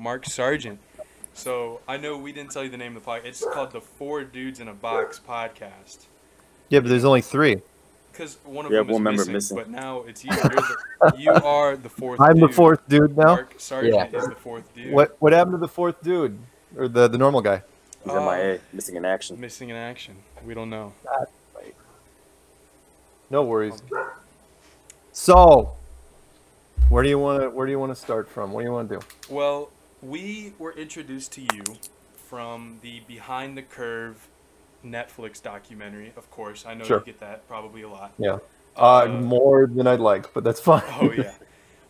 Mark Sargent. So I know we didn't tell you the name of the podcast. It's called the Four Dudes in a Box podcast. Yeah, but there's only three. Because one of them is missing, but now it's you. You are the fourth. I'm the fourth dude now. Mark Sargent is the fourth dude. What happened to the fourth dude, or the normal guy? He's MIA, missing in action. Missing in action. We don't know. No worries. So, where do you want to start from? What do you want to do? Well, we were introduced to you from the Behind the Curve Netflix documentary, of course. I know you get that probably a lot. Yeah, more than I'd like, but that's fine. Oh yeah,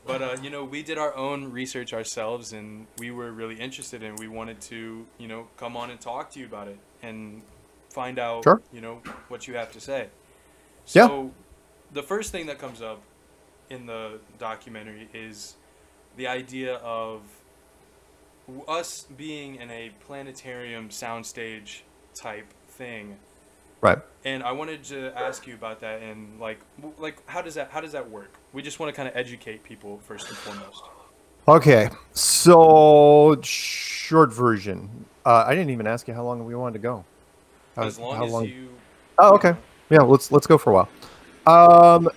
but you know, we did our own research ourselves, and we were really interested, and we wanted to, you know, come on and talk to you about it and find out, you know, what you have to say. So the first thing that comes up in the documentary is the idea of us being in a planetarium soundstage type thing, right? And I wanted to ask you about that, and like how does that work? We just want to kind of educate people first and foremost. Okay, so short version. I didn't even ask you how long we wanted to go. As long as you. Oh, okay. Yeah, let's go for a while.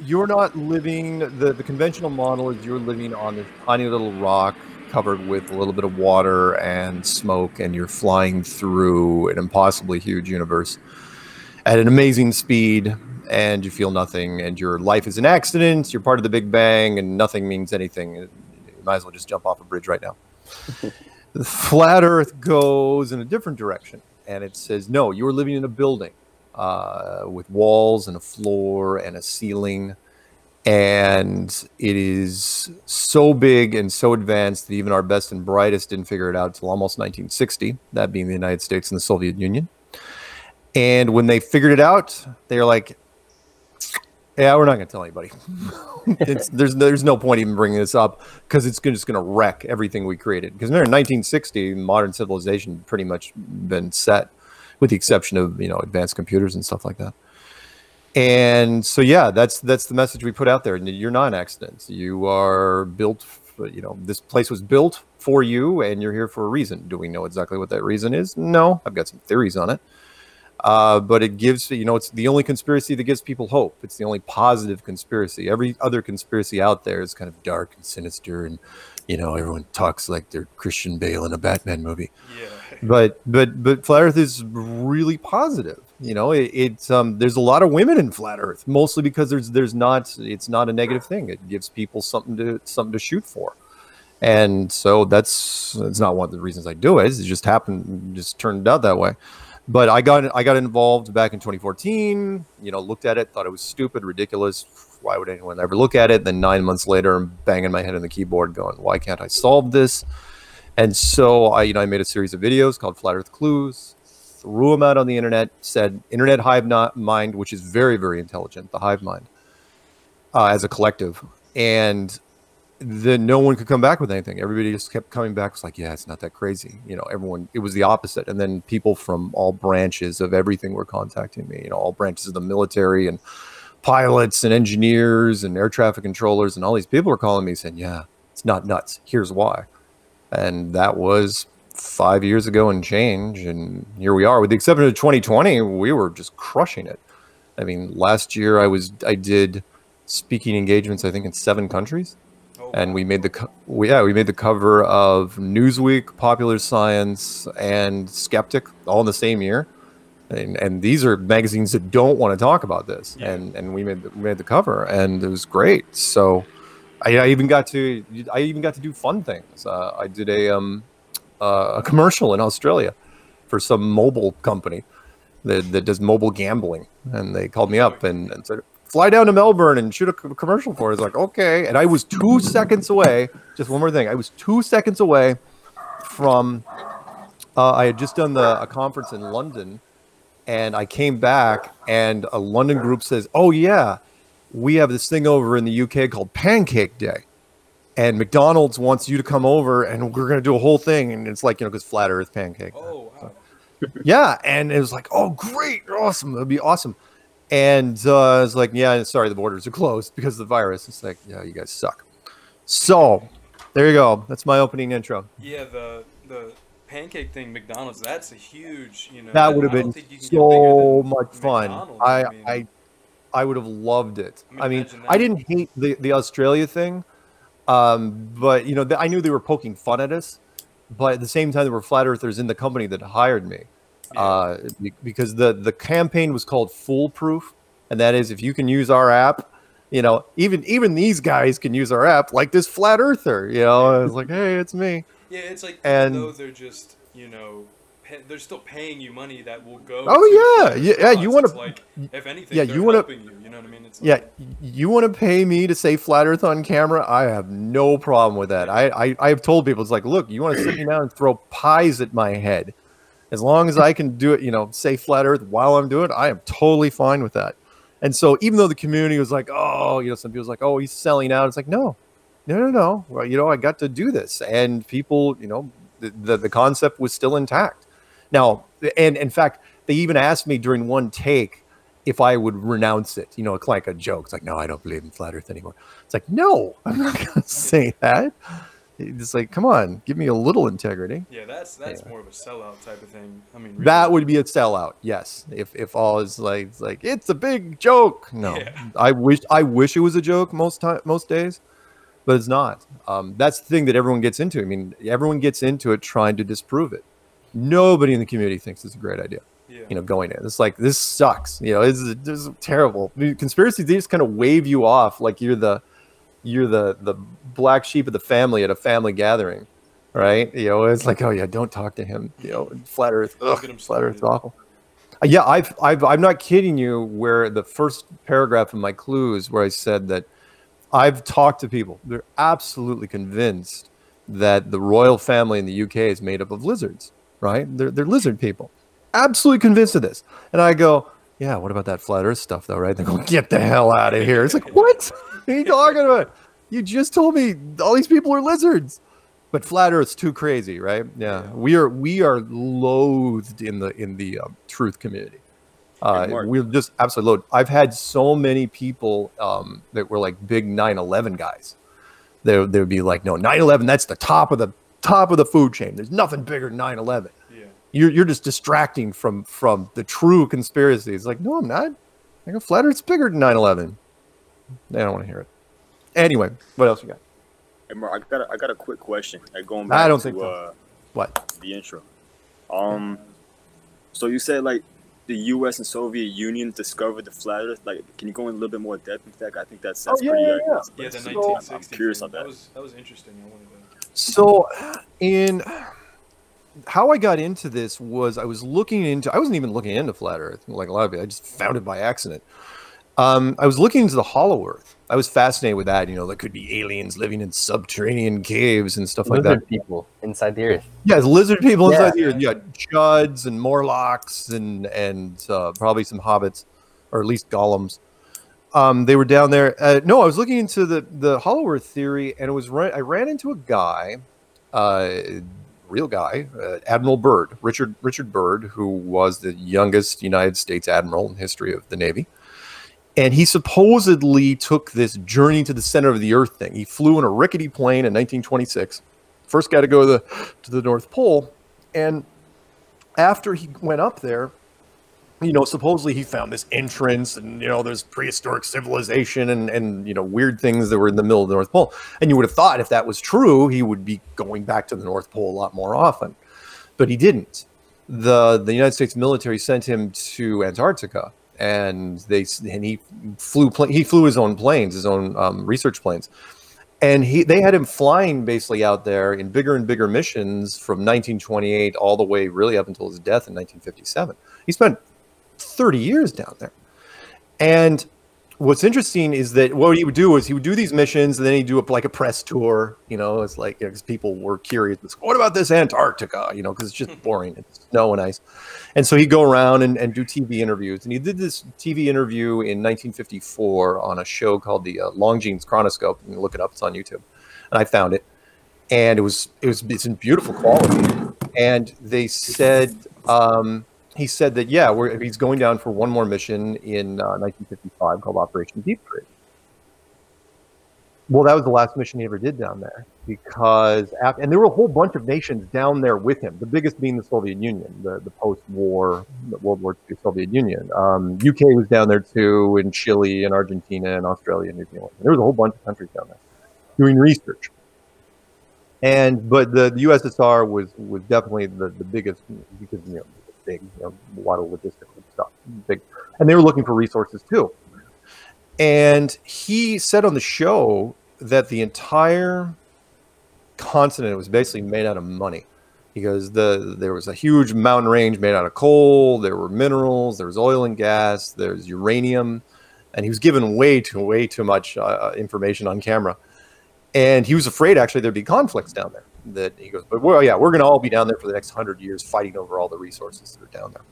You're not living the conventional model is you're living on this tiny little rock covered with a little bit of water and smoke, and you're flying through an impossibly huge universe at an amazing speed, and you feel nothing, and your life is an accident, you're part of the Big Bang, and nothing means anything. You might as well just jump off a bridge right now. The flat Earth goes in a different direction, and it says, no, you're living in a building with walls and a floor and a ceiling. And it is so big and so advanced that even our best and brightest didn't figure it out until almost 1960, that being the United States and the Soviet Union. And when they figured it out, they were like, yeah, we're not going to tell anybody. there's no point even bringing this up because it's just going to wreck everything we created. Because in 1960, modern civilization had pretty much been set, with the exception of, you know, advanced computers and stuff like that. And so, yeah, that's the message we put out there. You're not an accident. You are built, you know, this place was built for you, and you're here for a reason. Do we know exactly what that reason is? No, I've got some theories on it. But it gives, you know, it's the only conspiracy that gives people hope. It's the only positive conspiracy. Every other conspiracy out there is kind of dark and sinister, and, you know, everyone talks like they're Christian Bale in a Batman movie. Yeah. But Flat Earth is really positive. You know, there's a lot of women in Flat Earth, mostly because it's not a negative thing. It gives people something to shoot for. And so it's not one of the reasons I do it. It just happened, just turned out that way. But I got involved back in 2014, you know, looked at it, thought it was stupid, ridiculous. Why would anyone ever look at it? Then 9 months later, I'm banging my head on the keyboard going, why can't I solve this? And so I made a series of videos called Flat Earth Clues, threw them out on the internet, said internet hive mind, which is very, very intelligent, the hive mind, as a collective. And then no one could come back with anything. Everybody just kept coming back. It's like, yeah, it's not that crazy. You know, everyone, it was the opposite. And then people from all branches of everything were contacting me, you know, all branches of the military and pilots and engineers and air traffic controllers. And all these people were calling me saying, yeah, it's not nuts. Here's why. And that was 5 years ago and change. And here we are. With the exception of 2020, we were just crushing it. I mean, last year I did speaking engagements, I think, in 7 countries. And we made the cover of Newsweek, Popular Science, and Skeptic all in the same year, and these are magazines that don't want to talk about this, and we made the cover, and it was great. So I even got to do fun things. I did a commercial in Australia for some mobile company that does mobile gambling, and they called me up and said, fly down to Melbourne and shoot a commercial for it. It's like, okay. And I was 2 seconds away. Just one more thing. I was 2 seconds away from, I had just done a conference in London, and I came back, and a London group says, oh yeah, we have this thing over in the UK called Pancake Day, and McDonald's wants you to come over, and we're going to do a whole thing. And it's like, you know, cause Flat Earth Pancake. Oh, wow. Yeah. And it was like, oh great. Awesome. That'd be awesome. And I was like, yeah, sorry, the borders are closed because of the virus. It's like, yeah, you guys suck. So There you go. That's my opening intro. Yeah, the pancake thing, McDonald's. That's a huge, you know. That would have been so much fun. I would have loved it. I mean, I didn't hate the Australia thing, but you know, I knew they were poking fun at us. But at the same time, there were flat earthers in the company that hired me, because the campaign was called Foolproof, and that is if you can use our app, you know, even these guys can use our app, like this flat earther, you know. I was like, hey, it's me. Yeah, it's like, and though they're just, you know, they're still paying you money that will go. Oh yeah, yeah. You want to, like, if anything, yeah, you want to. You know what I mean? It's like, yeah, you want to pay me to say flat Earth on camera? I have no problem with that. I have told people, it's like, look, you want to sit me down and throw pies at my head, as long as I can do it, you know, say flat Earth while I'm doing it, I am totally fine with that. And so, even though the community was like, oh, you know, some people's like, oh, he's selling out. It's like, no, no, no, no. Well, you know, I got to do this, and people, you know, the concept was still intact. Now, and in fact, they even asked me during one take if I would renounce it, you know, like a joke. It's like, no, I don't believe in flat Earth anymore. It's like, no, I'm not going to say that. It's like, come on, give me a little integrity. Yeah, that's more of a sellout type of thing. I mean, really, that would be a sellout. Yes, if all is like, it's like, it's a big joke. No, yeah. I wish it was a joke most days, but it's not. That's the thing that everyone gets into. I mean, everyone gets into it trying to disprove it. Nobody in the community thinks it's a great idea. Yeah. You know, going in, it's like, this sucks. You know, it's terrible. I mean, conspiracies, they just kind of wave you off like you're the black sheep of the family at a family gathering, right? You know, it's like, oh yeah, don't talk to him. You know, flat Earth, ugh, flat Earth's awful. Yeah, I'm not kidding you. Where the first paragraph of my clues, where I said that I've talked to people, they're absolutely convinced that the royal family in the UK is made up of lizards. Right? They're lizard people. Absolutely convinced of this. And I go, yeah, what about that flat Earth stuff though, right? They go, get the hell out of here. It's like, what? What are you talking about? You just told me all these people are lizards. But flat Earth's too crazy, right? Yeah. Yeah. We are loathed in the truth community. We're just absolutely loathed. I've had so many people that were like big 9/11 guys. They would be like, no, 9/11, that's the top of the food chain. There's nothing bigger than 9/11. Yeah. You're just distracting from the true conspiracies. Like, no, I'm not. I go, flat Earth's bigger than 9/11. They don't want to hear it. Anyway, what else you got? Hey, Mark, I got a quick question. Going back what the intro. So you said like the U.S. and Soviet Union discovered the flat Earth. Like, can you go in a little bit more depth into that? I think that's pretty. Yeah, the 1960s. I'm curious on that. That was interesting. I wanted to. So in how I got into this was I wasn't even looking into flat Earth like a lot of people. I just found it by accident. I was looking into the hollow Earth. I was fascinated with that. You know, there could be aliens living in subterranean caves and stuff like that. Lizard people inside the Earth. Yeah, lizard people inside the Earth. Yeah, Judds and Morlocks and probably some hobbits, or at least golems. They were down there. No, I was looking into the hollow Earth theory, and it was I ran into a guy, real guy, Admiral Byrd, Richard Byrd, who was the youngest United States admiral in the history of the Navy. And he supposedly took this journey to the center of the Earth thing. He flew in a rickety plane in 1926, first guy to go to the North Pole. And after he went up there, you know, supposedly he found this entrance and, you know, there's prehistoric civilization and, you know, weird things that were in the middle of the North Pole. And you would have thought if that was true, he would be going back to the North Pole a lot more often, but he didn't. The United States military sent him to Antarctica, and he flew his own planes, his own research planes. And they had him flying basically out there in bigger and bigger missions from 1928 all the way really up until his death in 1957. He spent 30 years down there. And what's interesting is that what he would do is he would do these missions, and then he'd do like a press tour. You know, it's like, because people were curious, like, what about this Antarctica? You know, because it's just boring. It's snow and ice. And so he'd go around and do TV interviews. And he did this TV interview in 1954 on a show called the Longines Chronoscope. You can look it up. It's on YouTube. And I found it. And it's in beautiful quality. And they said, he said that, yeah, he's going down for one more mission in 1955 called Operation Deep Freeze. Well, that was the last mission he ever did down there, because after, and there were a whole bunch of nations down there with him, the biggest being the Soviet Union, the post-war, World War II Soviet Union. UK was down there too, and Chile, and Argentina, and Australia, and New Zealand. There was a whole bunch of countries down there doing research. And, but the USSR was definitely the biggest, because, you know, big, you know, a lot of logistical stuff, big. And they were looking for resources too. And he said on the show that the entire continent was basically made out of money. He goes, there was a huge mountain range made out of coal. There were minerals. There was oil and gas. There's uranium. And he was given way too much information on camera. And he was afraid, actually, there'd be conflicts down there. That he goes, but well, yeah, we're going to all be down there for the next 100 years fighting over all the resources that are down there,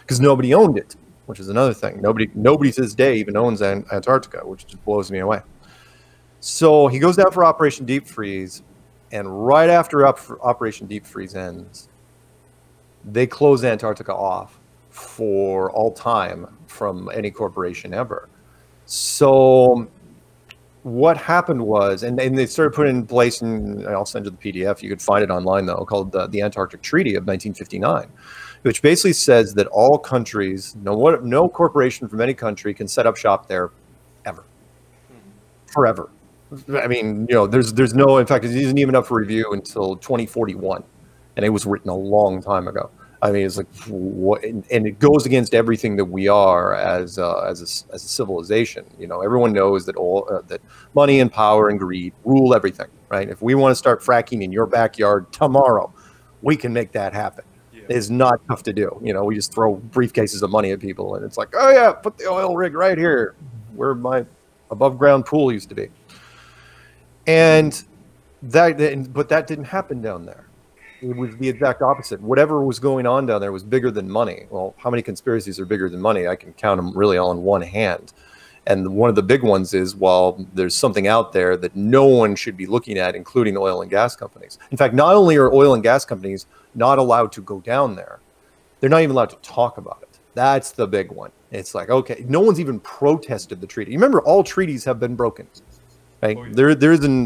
because nobody owned it. Which is another thing. Nobody to this day even owns Antarctica, which just blows me away. So he goes down for Operation Deep Freeze, and right after Operation Deep Freeze ends, they close Antarctica off for all time from any corporation ever. So what happened was, and they started putting in place, and I'll send you the PDF, you could find it online though, called the Antarctic Treaty of 1959. Which basically says that all countries, no corporation from any country can set up shop there ever, forever. I mean, you know, there's no, in fact, it isn't even up for review until 2041. And it was written a long time ago. I mean, it's like, what, and it goes against everything that we are as a civilization. You know, everyone knows that that money and power and greed rule everything, right? If we want to start fracking in your backyard tomorrow, we can make that happen. Is not tough to do. You know, we just throw briefcases of money at people and it's like, oh yeah, put the oil rig right here where my above ground pool used to be. And but that didn't happen down there. It was the exact opposite. Whatever was going on down there was bigger than money. Well, how many conspiracies are bigger than money? I can count them really all on one hand. And one of the big ones is, well, there's something out there that no one should be looking at, including oil and gas companies. In fact, not only are oil and gas companies not allowed to go down there, they're not even allowed to talk about it. That's the big one. It's like, okay, no one's even protested the treaty. You remember, all treaties have been broken. Right? Oh, yeah.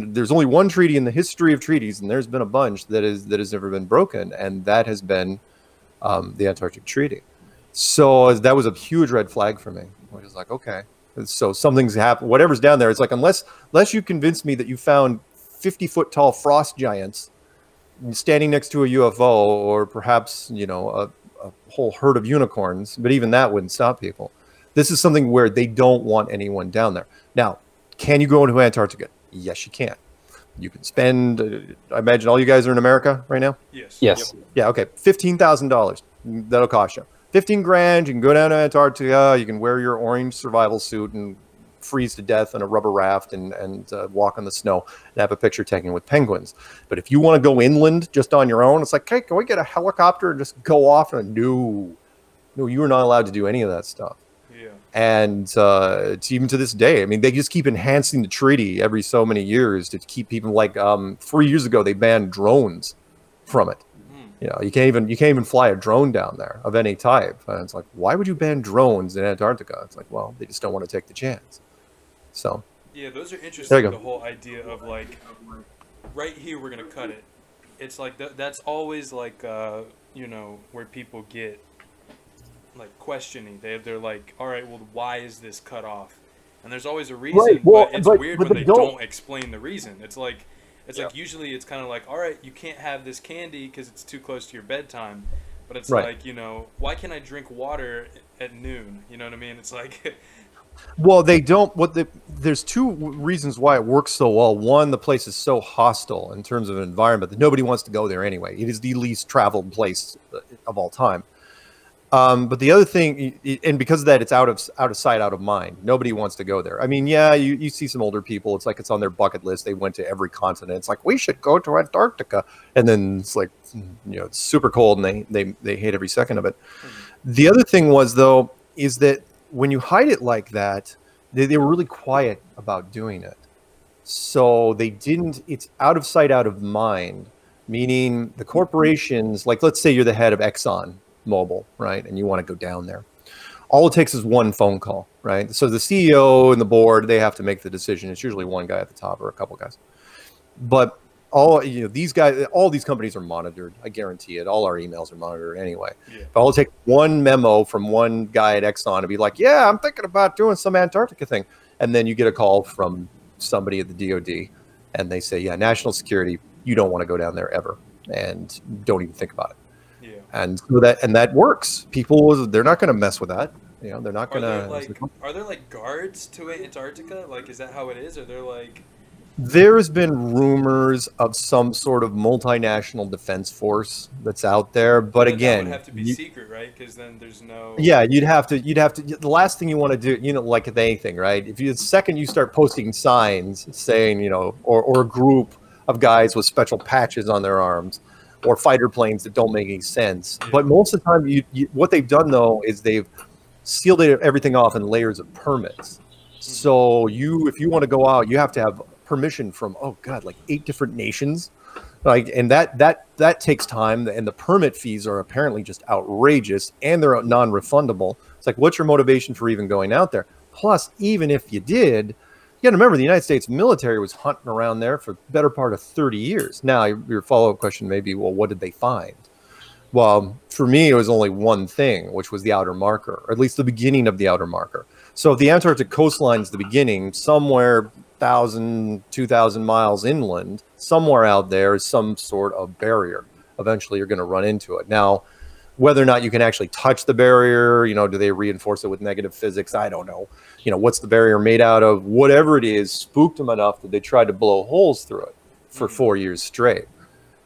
There's only one treaty in the history of treaties, and there's been a bunch that has never been broken, and that has been the Antarctic Treaty. So that was a huge red flag for me. I was like, okay. So something's happened, whatever's down there. It's like, unless you convince me that you found 50-foot-tall frost giants standing next to a UFO, or perhaps, you know, a whole herd of unicorns, but even that wouldn't stop people. This is something where they don't want anyone down there. Now, can you go into Antarctica? Yes, you can. You can spend, I imagine all you guys are in America right now? Yes. Yes. Yep. Yeah, okay, $15,000. That'll cost you. 15 grand, you can go down to Antarctica, you can wear your orange survival suit and freeze to death on a rubber raft and walk on the snow and have a picture taken with penguins. But if you want to go inland just on your own, it's like, hey, can we get a helicopter and just go off? And no, you are not allowed to do any of that stuff. Yeah. And it's even to this day. I mean, they just keep enhancing the treaty every so many years to keep people like 3 years ago, they banned drones from it. You know, you can't even fly a drone down there of any type. And it's like, why would you ban drones in Antarctica? It's like, well, they just don't want to take the chance. So yeah, those are interesting. The whole idea of like, right here we're gonna cut it. It's like that's always like you know, where people get like questioning. They're like, all right, well, why is this cut off? And there's always a reason. Right. Well, but it's weird when they don't explain the reason. It's like. It's like, usually it's kind of like, all right, you can't have this candy because it's too close to your bedtime. But it's like, you know, why can't I drink water at noon? You know what I mean? It's like... Well, they don't... There's two reasons why it works so well. One, the place is so hostile in terms of an environment that nobody wants to go there anyway. It is the least traveled place of all time. But the other thing, and because of that, it's out of sight, out of mind. Nobody wants to go there. I mean, yeah, you see some older people. It's like it's on their bucket list. They went to every continent. It's like, we should go to Antarctica. And then it's like, you know, it's super cold and they hate every second of it. Mm-hmm. The other thing was, though, is that when you hide it like that, they were really quiet about doing it. So they didn't, it's out of sight, out of mind, meaning the corporations, like let's say you're the head of Exxon Mobile, right? And you want to go down there. All it takes is one phone call, right? So the CEO and the board, they have to make the decision. It's usually one guy at the top or a couple guys. But all, you know, these guys, all these companies are monitored. I guarantee it. All our emails are monitored anyway. Yeah. But all it takes one memo from one guy at Exxon to be like, yeah, I'm thinking about doing some Antarctica thing. And then you get a call from somebody at the DOD and they say, yeah, national security, you don't want to go down there ever. And don't even think about it. Yeah. And so that, and that works. People, they're not going to mess with that. You know, they're not going to. Like, are there like guards to Antarctica? Like, is that how it is? Or they're like. There has been rumors of some sort of multinational defense force that's out there, but again, that would have to be secret, right? Because then there's no. Yeah, you'd have to. The last thing you want to do, you know, like with anything, right? If you, the second you start posting signs saying, you know, or a group of guys with special patches on their arms, or fighter planes that don't make any sense. Yeah. But most of the time, what they've done though is they've sealed everything off in layers of permits. Mm-hmm. So if you want to go out, you have to have permission from, oh god, like 8 different nations, like, and that takes time, and the permit fees are apparently just outrageous, and they're non-refundable. It's like, what's your motivation for even going out there? Plus, even if you did, you gotta remember the United States military was hunting around there for the better part of 30 years. Now your follow-up question may be, well, what did they find? Well, for me, it was only one thing, which was the outer marker, or at least the beginning of the outer marker. So if the Antarctic coastline is the beginning, somewhere 1,000, 2,000 miles inland, somewhere out there is some sort of barrier. Eventually, you're going to run into it. Now, whether or not you can actually touch the barrier, you know, do they reinforce it with negative physics? I don't know. You know, what's the barrier made out of? Whatever it is, spooked them enough that they tried to blow holes through it for 4 years straight.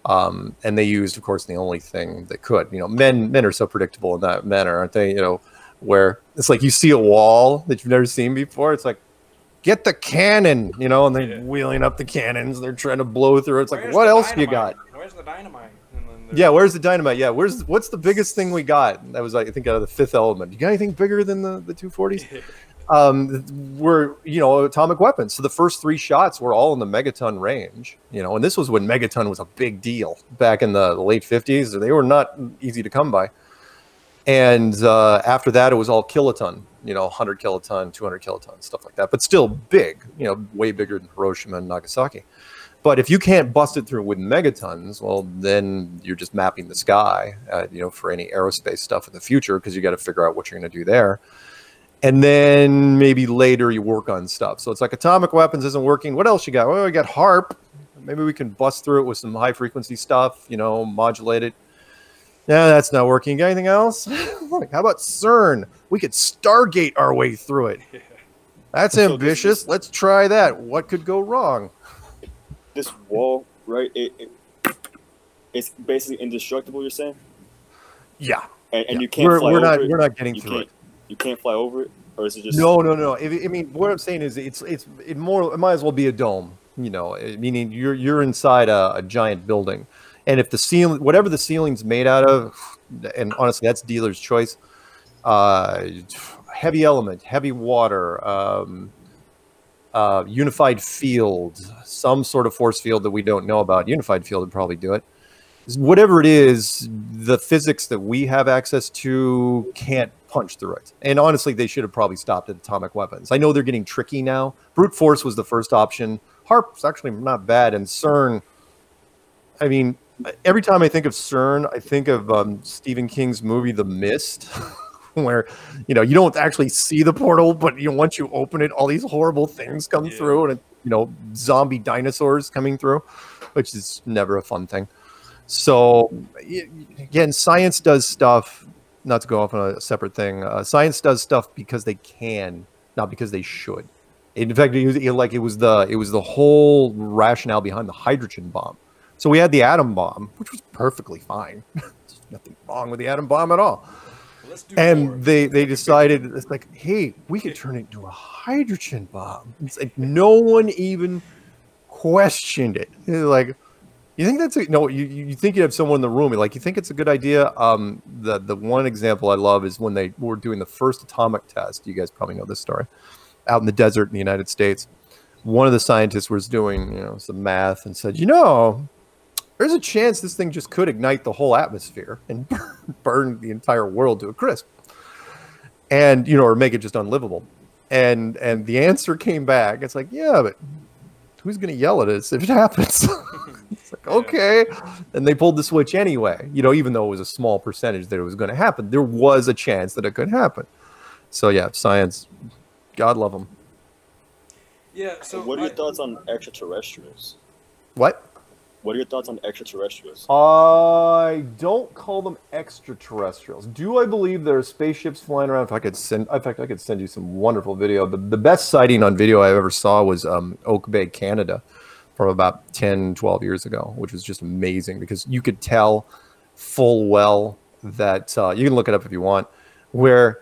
And they used, of course, the only thing they could. You know, men are so predictable in that manner, aren't they? You know, where it's like you see a wall that you've never seen before. It's like, get the cannon, you know, and they're wheeling up the cannons. They're trying to blow through. It's like, what else do you got? Where's the dynamite? And then yeah, where's the dynamite? Yeah, what's the biggest thing we got? That was, I think, out of the Fifth Element. You got anything bigger than the 240s? Were, you know, atomic weapons. So the first 3 shots were all in the megaton range, you know, and this was when megaton was a big deal back in the late 50s. They were not easy to come by. And after that, it was all kiloton, you know, 100 kiloton, 200 kiloton, stuff like that. But still big, you know, way bigger than Hiroshima and Nagasaki. But if you can't bust it through with megatons, well, then you're just mapping the sky, you know, for any aerospace stuff in the future, because you got to figure out what you're going to do there. And then maybe later you work on stuff. So it's like atomic weapons isn't working. What else you got? Well, we got HAARP. Maybe we can bust through it with some high frequency stuff, you know, modulate it. No, that's not working. Got anything else? Like, how about CERN? We could Stargate our way through it. Yeah. That's so ambitious. Let's try that. What could go wrong? This wall, right? It's basically indestructible, you're saying? Yeah. And yeah. You can't fly over it? We're not getting through it. You can't fly over it? Or is it just... No. I mean, what I'm saying is it might as well be a dome, you know, meaning you're inside a giant building. And if the ceiling, whatever the ceiling's made out of, and honestly, that's dealer's choice, heavy element, heavy water, unified field, some sort of force field that we don't know about. Unified field would probably do it. Whatever it is, the physics that we have access to can't punch through it. And honestly, they should have probably stopped at atomic weapons. I know they're getting tricky now. Brute force was the first option. HAARP's actually not bad. And CERN, I mean... Every time I think of CERN, I think of Stephen King's movie The Mist, where, you know, you don't actually see the portal, but, you know, once you open it, all these horrible things come through, and, you know, zombie dinosaurs coming through, which is never a fun thing. So, again, science does stuff, not to go off on a separate thing, science does stuff because they can, not because they should. In fact, it was the whole rationale behind the hydrogen bomb. So we had the atom bomb, which was perfectly fine. There's nothing wrong with the atom bomb at all. Well, and they decided, it's like, hey, we could turn it into a hydrogen bomb. It's like no one even questioned it. They're like, you think that's a, no? You think you have someone in the room? You're like, you think it's a good idea? The one example I love is when they were doing the first atomic test. You guys probably know this story. Out in the desert in the United States, one of the scientists was doing, you know, some math and said, you know, there's a chance this thing just could ignite the whole atmosphere and burn the entire world to a crisp. and, you know, or make it just unlivable. And the answer came back. It's like, yeah, but who's going to yell at us if it happens? It's like, okay. And they pulled the switch anyway, you know, even though it was a small percentage that it was going to happen, there was a chance that it could happen. So yeah, science, God love them. Yeah. So what are your thoughts on extraterrestrials? What? What are your thoughts on extraterrestrials? I don't call them extraterrestrials. Do I believe there are spaceships flying around? If I could send, in fact, I could send you some wonderful video. The best sighting on video I ever saw was Oak Bay, Canada, from about 10, 12 years ago, which was just amazing because you could tell full well that you can look it up if you want. Where,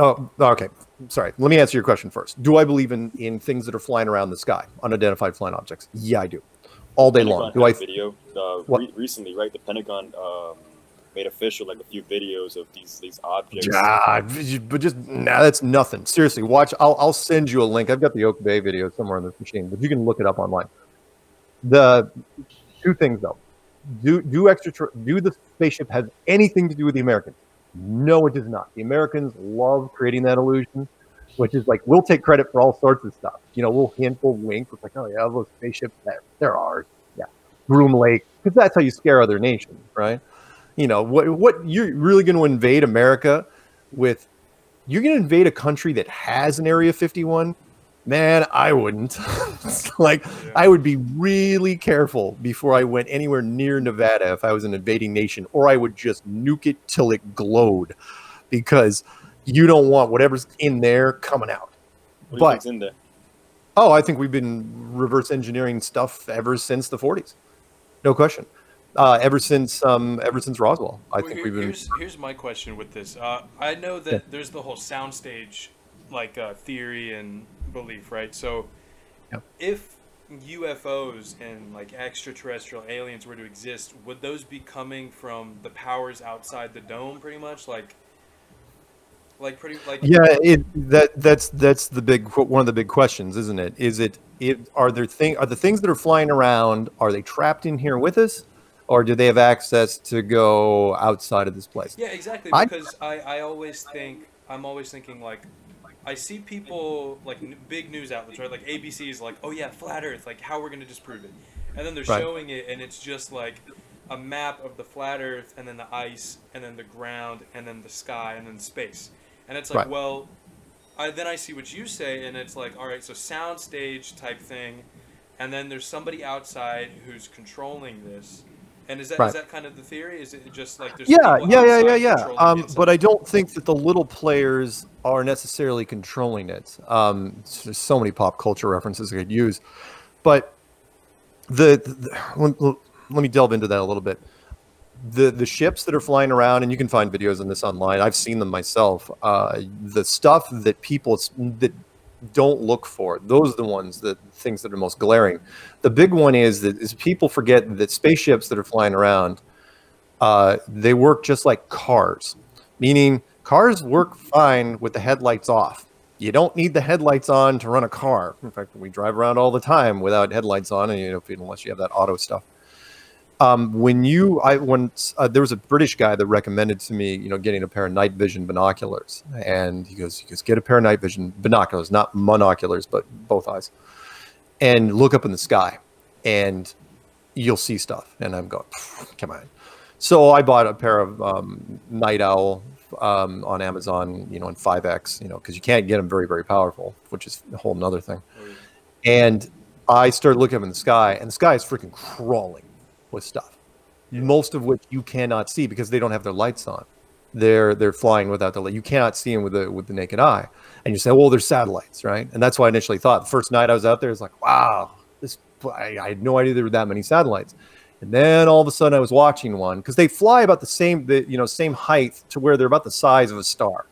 oh, okay, sorry. Let me answer your question first. Do I believe in things that are flying around the sky, unidentified flying objects? Yeah, I do. All day long. Do I video recently, right? The Pentagon made official like a few videos of these objects. Yeah, but just nah, that's nothing. Seriously, watch. I'll send you a link. I've got the Oak Bay video somewhere on this machine, but you can look it up online. The two things though, do the spaceship have anything to do with the Americans? No, it does not. The Americans love creating that illusion, which is like, we'll take credit for all sorts of stuff. You know, we'll hint, we'll wink. It's like, oh yeah, those spaceships, they're ours. Yeah, Groom Lake, because that's how you scare other nations, right? You know, what you're really going to invade America with, you're going to invade a country that has an Area 51? Man, I wouldn't. Like, yeah. I would be really careful before I went anywhere near Nevada if I was an invading nation, or I would just nuke it till it glowed, because you don't want whatever's in there coming out. What do you think's in there? Oh, I think we've been reverse engineering stuff ever since the 40s. No question. Ever since Roswell, I think we've been. Here's my question with this. I know that there's the whole soundstage, like theory and belief, right? So, if UFOs and like extraterrestrial aliens were to exist, would those be coming from the powers outside the dome, pretty much, like? Like pretty, like yeah, that's the big one of the big questions, isn't it? Is are the things that are flying around, are they trapped in here with us, or do they have access to go outside of this place? Yeah, exactly. Because I always think, I'm always thinking, like, I see people like big news outlets, right? Like ABC is like, oh yeah, flat Earth, like how we're gonna disprove it, and then they're showing it, and it's just like a map of the flat Earth, and then the ice, and then the ground, and then the sky, and then space. And it's like, well, then I see what you say, and it's like, all right, so soundstage type thing, and then there's somebody outside who's controlling this. And is that kind of the theory? Is it just like there's people outside? But I don't think that the little players are necessarily controlling it. There's so many pop culture references I could use, but let me delve into that a little bit. The ships that are flying around, and you can find videos on this online. I've seen them myself. The stuff that people that don't look for, those are the ones, the things that are most glaring. The big one is that people forget that spaceships that are flying around, they work just like cars, meaning cars work fine with the headlights off. You don't need the headlights on to run a car. In fact, we drive around all the time without headlights on, and you know, unless you have that auto stuff. When there was a British guy that recommended to me, you know, getting a pair of night vision binoculars, and he goes, get a pair of night vision binoculars, not monoculars, but both eyes, and look up in the sky and you'll see stuff. And I'm going, come on. So I bought a pair of, night owl, on Amazon, you know, in 5X, you know, cause you can't get them very, very powerful, which is a whole nother thing. And I started looking up in the sky, and the sky is freaking crawling with stuff, most of which you cannot see because they don't have their lights on. They're flying without the light. You cannot see them with the naked eye. And you say, well, they're satellites, right? And that's why I initially thought, the first night I was out there, it's like, wow, I had no idea there were that many satellites. And then all of a sudden I was watching one, because they fly about the same, same height to where they're about the size of a star,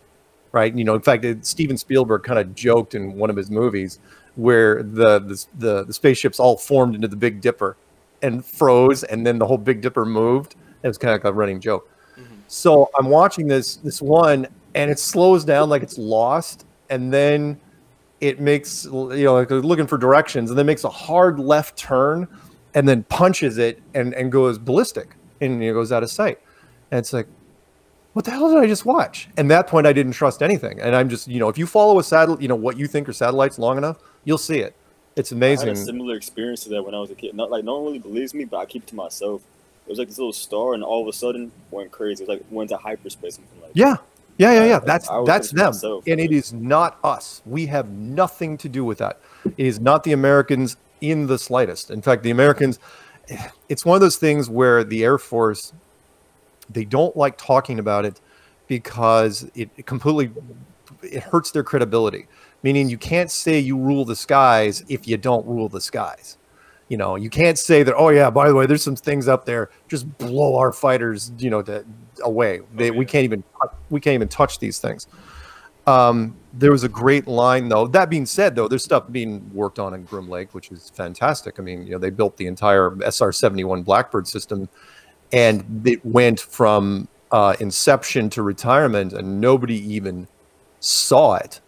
right? You know, in fact, Steven Spielberg kind of joked in one of his movies where the spaceships all formed into the Big Dipper and froze, and then the whole Big Dipper moved. It was kind of like a running joke. So I'm watching this one, and it slows down like it's lost, and then it makes, you know, like looking for directions, and then makes a hard left turn, and then punches it and goes ballistic, and it goes out of sight. And it's like, what the hell did I just watch? And at that point, I didn't trust anything. And I'm just, you know, if you follow a satellite, you know, what you think are satellites long enough, you'll see it. It's amazing. I had a similar experience to that when I was a kid. Not like no one really believes me, but I keep it to myself. It was like this little star, and all of a sudden went crazy. It was like went to hyperspace. Something like that. Yeah. That's them, and it is not us. We have nothing to do with that. It is not the Americans in the slightest. In fact, the Americans. It's one of those things where the Air Force, they don't like talking about it because it completely, it hurts their credibility. Meaning you can't say you rule the skies if you don't rule the skies. You know, you can't say that, oh yeah, by the way, there's some things up there, just blow our fighters, you know, away. We can't even touch these things. There was a great line though. That being said though, there's stuff being worked on in Groom Lake, which is fantastic. I mean, you know, they built the entire SR-71 Blackbird system, and it went from inception to retirement, and nobody even saw it.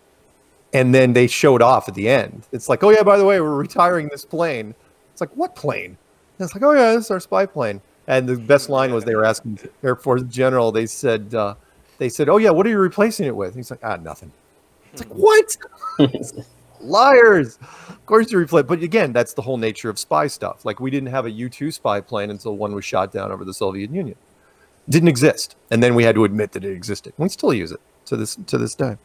And then they showed off at the end. It's like, oh yeah, by the way, we're retiring this plane. It's like, what plane? And it's like, oh yeah, this is our spy plane. And the best line was they were asking Air Force General. They said, oh yeah, what are you replacing it with? And he's like, ah, nothing. It's like, what? Liars. Of course you replay. But again, that's the whole nature of spy stuff. Like, we didn't have a U-2 spy plane until one was shot down over the Soviet Union. It didn't exist. And then we had to admit that it existed. We still use it to this day.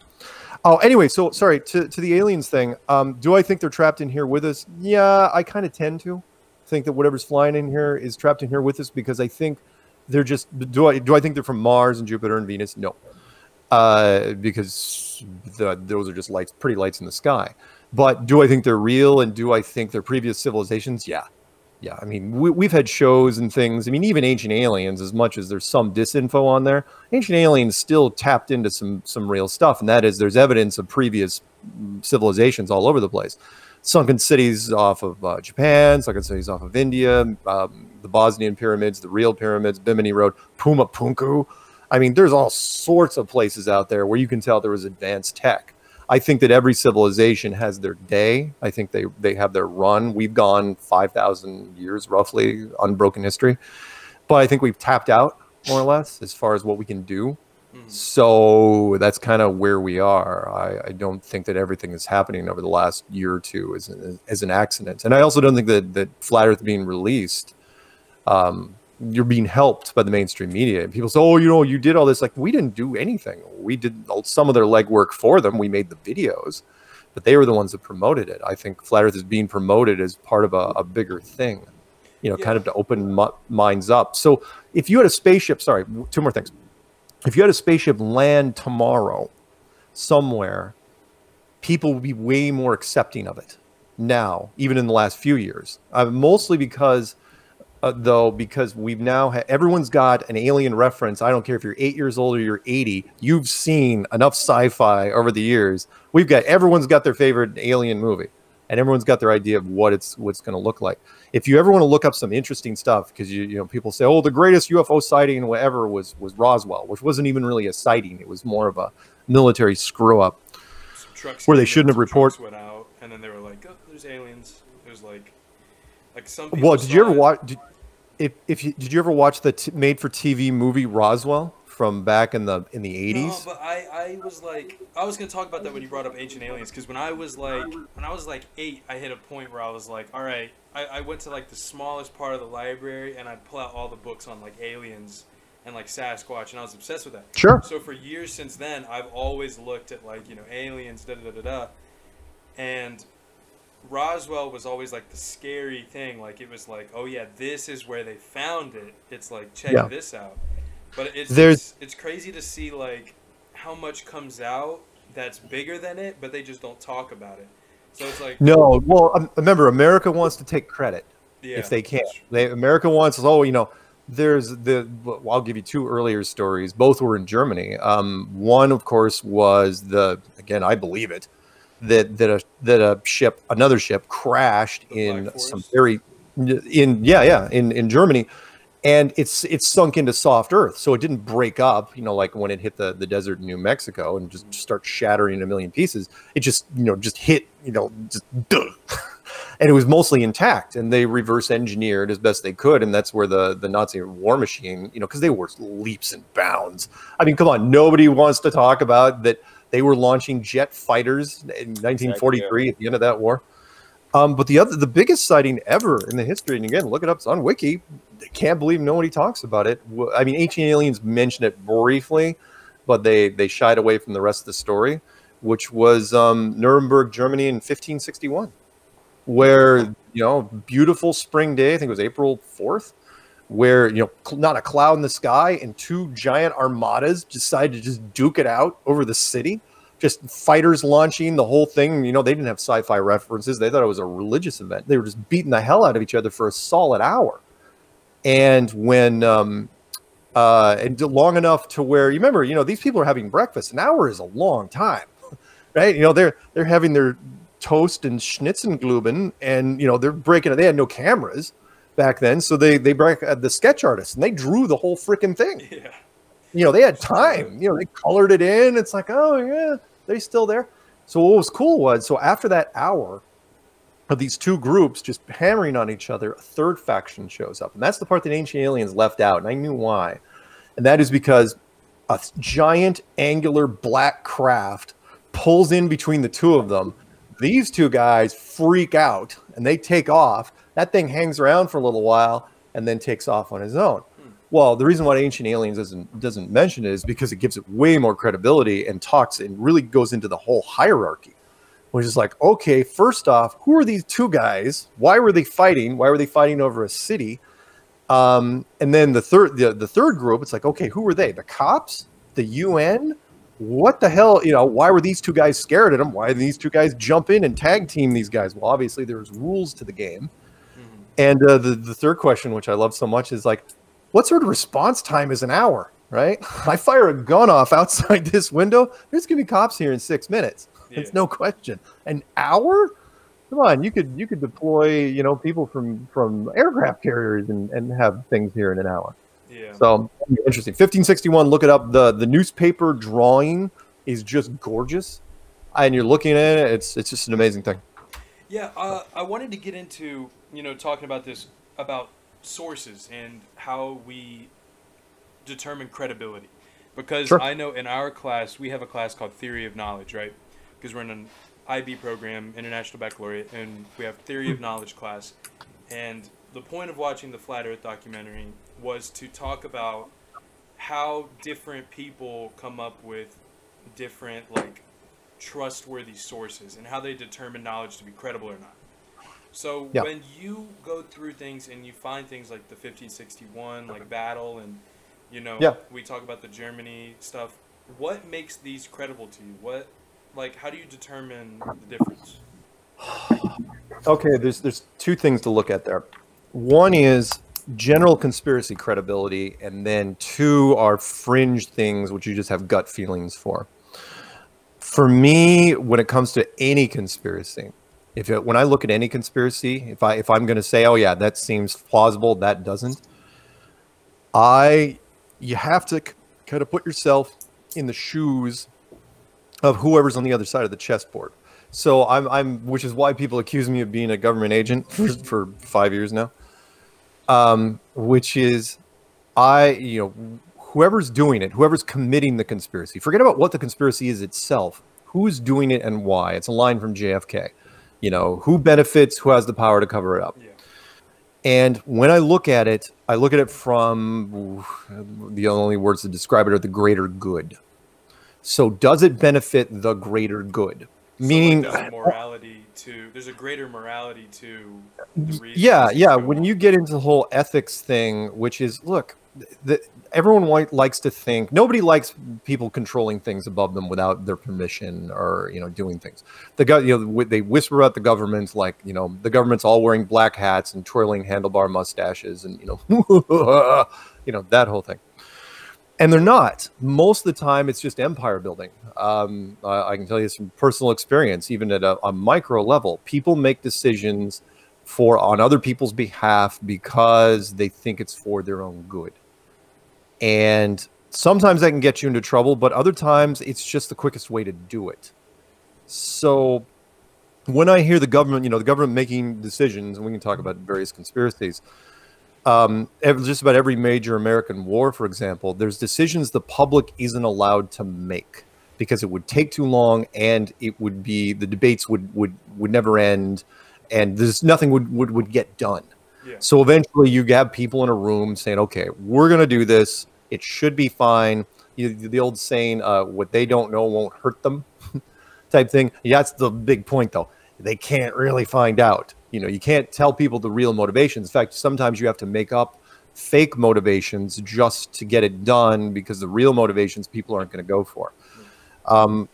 Oh, anyway, so sorry, to the aliens thing. Do I think they're trapped in here with us? Yeah, I kind of tend to think that whatever's flying in here is trapped in here with us, because I think they're just, do I think they're from Mars and Jupiter and Venus? No. Because those are just lights, pretty lights in the sky. But do I think they're real, and do I think they're previous civilizations? Yeah. Yeah, I mean, we've had shows and things. I mean, even Ancient Aliens, as much as there's some disinfo on there, Ancient Aliens still tapped into some real stuff, and that is there's evidence of previous civilizations all over the place. Sunken cities off of Japan, sunken cities off of India, the Bosnian pyramids, the real pyramids, Bimini Road, Puma Punku. I mean, there's all sorts of places out there where you can tell there was advanced tech. I think that every civilization has their day. I think they have their run. We've gone 5,000 years, roughly, unbroken history. But I think we've tapped out, more or less, as far as what we can do. Mm-hmm. So that's kind of where we are. I don't think that everything is happening over the last year or two as an accident. And I also don't think that Flat Earth being released, you're being helped by the mainstream media. People say, oh, you know, you did all this. Like, we didn't do anything. We did some of their legwork for them. We made the videos, but they were the ones that promoted it. I think Flat Earth is being promoted as part of a bigger thing, you know, kind of to open minds up. So if you had a spaceship, sorry, two more things. If you had a spaceship land tomorrow somewhere, people would be way more accepting of it now, even in the last few years, mostly because because we've now everyone's got an alien reference. I don't care if you're 8 years old or you're 80. You've seen enough sci-fi over the years. Everyone's got their favorite alien movie, and everyone's got their idea of what's going to look like. If you ever want to look up some interesting stuff, because you know, people say, oh, the greatest UFO sighting whatever was Roswell, which wasn't even really a sighting. It was more of a military screw up where they shouldn't have reported. Trucks went out, and then they were like, oh, there's aliens. It was like some people. Well, did you ever watch? Did you ever watch the made-for-TV movie Roswell from back in the 80s? No, but I was gonna talk about that when you brought up Ancient Aliens, because when I was like 8, I hit a point where I was like, all right, I went to like the smallest part of the library and I'd pull out all the books on like aliens and like Sasquatch, and I was obsessed with that. Sure. So for years since then, I've always looked at like, you know, aliens, da da da da, and Roswell was always like the scary thing. Like, it was like, oh yeah, this is where they found it. It's like, check this out. But it's crazy to see like how much comes out that's bigger than it, but they just don't talk about it. So it's like, no, well, remember, America wants to take credit if they can. America wants, oh, you know, I'll give you two earlier stories. Both were in Germany. One, of course, was again, I believe it, that a ship, another ship crashed in some very in Germany, and it's sunk into soft earth, so it didn't break up, you know, like when it hit the desert in New Mexico and just start shattering in a million pieces. It just, you know, just hit, you know, just and it was mostly intact, and they reverse engineered as best they could. And that's where the Nazi war machine, you know, because they were leaps and bounds. I mean, come on, nobody wants to talk about that. They were launching jet fighters in 1943 at the end of that war. But the biggest sighting ever in the history, and again, look it up, it's on Wiki. I can't believe nobody talks about it. I mean, Ancient Aliens mentioned it briefly, but they shied away from the rest of the story, which was Nuremberg, Germany in 1561, where, you know, beautiful spring day, I think it was April 4th, where, you know, not a cloud in the sky, and two giant armadas decided to just duke it out over the city. Just fighters launching the whole thing. You know, they didn't have sci-fi references. They thought it was a religious event. They were just beating the hell out of each other for a solid hour. And when, and long enough to where, you remember, you know, these people are having breakfast. An hour is a long time, right? You know, they're having their toast and schnitzengluben, and, you know, they're breaking it. They had no cameras back then, so they brought the sketch artists and they drew the whole freaking thing. Yeah. You know, they had time, you know, they colored it in. It's like, oh yeah, they're still there. So what was cool was, so after that hour of these two groups just hammering on each other, a third faction shows up, and that's the part that Ancient Aliens left out, and I knew why. And that is because a giant angular black craft pulls in between the two of them. These two guys freak out and they take off. That thing hangs around for a little while and then takes off on his own. Well, the reason why Ancient Aliens doesn't mention it is because it gives it way more credibility and talks and really goes into the whole hierarchy, which is like, okay, first off, who are these two guys? Why were they fighting? Why were they fighting over a city? And then the third group, it's like, okay, who were they? The cops? The UN? What the hell? You know, why were these two guys scared at them? Why did these two guys jump in and tag team these guys? Well, obviously there's rules to the game. And the third question, which I love so much, is like, what sort of response time is an hour, right? I fire a gun off outside this window, there's going to be cops here in 6 minutes. Yeah. It's no question. An hour? Come on, you could deploy, you know, people from aircraft carriers and have things here in an hour. Yeah. So, interesting. 1561, look it up. The newspaper drawing is just gorgeous. And you're looking at it, it's just an amazing thing. Yeah, I wanted to get into, you know, talking about this, about sources and how we determine credibility, because sure. I know in our class, we have a class called Theory of Knowledge, right? Because we're in an IB program, International Baccalaureate, and we have Theory of Knowledge class. And the point of watching the Flat Earth documentary was to talk about how different people come up with different, like, trustworthy sources and how they determine knowledge to be credible or not. So yeah. When you go through things and you find things like the 1561, like battle, and, you know, yeah. We talk about the Germany stuff, what makes these credible to you? What, like, how do you determine the difference? Okay, there's two things to look at there. One is general conspiracy credibility, and then two are fringe things which you just have gut feelings for. For me, when it comes to any conspiracy, when I look at any conspiracy, if I'm going to say, oh yeah, that seems plausible, that doesn't, you have to kind of put yourself in the shoes of whoever's on the other side of the chessboard. So which is why people accuse me of being a government agent for 5 years now. Which is, you know, whoever's doing it, whoever's committing the conspiracy, forget about what the conspiracy is itself, who's doing it and why. It's a line from JFK. You know, who benefits, who has the power to cover it up. Yeah. And when I look at it from, the only words to describe it are the greater good. So does it benefit the greater good? So meaning there's a morality to, there's a greater morality to the reasons. Yeah, yeah. When you get into the whole ethics thing, which is, look, everyone likes to think, nobody likes people controlling things above them without their permission or, you know, doing things. You know, they whisper about the government, like, you know, the government's all wearing black hats and twirling handlebar mustaches and, you know, you know, that whole thing. And they're not. Most of the time, it's just empire building. I can tell you some personal experience, even at a micro level, people make decisions on other people's behalf because they think it's for their own good. And sometimes that can get you into trouble, but other times it's just the quickest way to do it. So when I hear the government, the government making decisions, and we can talk about various conspiracies, just about every major American war, for example, there's decisions the public isn't allowed to make because it would take too long, and it would be, the debates would never end, and there's nothing would get done. Yeah. So eventually you have people in a room saying, okay, we're going to do this. It should be fine. The old saying, what they don't know won't hurt them type thing. Yeah, that's the big point, though. They can't really find out. You can't tell people the real motivations. In fact, sometimes you have to make up fake motivations just to get it done, because the real motivations people aren't going to go for. And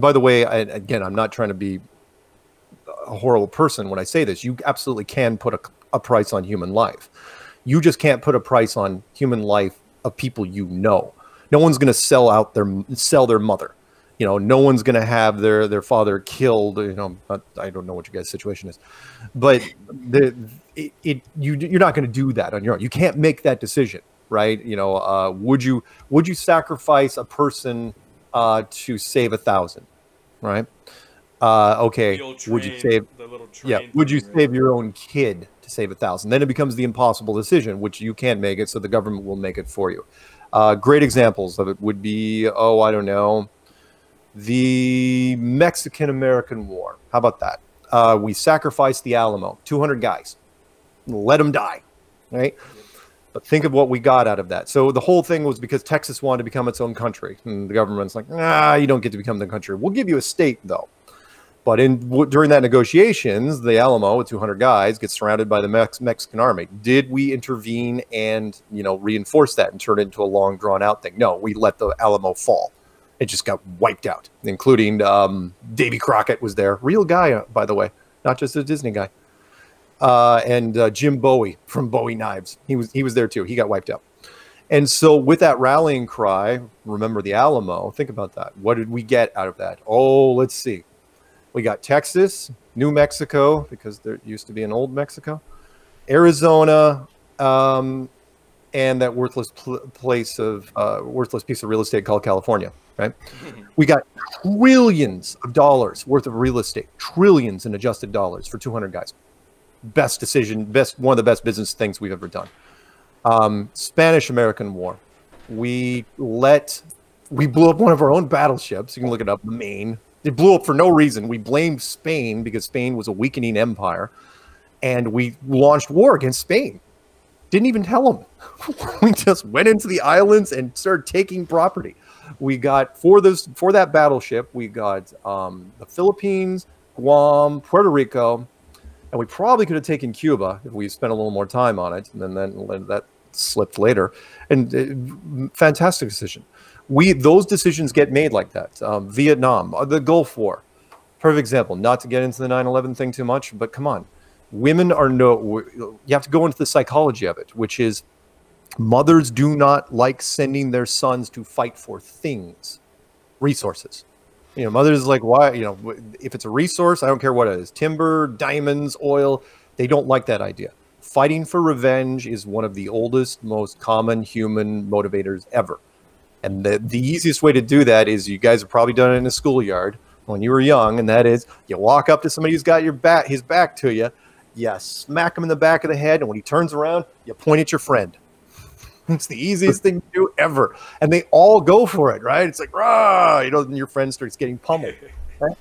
by the way, again, I'm not trying to be a horrible person when I say this. You absolutely can put a price on human life. You just can't put a price on human life of people you know. No one's going to sell their mother. No one's going to have their father killed. I don't know what your guys' situation is, but you're not going to do that on your own. You can't make that decision, right? Would you sacrifice a person to save 1,000, right? Okay, would you save the little train? Yeah, would you save your own kid to save 1,000? Then it becomes the impossible decision, which you can't make it, so the government will make it for you. Great examples of it would be, I don't know, the Mexican-American War. How about that? We sacrificed the Alamo, 200 guys, let them die, right? But think of what we got out of that. So the whole thing was because Texas wanted to become its own country, and the government's like, nah, you don't get to become the country. We'll give you a state, though. But during that negotiations, the Alamo with 200 guys gets surrounded by the Mexican army. Did we intervene and reinforce that and turn it into a long, drawn-out thing? No, we let the Alamo fall. It just got wiped out, including Davy Crockett was there. Real guy, by the way, not just a Disney guy. And Jim Bowie from Bowie Knives. He was there, too. He got wiped out. And so with that rallying cry, remember the Alamo, think about that. What did we get out of that? Oh, let's see. We got Texas, New Mexico, because there used to be an old Mexico, Arizona, and that worthless worthless piece of real estate called California, right? We got trillions of dollars worth of real estate, trillions in adjusted dollars for 200 guys. Best decision, one of the best business things we've ever done. Spanish-American War. We blew up one of our own battleships. You can look it up, Maine. It blew up for no reason. We blamed Spain because Spain was a weakening empire, and we launched war against Spain. Didn't even tell them. We just went into the islands and started taking property. We got for that battleship, we got the Philippines, Guam, Puerto Rico, and we probably could have taken Cuba if we spent a little more time on it. And then that slipped later. And fantastic decision. Those decisions get made like that. Vietnam, the Gulf War, perfect example. Not to get into the 9/11 thing too much, but come on, women are you have to go into the psychology of it, which is mothers do not like sending their sons to fight for things, resources. Mothers like, why? If it's a resource, I don't care what it is, timber, diamonds, oil. They don't like that idea. Fighting for revenge is one of the oldest, most common human motivators ever. And the easiest way to do that is, you guys have probably done it in a schoolyard when you were young, and that is you walk up to somebody who's got his back to you, you smack him in the back of the head, and when he turns around, you point at your friend. It's the easiest thing to do ever. And they all go for it, right? It's like, rah, then your friend starts getting pummeled. Right?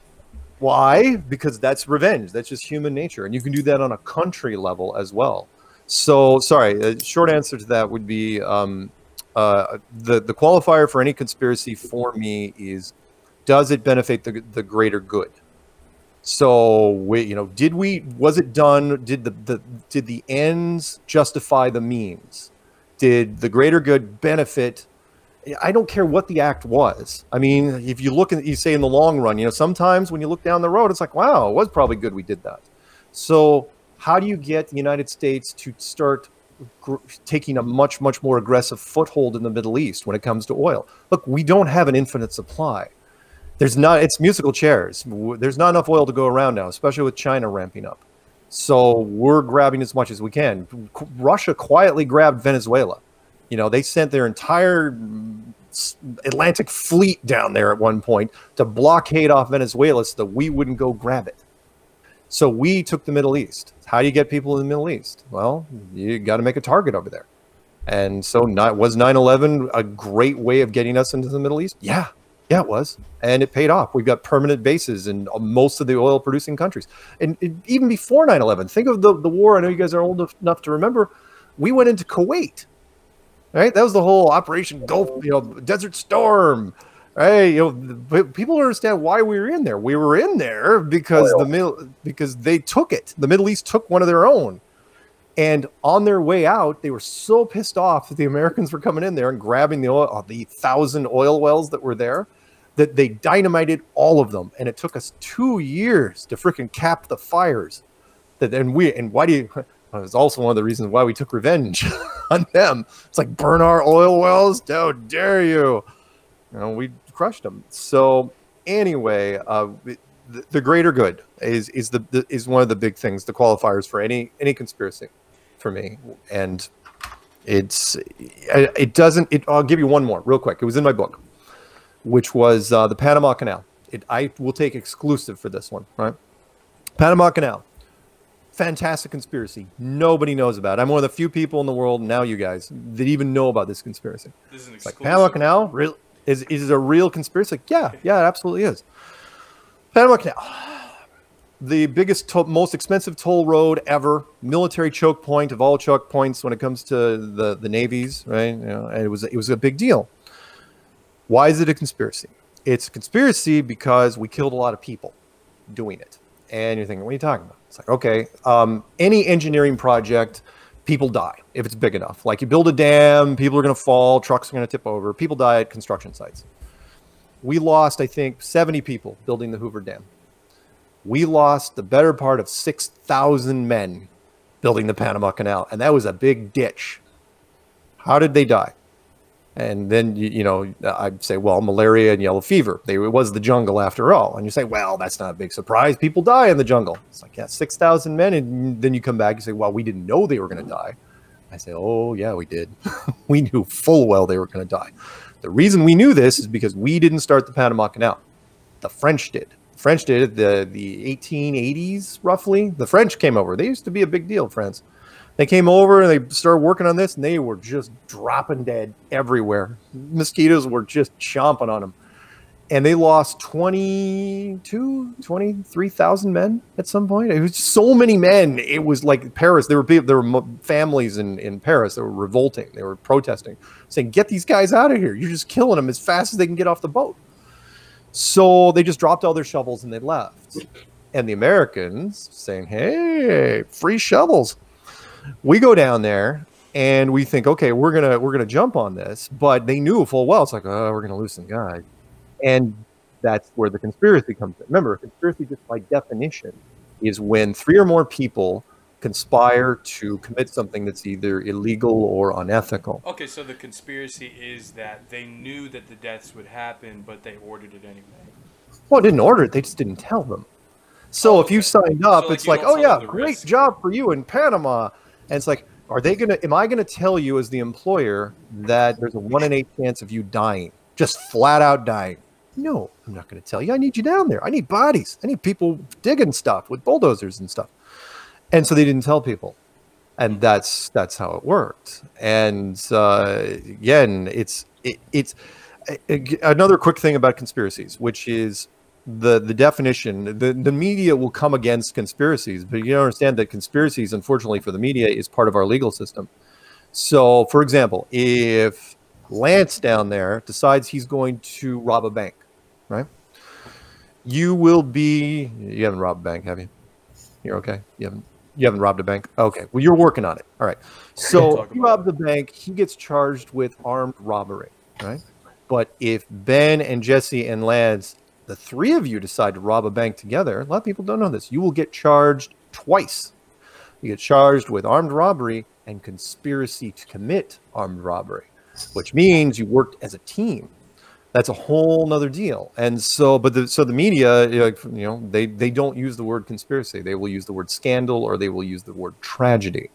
Why? Because that's revenge. That's just human nature. And you can do that on a country level as well. So, sorry, a short answer to that would be... the qualifier for any conspiracy for me is, does it benefit the greater good? So was it done? Did the ends justify the means? Did the greater good benefit? I don't care what the act was. I mean, if you look at, you say in the long run, sometimes when you look down the road, it's like, wow, it was probably good we did that. So how do you get the United States to start taking a much, much more aggressive foothold in the Middle East when it comes to oil? Look, we don't have an infinite supply. It's musical chairs. There's not enough oil to go around now, especially with China ramping up. So we're grabbing as much as we can. Russia quietly grabbed Venezuela. They sent their entire Atlantic fleet down there at one point to blockade off Venezuela so that we wouldn't go grab it. So we took the Middle East. How do you get people in the Middle East? Well, you got to make a target over there. And so was 9/11 a great way of getting us into the Middle East? Yeah. Yeah, it was. And it paid off. We've got permanent bases in most of the oil-producing countries. And even before 9/11, think of the war. I know you guys are old enough to remember. We went into Kuwait. Right? That was the whole Operation Gulf, Desert Storm. Right? People don't understand why we were in there. We were in there because because they took it. The Middle East took one of their own. And on their way out, they were so pissed off that the Americans were coming in there and grabbing the oil, the 1,000 oil wells that were there, that they dynamited all of them. And it took us 2 years to freaking cap the fires. It was also one of the reasons why we took revenge on them. It's like, burn our oil wells? How dare you? We crushed them. So anyway, the greater good is one of the big things, the qualifiers for any conspiracy for me. And I'll give you one more real quick. It was in my book, which was the Panama Canal. I will take exclusive for this one, right? Panama Canal. Fantastic conspiracy. Nobody knows about it. I'm one of the few people in the world, now you guys, that even know about this conspiracy. This is an exclusive. Like, Panama Canal is a real conspiracy? Like, yeah, it absolutely is. Panama Canal. The biggest, most expensive toll road ever. Military choke point of all choke points when it comes to the navies, right? And it was a big deal. Why is it a conspiracy? It's a conspiracy because we killed a lot of people doing it. And you're thinking, what are you talking about? It's like, okay, any engineering project, people die if it's big enough. Like, you build a dam, people are going to fall, trucks are going to tip over, people die at construction sites. We lost, I think, 70 people building the Hoover Dam. We lost the better part of 6,000 men building the Panama Canal, and that was a big ditch. How did they die? And then, I'd say, well, malaria and yellow fever. It was the jungle after all. And you say, well, that's not a big surprise. People die in the jungle. It's like, yeah, 6,000 men. And then you come back and say, well, we didn't know they were going to die. I say, oh, yeah, we did. We knew full well they were going to die. The reason we knew this is because we didn't start the Panama Canal. The French did. The French did it the 1880s, roughly. The French came over. They used to be a big deal, friends. They came over and they started working on this, and they were just dropping dead everywhere. Mosquitoes were just chomping on them. And they lost 23,000 men at some point. It was so many men. It was like Paris. There were families in Paris that were revolting. They were protesting, saying, get these guys out of here. You're just killing them as fast as they can get off the boat. So they just dropped all their shovels and they left. And the Americans saying, hey, free shovels. We go down there and we think, okay, we're gonna jump on this, but they knew full well. It's like, oh, we're gonna lose some guys, and that's where the conspiracy comes in. Remember, a conspiracy, just by definition, is when three or more people conspire to commit something that's either illegal or unethical. Okay, so the conspiracy is that they knew that the deaths would happen, but they ordered it anyway. Well, didn't order it; they just didn't tell them. So if you signed up, so, like, it's like, oh yeah, great job for you in Panama. And it's like, am I going to tell you as the employer that there's a 1 in 8 chance of you dying, just flat out dying? No, I'm not going to tell you. I need you down there. I need bodies. I need people digging stuff with bulldozers and stuff. And so they didn't tell people. And that's how it worked. And again, it's another quick thing about conspiracies, which is the definition. The media will come against conspiracies, but you don't understand that conspiracies, unfortunately for the media, is part of our legal system. So, for example, if Lance down there decides he's going to rob a bank, right? You haven't robbed a bank, have you? You're okay. You haven't robbed a bank. Okay. Well, you're working on it. All right. So he robbed the bank. He gets charged with armed robbery, right? But if Ben and Jesse and Lance, the three of you, decide to rob a bank together, a lot of people don't know this, you will get charged twice. You get charged with armed robbery and conspiracy to commit armed robbery, which means you worked as a team. That's a whole nother deal. And so, so the media, they don't use the word conspiracy. They will use the word scandal, or they will use the word tragedy.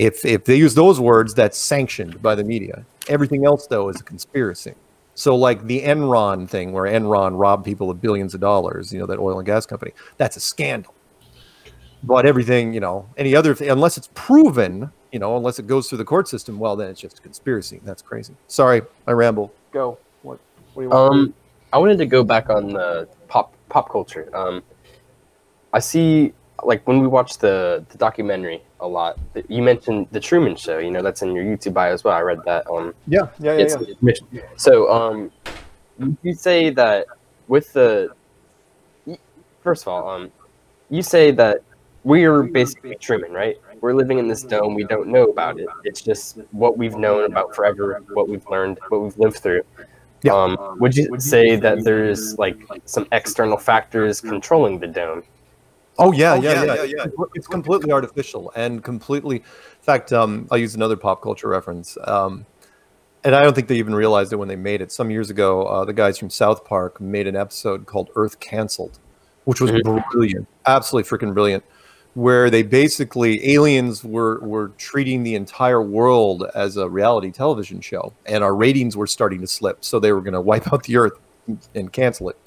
If they use those words, that's sanctioned by the media. Everything else, though, is a conspiracy. So like the Enron thing, where Enron robbed people of billions of dollars, you know, that oil and gas company, that's a scandal. But everything, you know, any other thing, unless it's proven, you know, unless it goes through the court system, well, then it's just a conspiracy. That's crazy. Sorry, I ramble. Go. What do you want? I wanted to go back on the pop culture. I see, like, when we watch the documentary a lot, you mentioned The Truman Show. You know, that's in your YouTube bio as well. I read that. Yeah. So you say that with the – first of all, you say that we're basically Truman, right? We're living in this dome. We don't know about it. It's just what we've known about forever, what we've learned, what we've lived through. Yeah. Would you say that there's like some external factors controlling the dome? Oh yeah, yeah. It's completely artificial and completely. In fact, I'll use another pop culture reference, and I don't think they even realized it when they made it. Some years ago, the guys from South Park made an episode called "Earth Cancelled," which was brilliant, absolutely freaking brilliant, where they basically aliens were treating the entire world as a reality television show, and our ratings were starting to slip, so they were going to wipe out the Earth and cancel it.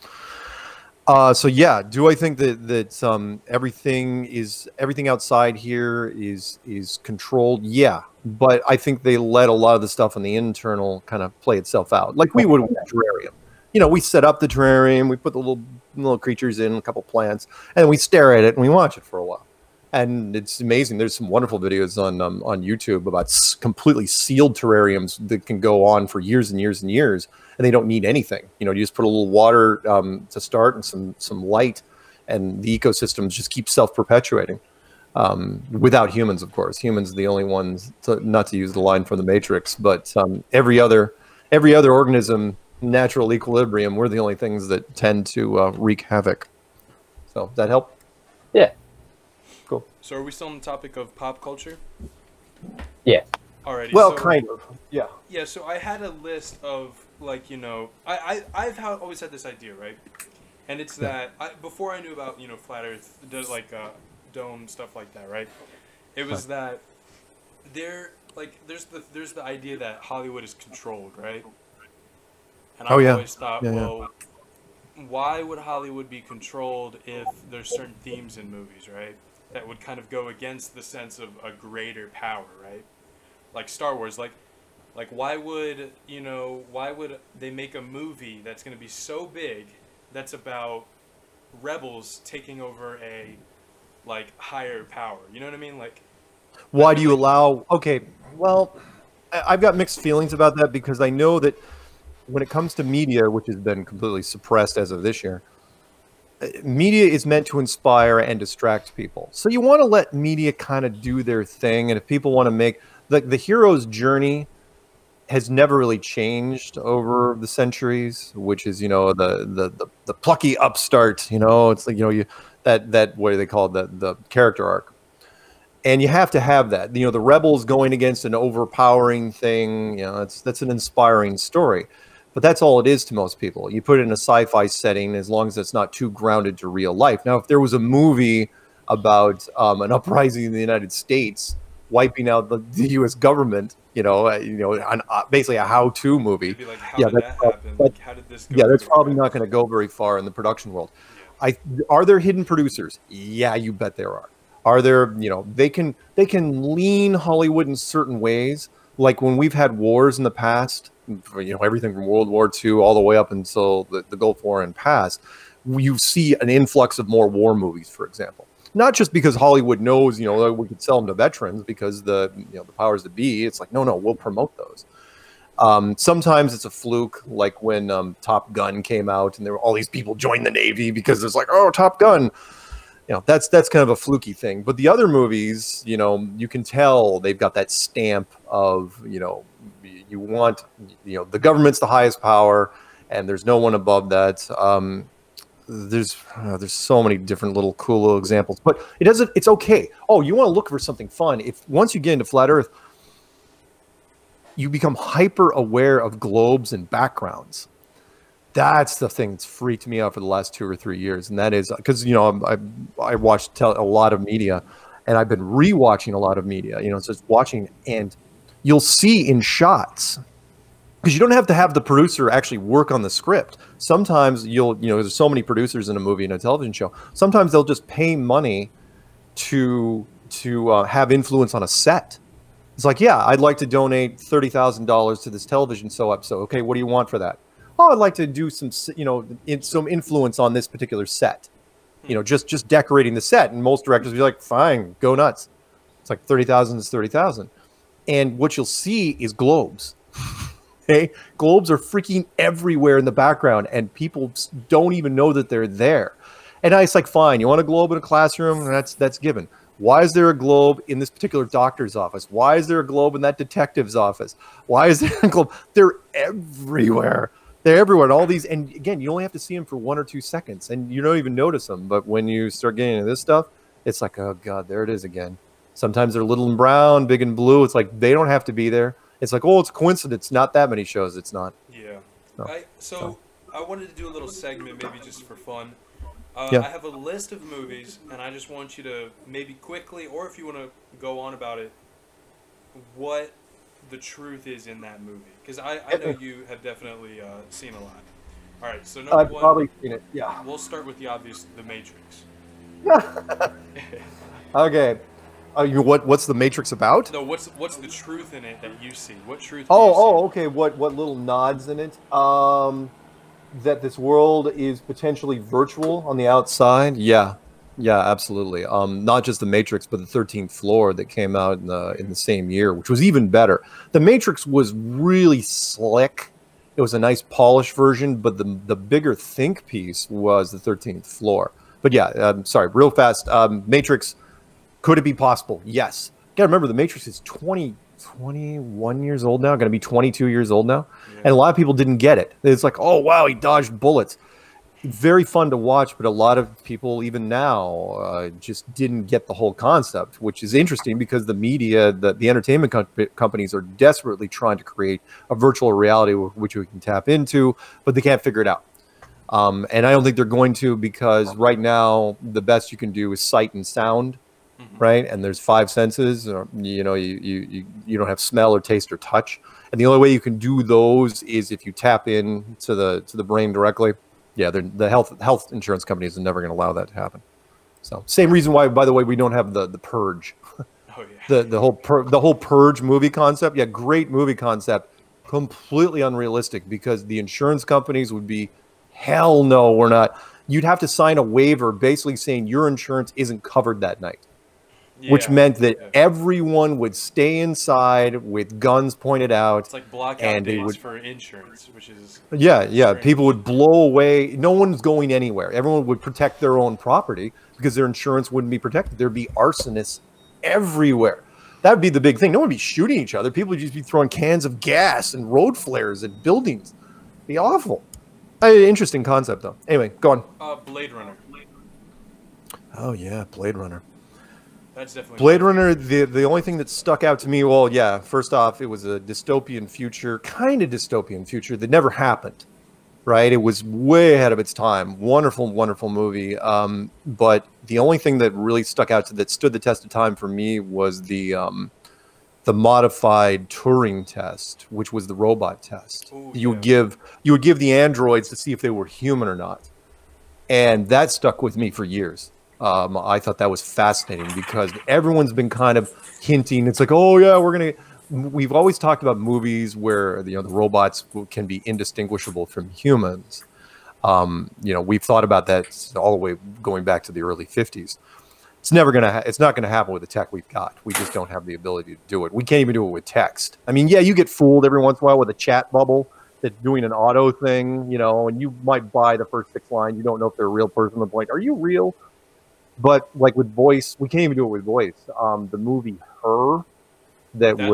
So yeah, do I think that everything outside here is controlled? Yeah, but I think they let a lot of the stuff on the internal kind of play itself out, like we would with a terrarium. You know, we set up the terrarium, we put the little creatures in, a couple plants, and we stare at it and we watch it for a while. And it's amazing. There's some wonderful videos on YouTube about completely sealed terrariums that can go on for years and years and years, and they don't need anything. You know, you just put a little water to start and some light, and the ecosystems just keep self-perpetuating without humans, of course. Humans are the only ones, not to use the line from The Matrix, but every other organism, natural equilibrium, we're the only things that tend to wreak havoc. So that help? Yeah. Cool. So are we still on the topic of pop culture? Yeah. Alrighty. Well, so, kind of. Yeah. Yeah. So I had a list of, like, you know, I've always had this idea, right? And it's that before I knew about, you know, flat Earth, does like dome stuff like that, right? It was that there's the idea that Hollywood is controlled, right? And I always thought, well, why would Hollywood be controlled if there's certain themes in movies, right? That would kind of go against the sense of a greater power, right? Like Star Wars, like why would they make a movie that's going to be so big that's about rebels taking over a like higher power? You know what I mean? Like, why do you allow? Okay, well, I've got mixed feelings about that, because I know that when it comes to media, which has been completely suppressed as of this year, media is meant to inspire and distract people. So you want to let media kind of do their thing. And if people want to make the hero's journey has never really changed over the centuries, which is, you know, the plucky upstart, you know, it's like, you know, that what do they call it, the character arc. And you have to have that, you know, the rebels going against an overpowering thing, you know, that's an inspiring story. But that's all it is to most people. You put it in a sci-fi setting, as long as it's not too grounded to real life. Now, if there was a movie about an uprising in the United States, wiping out the U.S. government, basically a how-to movie. Like, that's probably not going to go very far in the production world. Are there hidden producers? Yeah, you bet there are. Are there? You know, they can lean Hollywood in certain ways. Like when we've had wars in the past, you know, everything from World War II all the way up until the Gulf War and past, you see an influx of more war movies, for example. Not just because Hollywood knows, you know, we could sell them to veterans because the powers that be, it's like, no, we'll promote those. Sometimes it's a fluke, like when Top Gun came out and there were all these people joined the Navy because it's like, oh, Top Gun. You know, that's kind of a fluky thing. But the other movies, you know, you can tell they've got that stamp of, you know, you want, you know, the government's the highest power and there's no one above that. There's so many different little cool little examples, but it doesn't, it's okay. Oh, you want to look for something fun. If once you get into flat Earth, you become hyper aware of globes and backgrounds. That's the thing that's freaked me out for the last 2 or 3 years. And that is because, you know, I watched a lot of media and I've been rewatching a lot of media, you know, it's just watching, and you'll see in shots because you don't have to have the producer actually work on the script. Sometimes you'll, you know, there's so many producers in a movie and a television show. Sometimes they'll just pay money to have influence on a set. It's like, yeah, I'd like to donate $30,000 to this television show episode. Okay, what do you want for that? Oh, I'd like to do some, you know, some influence on this particular set. You know, just decorating the set. And most directors would be like, fine, go nuts. It's like 30,000 is 30,000. And what you'll see is globes. Okay? Globes are freaking everywhere in the background, and people don't even know that they're there. And it's like, fine, you want a globe in a classroom? That's given. Why is there a globe in this particular doctor's office? Why is there a globe in that detective's office? Why is there a globe? They're everywhere. They're everywhere. And all these, and again, you only have to see them for 1 or 2 seconds, and you don't even notice them. But when you start getting into this stuff, it's like, oh God, there it is again. Sometimes they're little and brown, big and blue. It's like, they don't have to be there. It's like, oh, it's a coincidence. Not that many shows. It's not. Yeah. No. I wanted to do a little segment, maybe just for fun. I have a list of movies, and I just want you to maybe quickly, or if you want to go on about it, what the truth is in that movie. Because I know you have definitely seen a lot. All right, so number one. I've probably seen it, yeah. We'll start with the obvious, The Matrix. Okay. What's The Matrix about? No, what's the truth in it that you see? What truth do you see? Okay. What little nods in it? That this world is potentially virtual on the outside. Yeah, yeah, absolutely. Not just The Matrix, but The 13th Floor that came out in the same year, which was even better. The Matrix was really slick. It was a nice polished version, but the bigger think piece was The 13th Floor. But yeah, sorry, real fast. Matrix, could it be possible? Yes. Gotta remember, The Matrix is 21 years old now, gonna be 22 years old now. Yeah. And a lot of people didn't get it. It's like, oh wow, he dodged bullets. Very fun to watch, but a lot of people even now just didn't get the whole concept, which is interesting because the media, the entertainment companies are desperately trying to create a virtual reality which we can tap into, but they can't figure it out. And I don't think they're going to, because right now the best you can do is sight and sound. Right, and there's 5 senses. You know, you don't have smell or taste or touch, and the only way you can do those is if you tap in to the brain directly. Yeah, the health insurance companies are never going to allow that to happen. So, same reason why, by the way, we don't have the purge. Oh, yeah. the whole purge movie concept. Yeah, great movie concept, completely unrealistic because the insurance companies would be, hell no, we're not. You'd have to sign a waiver basically saying your insurance isn't covered that night. Yeah, which meant that everyone would stay inside with guns pointed out. It's like blackout days for insurance, which is... Yeah, yeah. People would blow away. No one's going anywhere. Everyone would protect their own property because their insurance wouldn't be protected. There'd be arsonists everywhere. That would be the big thing. No one would be shooting each other. People would just be throwing cans of gas and road flares at buildings. It'd be awful. Interesting concept, though. Anyway, go on. Blade Runner. Oh, yeah, Blade Runner. That's definitely Blade Runner. The only thing that stuck out to me, well, yeah, first off, it was a dystopian future, kind of dystopian future that never happened, right? It was way ahead of its time. Wonderful, wonderful movie. But the only thing that really stuck out that stood the test of time for me was the modified Turing test, which was the robot test. Ooh, you would give the androids to see if they were human or not, and that stuck with me for years. I thought that was fascinating because everyone's been kind of hinting. It's like, oh yeah, we've always talked about movies where, you know, the robots can be indistinguishable from humans. You know, we've thought about that all the way going back to the early 50s. It's not going to happen with the tech we've got. We just don't have the ability to do it. We can't even do it with text. I mean, yeah, you get fooled every once in a while with a chat bubble that's doing an auto thing, you know, and you might buy the first 6 lines. You don't know if they're a real person. It's like, are you real? But like with voice, we can't even do it with voice. The movie Her, done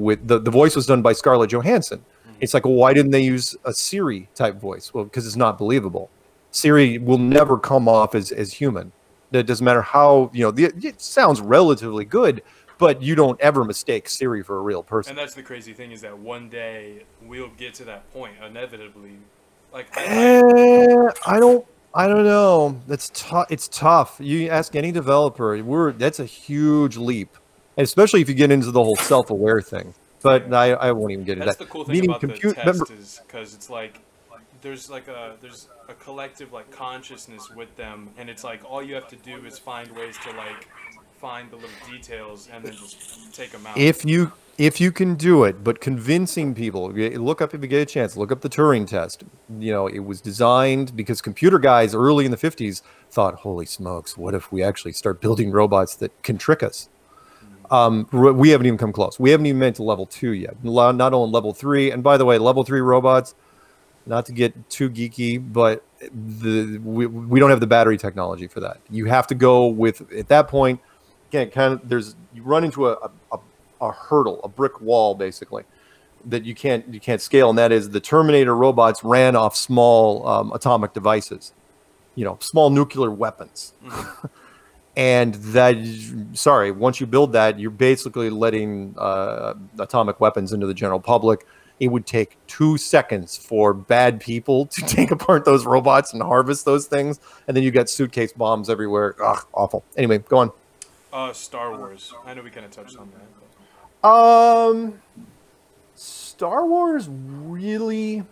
with the voice was done by Scarlett Johansson. Mm-hmm. It's like, well, why didn't they use a Siri type voice? Well, because it's not believable. Siri will never come off as human. It doesn't matter how, you know, it sounds relatively good, but you don't ever mistake Siri for a real person. And that's the crazy thing, is that one day we'll get to that point inevitably. Like I don't know. That's tough. It's tough. You ask any developer, that's a huge leap, and especially if you get into the whole self-aware thing. But I won't even get into that. That's the cool thing about the test is because it's like there's a collective like consciousness with them, and it's like all you have to do is find ways to like find the little details and then just take them out. If you can do it, but convincing people, look up if you get a chance, look up the Turing test. You know, it was designed because computer guys early in the 50s thought, holy smokes, what if we actually start building robots that can trick us? We haven't even come close. We haven't even made to level 2 yet, not on level 3. And by the way, level 3 robots, not to get too geeky, but we don't have the battery technology for that. You have to go with, at that point, again, you run into a hurdle, a brick wall, basically, that you can't scale, and that is the Terminator robots ran off small atomic devices, you know, small nuclear weapons. Mm-hmm. And that, sorry, once you build that, you're basically letting atomic weapons into the general public. It would take 2 seconds for bad people to take apart those robots and harvest those things, and then you got suitcase bombs everywhere. Ugh, awful. Anyway, go on. Star Wars. I know we kind of touched on that. Star Wars really.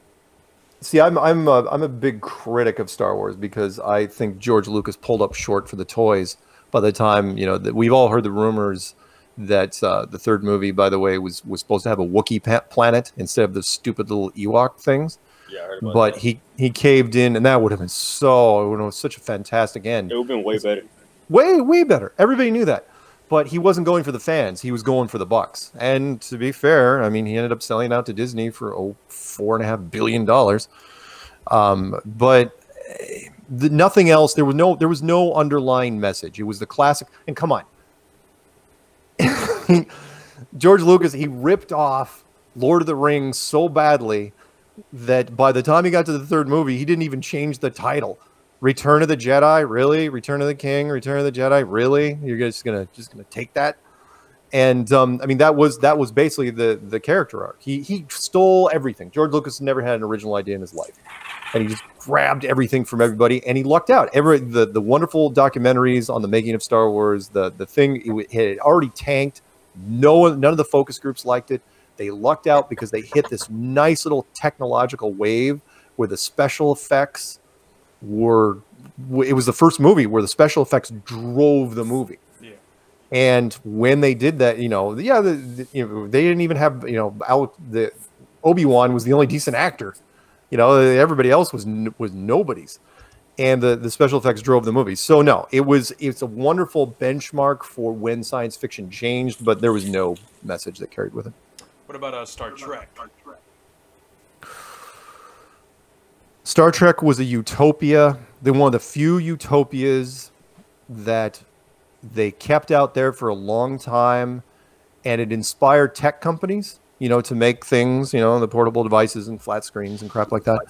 See, I'm a big critic of Star Wars because I think George Lucas pulled up short for the toys. By the time, you know, that we've all heard the rumors that the third movie, by the way, was supposed to have a Wookiee planet instead of the stupid little Ewok things. Yeah, I heard about that. He caved in, and that would have been so, it would have been such a fantastic end. It would have been way better. Way better. Everybody knew that. But he wasn't going for the fans. He was going for the bucks. And to be fair, I mean, he ended up selling out to Disney for $4.5 billion. But nothing else. There was no underlying message. It was the classic. And come on, George Lucas, he ripped off Lord of the Rings so badly that by the time he got to the third movie, he didn't even change the title. Return of the Jedi, really? Return of the King, Return of the Jedi, really? You're just gonna take that? And I mean, that was basically the character arc. He stole everything. George Lucas never had an original idea in his life, and he just grabbed everything from everybody, and he lucked out. The wonderful documentaries on the making of Star Wars, the thing, it had already tanked. None of the focus groups liked it. They lucked out because they hit this nice little technological wave where the special effects. It was the first movie where the special effects drove the movie. Yeah. And when they did that, you know, they didn't even have, you know, Obi-Wan was the only decent actor. You know, everybody else was nobody's. And the special effects drove the movie. So no, it's a wonderful benchmark for when science fiction changed, but there was no message that carried with it. What about Star Trek? Star Trek was a utopia. They were one of the few utopias that they kept out there for a long time, and it inspired tech companies, you know, to make things, you know, the portable devices and flat screens and crap like that.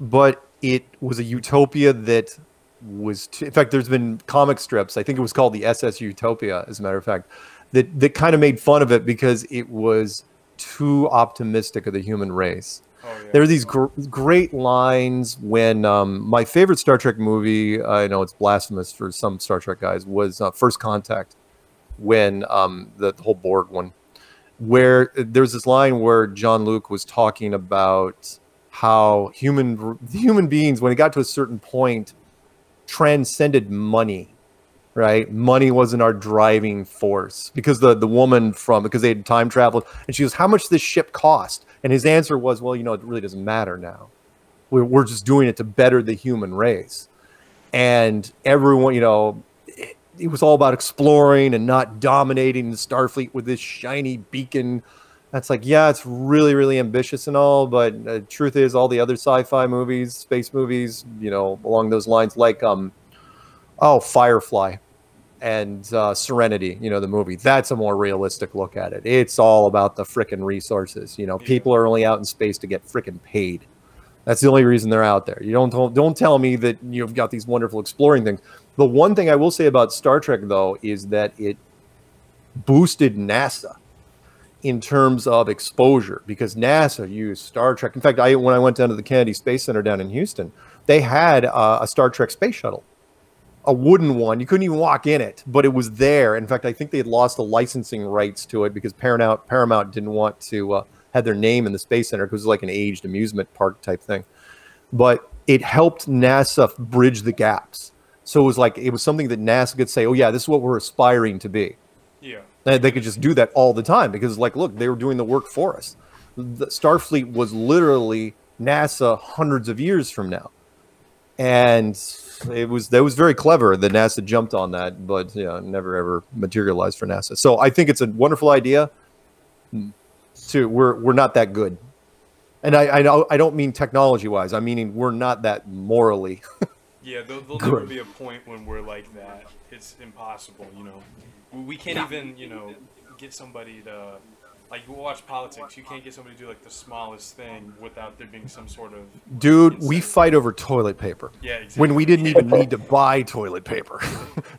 But it was a utopia that was, in fact, there's been comic strips. I think it was called the SS Utopia, as a matter of fact, that kind of made fun of it because it was too optimistic of the human race. Oh, yeah. There are these great lines when my favorite Star Trek movie, I know it's blasphemous for some Star Trek guys, was First Contact, when the whole Borg one, where there's this line where Jean-Luc was talking about how human beings, when it got to a certain point, transcended money, right? Money wasn't our driving force because the woman because they had time traveled, and she goes, how much does this ship cost? And his answer was, well, you know, it really doesn't matter now. We're just doing it to better the human race. And everyone, you know, it was all about exploring and not dominating the Starfleet with this shiny beacon. That's like, yeah, it's really, really ambitious and all, but the truth is all the other sci-fi movies, space movies, you know, along those lines, like, Firefly and Serenity, you know, the movie, that's a more realistic look at it. It's all about the frickin' resources. You know, people are only out in space to get frickin' paid. That's the only reason they're out there. You don't tell me that you've got these wonderful exploring things. The one thing I will say about Star Trek, though, is that it boosted NASA in terms of exposure, because NASA used Star Trek. In fact, when I went down to the Kennedy Space Center down in Houston, they had a Star Trek space shuttle a wooden one. You couldn't even walk in it, but it was there. In fact, I think they had lost the licensing rights to it because Paramount didn't want to have their name in the Space Center because it was like an aged amusement park type thing. But it helped NASA bridge the gaps. So it was like, it was something that NASA could say, oh yeah, this is what we're aspiring to be. Yeah. And they could just do that all the time because, like, look, they were doing the work for us. The Starfleet was literally NASA hundreds of years from now. And that was very clever that NASA jumped on that, but yeah, never ever materialized for NASA. So I think it's a wonderful idea. To we're not that good. And I don't mean technology-wise. I mean we're not that morally. Yeah, there'll never be a point when we're like that. It's impossible, you know. We can't even, you know, get somebody to, like, you watch politics. You can't get somebody to do, like, the smallest thing without there being some sort of... Dude, incentive. We fight over toilet paper. Yeah, exactly. When we didn't even need to buy toilet paper.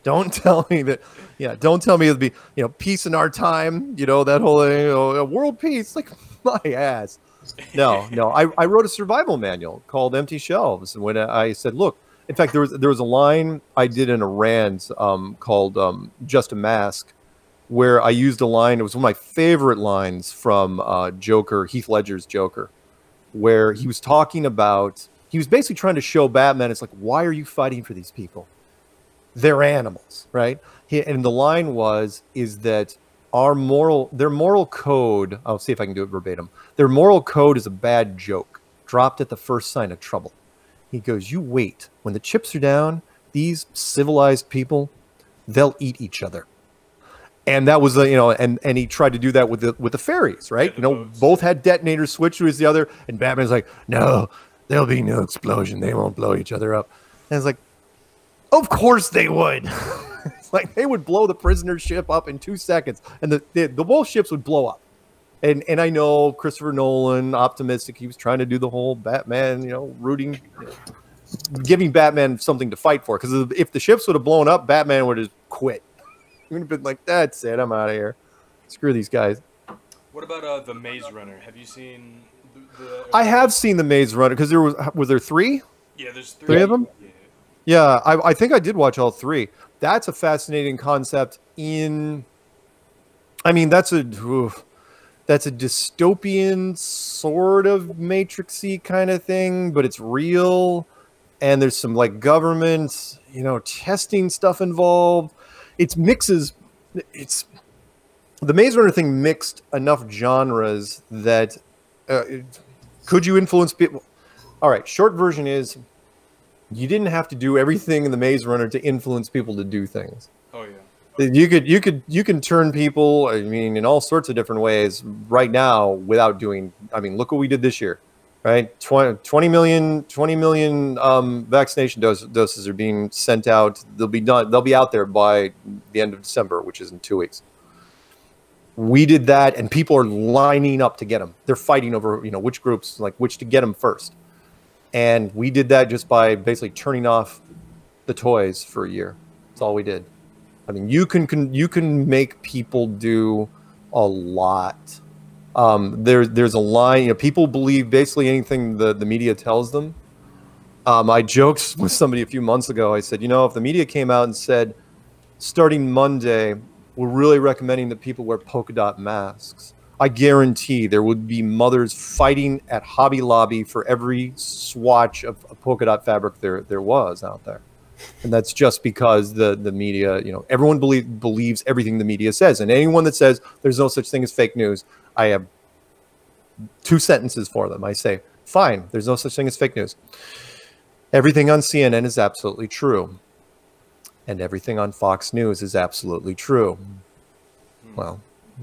Don't tell me that... Yeah, don't tell me it'd be, you know, peace in our time. You know, that whole, you know, world peace. Like, my ass. No, no. I wrote a survival manual called Empty Shelves. And when I said, look... In fact, there was a line I did in a rant called Just a Mask, where I used a line. It was one of my favorite lines from Joker, Heath Ledger's Joker, where he was talking about, he was basically trying to show Batman, it's like, why are you fighting for these people? They're animals, right? And the line was, is that their moral code, I'll see if I can do it verbatim. Their moral code is a bad joke, dropped at the first sign of trouble. He goes, you wait. When the chips are down, these civilized people, they'll eat each other. And that was, you know, and he tried to do that with the fairies, right? You know, both had detonators, switch to the other, and Batman's like, no, there'll be no explosion. They won't blow each other up. And it's like, of course they would. It's like, they would blow the prisoner ship up in 2 seconds, and the both ships would blow up. And I know Christopher Nolan, optimistic, he was trying to do the whole Batman, you know, rooting, you know, giving Batman something to fight for. Because if the ships would have blown up, Batman would have quit. He would have been like, that's it, I'm out of here. Screw these guys. What about The Maze Runner? Have you seen the... I have seen The Maze Runner, because there was there three? Yeah, there's three. Three of them? Yeah, yeah, I think I did watch all three. That's a fascinating concept in... I mean, that's a... Oof. That's a dystopian sort of Matrix-y kind of thing, but it's real. And there's some, like, government, you know, testing stuff involved. The Maze Runner thing mixed enough genres that could you influence people? All right, short version is you didn't have to do everything in the Maze Runner to influence people to do things. Oh, yeah. You can turn people, I mean, in all sorts of different ways right now without doing, I mean, look what we did this year, right? 20 million vaccination doses are being sent out. They'll be out there by the end of December, which is in 2 weeks. We did that, and people are lining up to get them. They're fighting over, you know, which groups, like, which to get them first. And we did that just by basically turning off the toys for a year. That's all we did. I mean, you can make people do a lot. There's a line, you know, people believe basically anything the media tells them. I joked with somebody a few months ago. I said, you know, if the media came out and said, starting Monday, we're really recommending that people wear polka dot masks, I guarantee there would be mothers fighting at Hobby Lobby for every swatch of polka dot fabric there was out there. And that's just because the media, you know, everyone believes everything the media says. And anyone that says there's no such thing as fake news, I have two sentences for them. I say, fine, there's no such thing as fake news. Everything on CNN is absolutely true. And everything on Fox News is absolutely true. Well,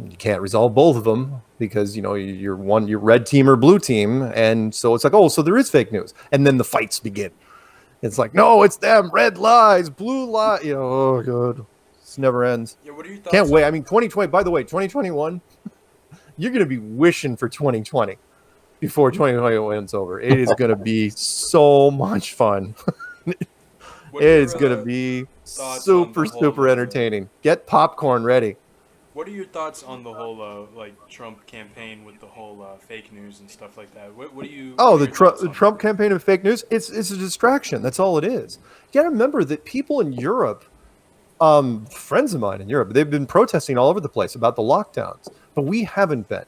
you can't resolve both of them because, you know, you're red team or blue team. And so it's like, oh, so there is fake news. And then the fights begin. It's like, no, it's them, red lies, blue lies, you know, oh, God, this never ends. Yeah, what are your thoughts? Can't wait. I mean, 2020, by the way, 2021, you're going to be wishing for 2020 before 2021's over. It is going to be so much fun. It is going to be super, super entertaining. Get popcorn ready. What are your thoughts on the whole like Trump campaign with the whole fake news and stuff like that? What do you? Oh, the Trump campaign of fake news. It's a distraction. That's all it is. You got to remember that people in Europe, friends of mine in Europe, they've been protesting all over the place about the lockdowns, but we haven't been.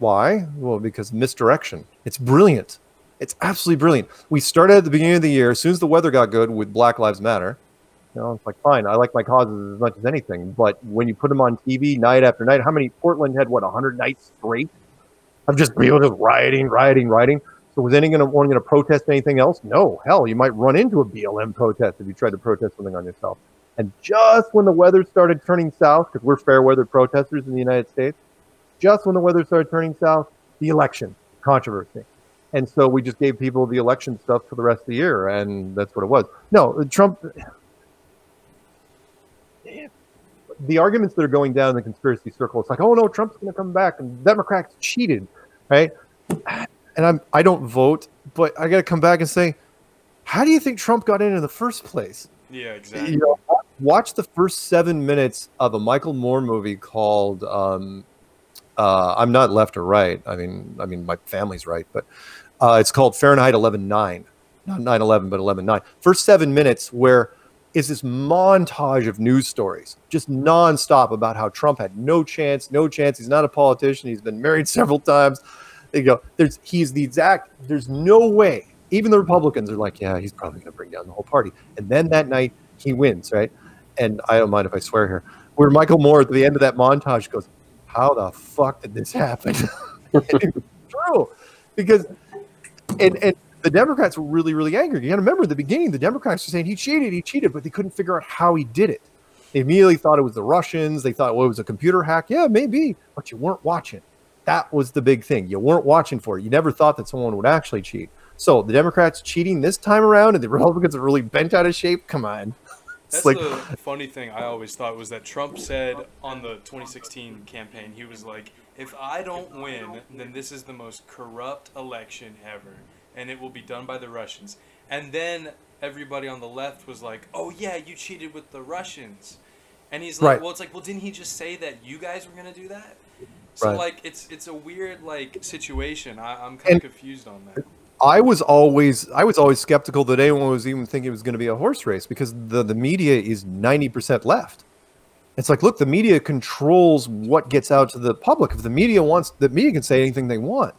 Why? Well, because misdirection. It's brilliant. It's absolutely brilliant. We started at the beginning of the year, as soon as the weather got good, with Black Lives Matter. You know, it's like, fine, I like my causes as much as anything, but when you put them on TV night after night, how many, Portland had, what, 100 nights straight? I'm just people just rioting. So was anyone going to protest anything else? No, hell, you might run into a BLM protest if you tried to protest something on yourself. And just when the weather started turning south, because we're fair weather protesters in the United States, just when the weather started turning south, the election controversy. And so we just gave people the election stuff for the rest of the year, and that's what it was. No, Trump... The arguments that are going down in the conspiracy circle, it's like, oh, no, Trump's going to come back, and Democrats cheated, right? And I don't vote, but I got to come back and say, how do you think Trump got in the first place? Yeah, exactly. You know, watch the first 7 minutes of a Michael Moore movie called I'm Not Left or Right. I mean, my family's right, but it's called Fahrenheit 11/9. Not 9/11, but 11/9. First 7 minutes where... is this montage of news stories, just nonstop, about how Trump had no chance, no chance. He's not a politician. He's been married several times. You know, he's the exact, there's no way. Even the Republicans are like, yeah, he's probably going to bring down the whole party. And then that night he wins, right? And I don't mind if I swear here, where Michael Moore at the end of that montage goes, how the fuck did this happen? It was true. Because, and the Democrats were really, really angry. You got to remember at the beginning, the Democrats were saying he cheated, but they couldn't figure out how he did it. They immediately thought it was the Russians. They thought, well, it was a computer hack. Yeah, maybe, but you weren't watching. That was the big thing. You weren't watching for it. You never thought that someone would actually cheat. So the Democrats cheating this time around, and the Republicans are really bent out of shape. Come on. That's like, the funny thing I always thought was that Trump said on the 2016 campaign, he was like, if I don't win, then this is the most corrupt election ever, and it will be done by the Russians. And then everybody on the left was like, oh yeah, you cheated with the Russians. And he's like, right. Well, it's like, well, didn't he just say that you guys were going to do that? So right. Like, it's a weird like situation. I'm kind of confused on that. I was always skeptical that anyone was even thinking it was going to be a horse race, because the media is 90% left. It's like, look, the media controls what gets out to the public. If the media wants, the media can say anything they want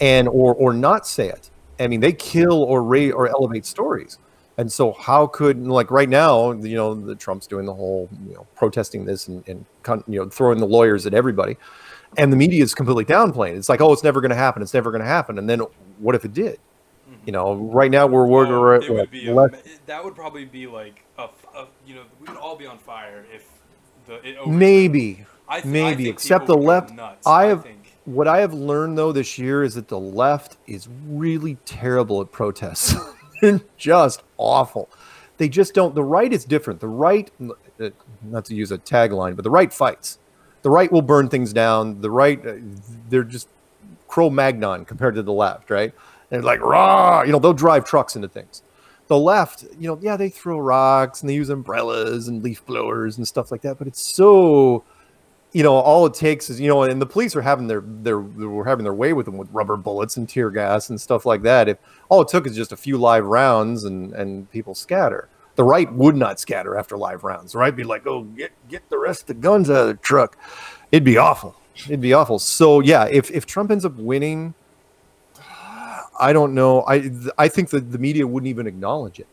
and, or not say it. I mean, they kill or rate or elevate stories. And so how could, like right now, you know, the Trump's doing the whole, you know, protesting this and you know, throwing the lawyers at everybody. And the media is completely downplaying. It's like, oh, it's never going to happen. It's never going to happen. And then what if it did? Mm-hmm. You know, right now that would probably be like, you know, we would all be on fire if maybe, except the left. Nuts, What I have learned, though, this year is that the left is really terrible at protests. They're just awful. They just don't. The right is different. The right, not to use a tagline, but the right fights. The right will burn things down. The right, they're just Cro-Magnon compared to the left, right? And like, rah, you know, they'll drive trucks into things. The left, you know, yeah, they throw rocks and they use umbrellas and leaf blowers and stuff like that. But it's so... You know, all it takes is, you know, and the police are having their way with them with rubber bullets and tear gas and stuff like that. If all it took is just a few live rounds and people scatter. The right would not scatter after live rounds. The right be like, oh, get the rest of the guns out of the truck. It'd be awful. It'd be awful. So yeah, if Trump ends up winning, I don't know. I think that the media wouldn't even acknowledge it.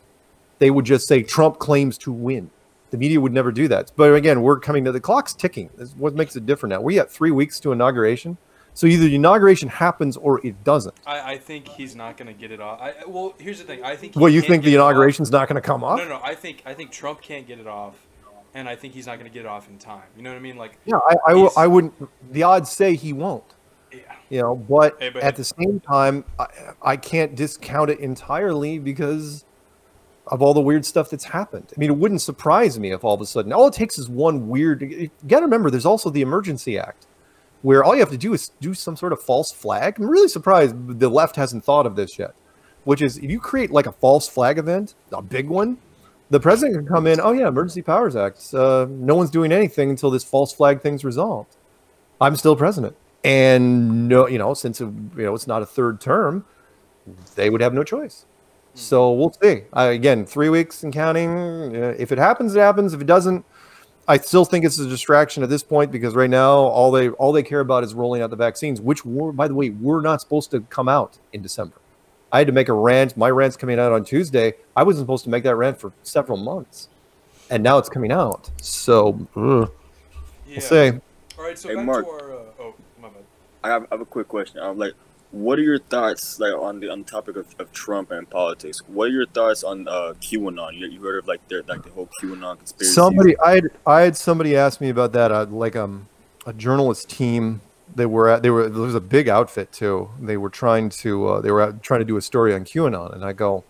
They would just say Trump claims to win. The media would never do that. But again, we're coming to the clock's ticking. This is what makes it different now. We got 3 weeks to inauguration. So either the inauguration happens or it doesn't. I think he's not going to get it off. Well, here's the thing. I think. Well, you think the inauguration's not going to come off? No. I think Trump can't get it off, and I think he's not going to get it off in time. You know what I mean? Like, yeah, I wouldn't. The odds say he won't. Yeah. You know, but at the same time, I can't discount it entirely because of all the weird stuff that's happened. I mean, it wouldn't surprise me if all of a sudden, all it takes is one weird, you gotta remember, there's also the Emergency Act, where all you have to do is do some sort of false flag. I'm really surprised the left hasn't thought of this yet, which is if you create like a false flag event, a big one, The president can come in, oh yeah, Emergency Powers Act. No one's doing anything until this false flag thing's resolved. I'm still president. And no, you know, since it's not a third term, they would have no choice. So we'll see. Again, 3 weeks and counting. If it happens, it happens. If it doesn't, I still think it's a distraction at this point, because right now all they care about is rolling out the vaccines, which, by the way, were not supposed to come out in December. I had to make a rant. My rant's coming out on Tuesday. I wasn't supposed to make that rant for several months, and now it's coming out. So we'll see. All right. So hey, back Mark, to our. Oh, my bad. I have a quick question. What are your thoughts on the topic of Trump and politics? What are your thoughts on QAnon? You heard of the whole QAnon conspiracy? I had somebody ask me about that. A journalist team. There was a big outfit too. They were trying to do a story on QAnon, and I go,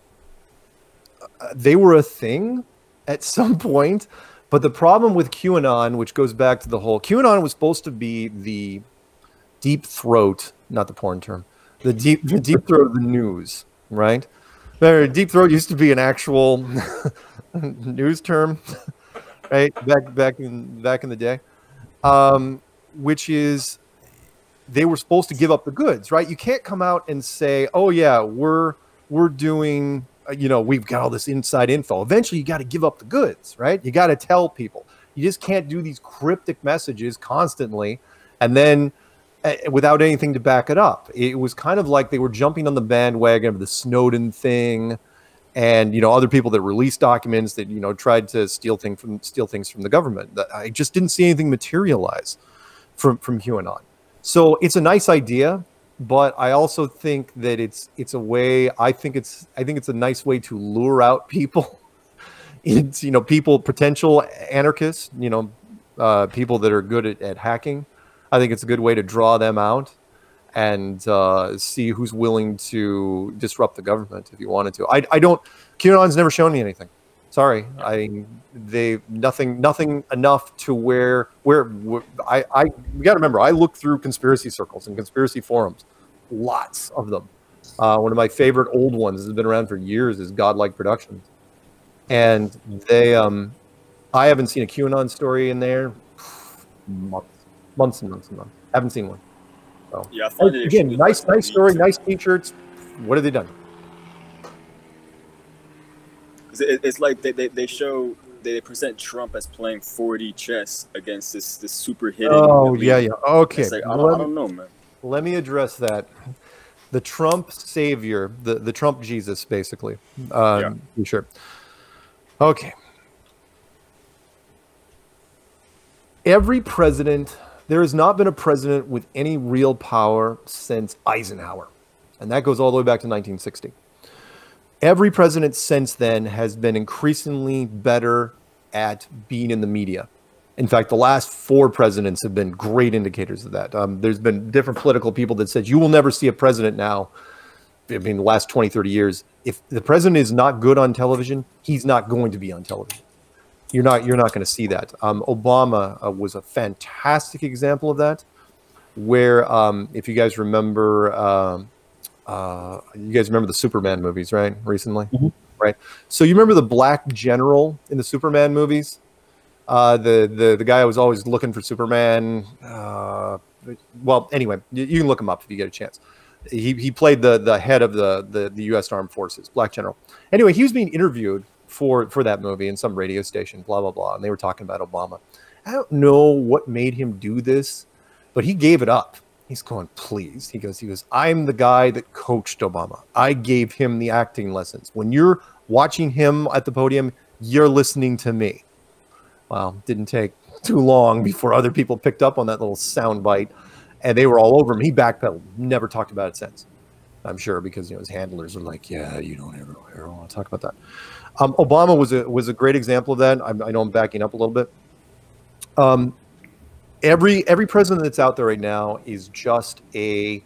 they were a thing at some point, but the problem with QAnon, which goes back to the whole QAnon, was supposed to be the deep throat. Not the porn term, the deep throat of the news, right? Deep throat used to be an actual news term, right? Back in the day, which is they were supposed to give up the goods, right? You can't come out and say, oh yeah, we're doing, we've got all this inside info. Eventually, you got to give up the goods, right? You got to tell people. You just can't do these cryptic messages constantly, and then. Without anything to back it up. It was kind of like they were jumping on the bandwagon of the Snowden thing, and other people that released documents that tried to steal things from the government. I just didn't see anything materialize from QAnon. So it's a nice idea, but I also think that it's a way. I think it's a nice way to lure out people. It's potential anarchists. People that are good at hacking. I think it's a good way to draw them out and see who's willing to disrupt the government if you wanted to. QAnon's never shown me anything. Sorry, nothing enough to where you got to remember, I look through conspiracy circles and conspiracy forums, lots of them. One of my favorite old ones that's been around for years is Godlike Productions, and they I haven't seen a QAnon story in there. Months and months. Haven't seen one. So. Yeah, I find again, nice story, nice t-shirts. What have they done? It's like they present Trump as playing 4D chess against this super hidden. Oh elite. Yeah. Okay. It's like, I don't know, man. Let me address that. The Trump savior, the Trump Jesus, basically. Yeah. Sure. Okay. Every president. There has not been a president with any real power since Eisenhower, and that goes all the way back to 1960. Every president since then has been increasingly better at being in the media. In fact, the last four presidents have been great indicators of that. There's been different political people that said, you will never see a president now, I mean, the last 20, 30 years. If the president is not good on television, he's not going to be on television. You're not going to see that. Obama was a fantastic example of that, where if you guys remember, the Superman movies, right? Recently, right? So you remember the black general in the Superman movies, the guy who was always looking for Superman. Well, anyway, you can look him up if you get a chance. He played the head of the U.S. Armed Forces, black general. Anyway, he was being interviewed for that movie in some radio station, blah, blah, blah. And they were talking about Obama. I don't know what made him do this, but he gave it up. He's going, please. He goes, I'm the guy that coached Obama. I gave him the acting lessons. When you're watching him at the podium, you're listening to me. Well, didn't take too long before other people picked up on that little sound bite, and they were all over him. He backpedaled, never talked about it since. I'm sure because his handlers are like, yeah, you don't ever want to talk about that. Obama was a great example of that. I know I'm backing up a little bit. Every president that's out there right now is just a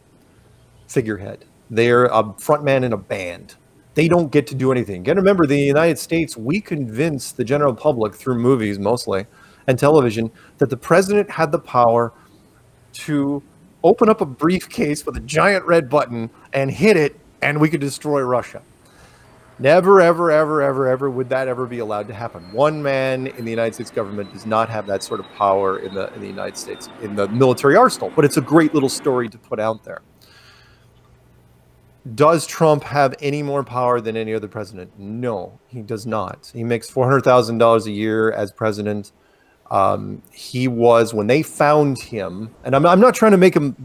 figurehead. They're a frontman in a band. They don't get to do anything. Got to remember, the United States, we convinced the general public through movies mostly and television that the president had the power to open up a briefcase with a giant red button and hit it, and we could destroy Russia. Never, ever, ever, ever, ever would that ever be allowed to happen. One man in the United States government does not have that sort of power in the United States, in the military arsenal. But it's a great little story to put out there. Does Trump have any more power than any other president? No, he does not. He makes $400,000 a year as president. He was, when they found him, and I'm not trying to make him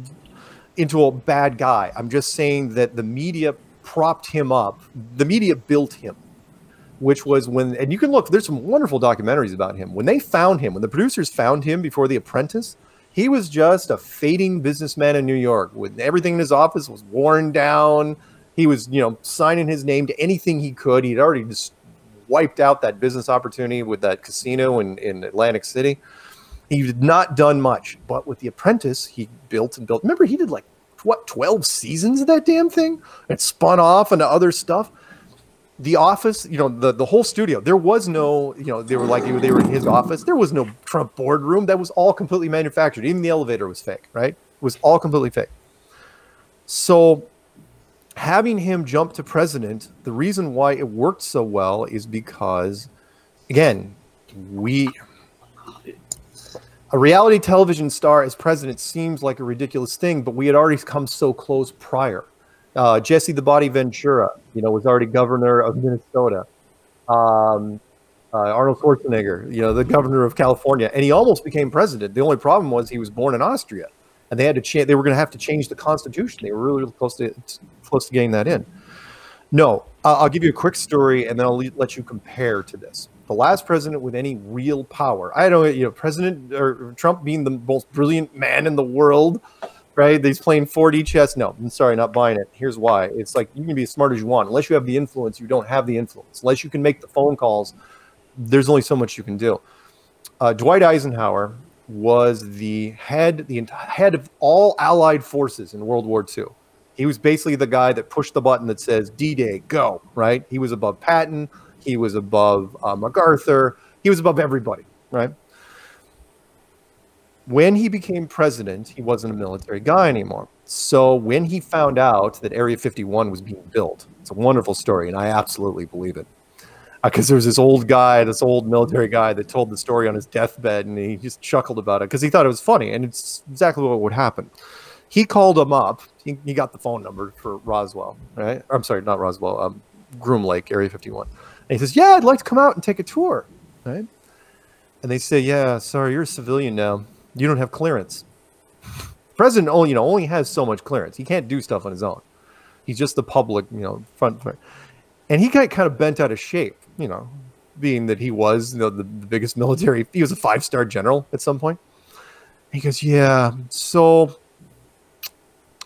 into a bad guy. I'm just saying that the media propped him up. The media built him, which was when, and you can look, there's some wonderful documentaries about him. When they found him, when the producers found him before The Apprentice, he was just a fading businessman in New York with everything in his office was worn down. He was, you know, signing his name to anything he could. He'd already just wiped out that business opportunity with that casino in Atlantic City. He had not done much, but with The Apprentice, he built and built. Remember, he did like, what, 12 seasons of that damn thing? It spun off into other stuff. The office, you know, the whole studio, there was no, you know, they were in his office. There was no Trump boardroom. That was all completely manufactured. Even the elevator was fake, right? It was all completely fake. So having him jump to president, the reason why it worked so well is because, again, a reality television star as president seems like a ridiculous thing, but we had already come so close prior. Jesse the Body Ventura, you know, was already governor of Minnesota. Arnold Schwarzenegger, you know, the governor of California, and he almost became president. The only problem was he was born in Austria, and they had to they were going to have to change the constitution. They were really close to getting that in. No, I'll give you a quick story, and then I'll let you compare to this. The last president with any real power, I don't, you know, President or Trump being the most brilliant man in the world. Right? He's playing 4D chess. No, I'm sorry, not buying it. Here's why. It's like, you can be as smart as you want. Unless you have the influence, you don't have the influence. Unless you can make the phone calls, there's only so much you can do. Dwight Eisenhower was the head of all Allied forces in World War II. He was basically the guy that pushed the button that says, D-Day, go, right? He was above Patton. He was above MacArthur. He was above everybody, right? When he became president, he wasn't a military guy anymore. So when he found out that Area 51 was being built, it's a wonderful story, and I absolutely believe it. Because there was this old guy, this old military guy that told the story on his deathbed, and he just chuckled about it because he thought it was funny, and it's exactly what would happen. He called him up. He got the phone number for Roswell, right? I'm sorry, not Roswell, Groom Lake, Area 51. And he says, yeah, I'd like to come out and take a tour, right? And they say, yeah, sorry, you're a civilian now. You don't have clearance. President only, you know, only has so much clearance. He can't do stuff on his own. He's just the public, you know, front. And he got kind of bent out of shape, you know, being that he was, you know, the biggest military. He was a five-star general at some point. He goes, yeah, so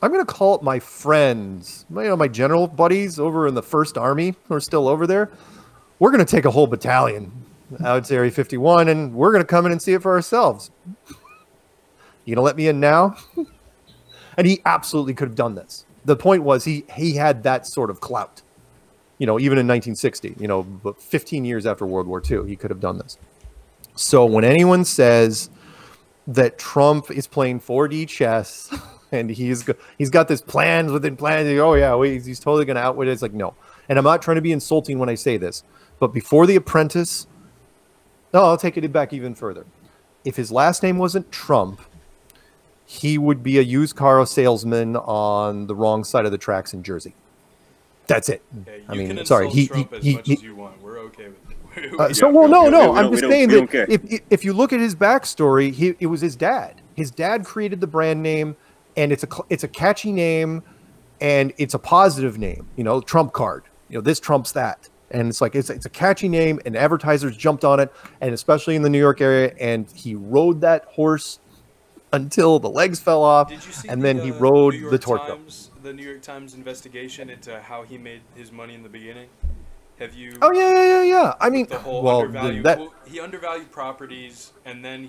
I'm going to call up my friends, you know, my general buddies over in the 1st Army who are still over there. We're going to take a whole battalion out to Area 51, and we're going to come in and see it for ourselves. You gonna let me in now? And he absolutely could have done this. The point was he had that sort of clout, you know, even in 1960, you know, but 15 years after World War II, he could have done this. So when anyone says that Trump is playing 4D chess and he's got this plans within plans, oh yeah, he's totally gonna outwit it. It's like, no. And I'm not trying to be insulting when I say this, but before The Apprentice, no, I'll take it back even further. If his last name wasn't Trump, he would be a used car salesman on the wrong side of the tracks in Jersey. That's it. Okay, I mean, sorry. He can insult Trump as much as you want. We're okay with it. No. I'm just saying that if you look at his backstory, it was his dad. His dad created the brand name, and it's a catchy name, and it's a positive name. You know, Trump card. You know, this trumps that. And it's like, it's a catchy name, and advertisers jumped on it, and especially in the New York area, and he rode that horse until the legs fell off, and then he rode the torso. The New York Times investigation into how he made his money in the beginning? Have you... Oh, yeah. I mean, he undervalued properties, and then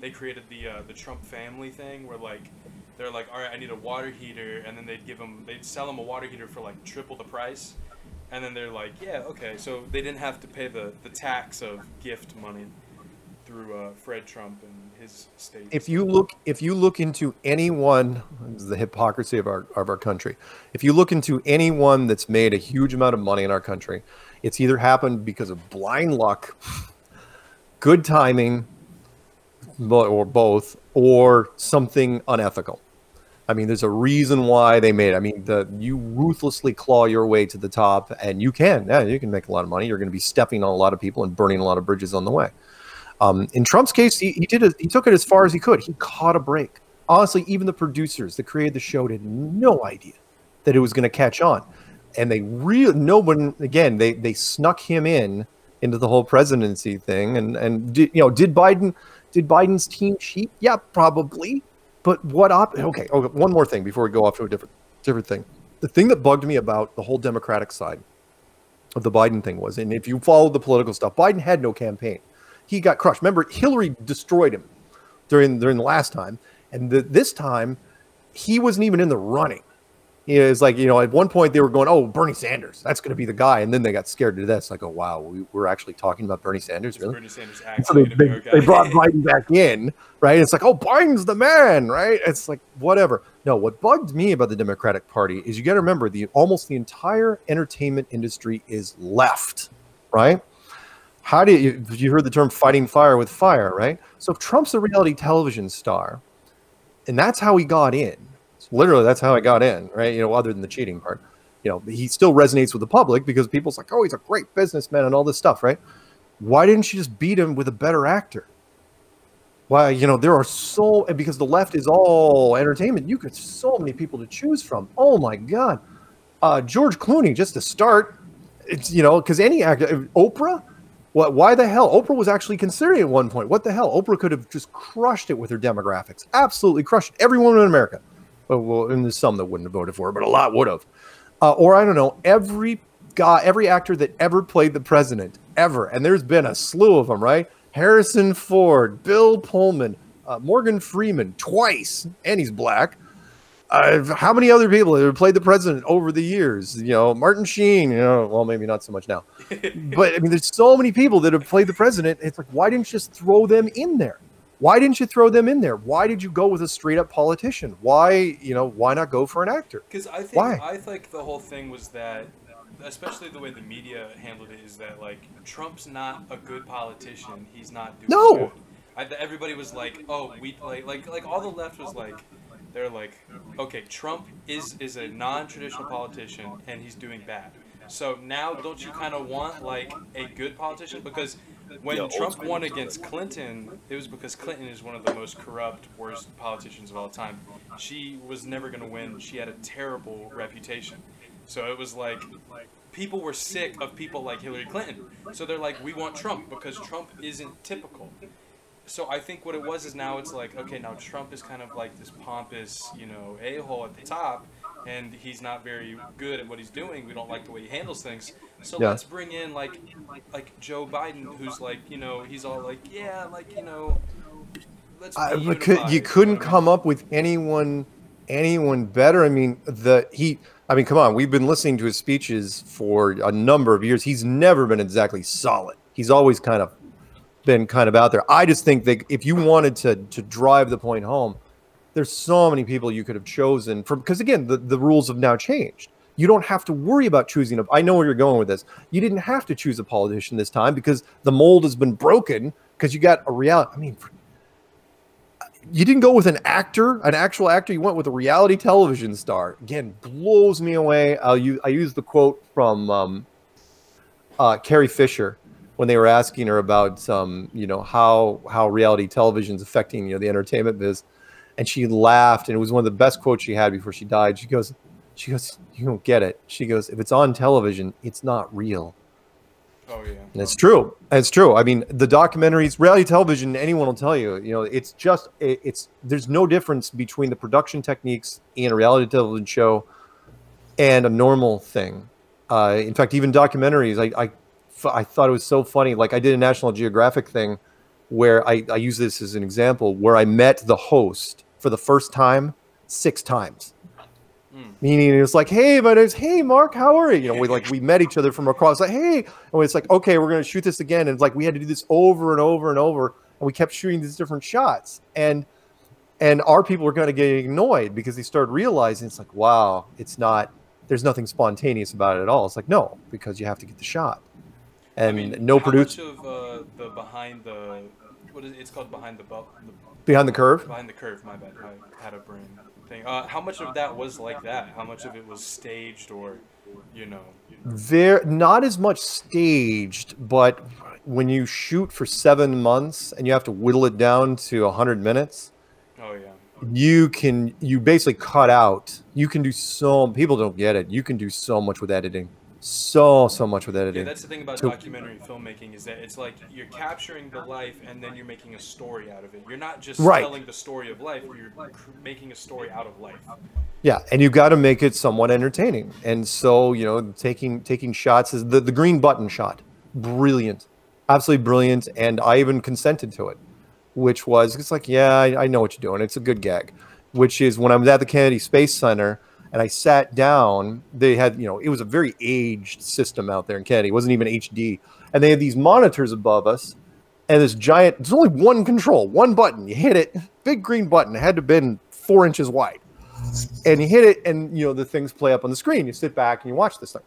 they created the Trump family thing, where, like, they're like, all right, I need a water heater, and then they'd sell him a water heater for, like, triple the price. And then they're like, yeah, okay, so they didn't have to pay the tax of gift money. through Fred Trump and his state. If you look into anyone, this is the hypocrisy of our country. If you look into anyone that's made a huge amount of money in our country, it's either happened because of blind luck, good timing, or both, or something unethical. I mean, there's a reason why they made it. I mean, you ruthlessly claw your way to the top, and you can. Yeah, you can make a lot of money. You're going to be stepping on a lot of people and burning a lot of bridges on the way. In Trump's case, he took it as far as he could. He caught a break. Honestly, even the producers that created the show had no idea that it was going to catch on. And they really, they snuck him into the whole presidency thing. And did Biden's team cheat? Yeah, probably. But okay, one more thing before we go off to a different thing. The thing that bugged me about the whole Democratic side of the Biden thing was, and if you follow the political stuff, Biden had no campaign. He got crushed. Remember, Hillary destroyed him during the last time. And this time, he wasn't even in the running. It's like, at one point they were going, oh, Bernie Sanders, that's going to be the guy. And then they got scared to death. It's like, oh, wow, we're actually talking about Bernie Sanders, really? Bernie Sanders actually so they brought Biden back in, right? It's like, oh, Biden's the man, right? It's like, whatever. No, what bugged me about the Democratic Party is you got to remember almost the entire entertainment industry is left, right? How do you heard the term fighting fire with fire, right? So if Trump's a reality television star, and that's how he got in. Literally, that's how I got in, right? Other than the cheating part, he still resonates with the public because people's like, oh, he's a great businessman and all this stuff, right? Why didn't you just beat him with a better actor? Why, because the left is all entertainment. You could so many people to choose from. Oh my God. George Clooney, just to start, because any actor, Oprah, why the hell? Oprah was actually considering at one point. What the hell? Oprah could have just crushed it with her demographics. Absolutely crushed it. Every woman in America. Well, and there's some that wouldn't have voted for her, but a lot would have. Or I don't know, every actor that ever played the president, ever. And there's been a slew of them, right? Harrison Ford, Bill Pullman, Morgan Freeman, twice, and he's black. How many other people have played the president over the years? Martin Sheen, well, maybe not so much now. But I mean, there's so many people that have played the president. It's like, why didn't you just throw them in there? Why didn't you throw them in there? Why did you go with a straight-up politician? Why, why not go for an actor? Because I think the whole thing was that, especially the way the media handled it, is that like Trump's not a good politician. He's not doing good. Everybody was like, oh, we play like all the left was like, they're like, okay, Trump is a non-traditional politician and he's doing bad. So now don't you kind of want like a good politician? Because when Trump won against Clinton, it was because Clinton is one of the most corrupt, worst politicians of all time. She was never going to win. She had a terrible reputation. So it was like people were sick of people like Hillary Clinton. So they're like, we want Trump because Trump isn't typical. So I think what it was is now it's like, okay, now Trump is kind of like this pompous, a-hole at the top. And he's not very good at what he's doing. We don't like the way he handles things. So let's bring in like Joe Biden, who's like, he's all like, yeah, like, let's be unified. You couldn't come up with anyone better. I mean, come on, we've been listening to his speeches for a number of years. He's never been exactly solid. He's always kind of been out there. I just think that if you wanted to drive the point home, there's so many people you could have chosen from, because again, the rules have now changed. You don't have to worry about choosing a, I know where you're going with this. You didn't have to choose a politician this time because the mold has been broken because you got a reality. I mean, you didn't go with an actor, an actual actor. You went with a reality television star. Again, blows me away. I use the quote from Carrie Fisher when they were asking her about, how reality television is affecting, the entertainment biz. And she laughed, and it was one of the best quotes she had before she died. She goes, you don't get it. She goes, if it's on television, it's not real. Oh yeah, and it's true. It's true. I mean, the documentaries, reality television, anyone will tell you, it's just, there's no difference between the production techniques in a reality television show and a normal thing. In fact, even documentaries, I thought it was so funny. Like I did a National Geographic thing where I use this as an example, where I met the host for the first time 6 times. Meaning it was like, hey, my name's, hey, Mark, how are you? We met each other from across, like, hey. And it's like, okay, we're going to shoot this again. And it's like, we had to do this over and over and over. And we kept shooting these different shots. And our people were going to get annoyed because they started realizing it's like, wow, it's not, there's nothing spontaneous about it at all. It's like, no, because you have to get the shot. And I mean, no producer. How much of the behind the, what is it? It's called behind the belt. Behind the curve? Behind the curve, my bad. I had a brain thing. How much of that was like that? How much of it was staged or, you know? There, not as much staged, but when you shoot for 7 months and you have to whittle it down to 100 minutes, oh yeah, you basically cut out. You can do so, people don't get it. You can do so much with editing. So much with editing. Yeah, that's the thing about documentary filmmaking, is that it's like you're capturing the life and then you're making a story out of it. You're not just telling the story of life, you're making a story out of life. Yeah, and you've got to make it somewhat entertaining. And so, you know, taking shots is the green button shot. Brilliant. Absolutely brilliant. And I even consented to it, which was, it's like, yeah, I know what you're doing. It's a good gag, which is when I was at the Kennedy Space Center, and I sat down, they had, you know, it was a very aged system out there in Kennedy. It wasn't even HD. And they had these monitors above us and this giant, there's only one control, one button. You hit it, big green button. It had to have been 4 inches wide. And you hit it and, you know, the things play up on the screen. You sit back and you watch this thing.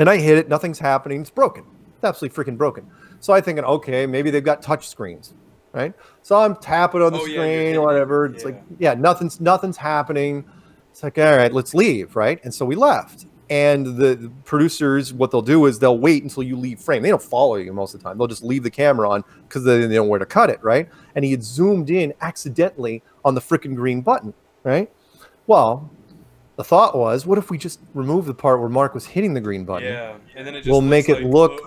And I hit it, nothing's happening. It's broken. It's absolutely freaking broken. So I'm thinking, okay, maybe they've got touch screens, right? So I'm tapping on the screen or whatever. It's like, yeah, nothing's happening. It's like, all right, let's leave, right? And so we left. And the producers, what they'll do is they'll wait until you leave frame. They don't follow you most of the time. They'll just leave the camera on because they don't know where to cut it, right? And he had zoomed in accidentally on the freaking green button, right? Well, the thought was, what if we just remove the part where Mark was hitting the green button? Yeah, and then it just we'll make it like, look.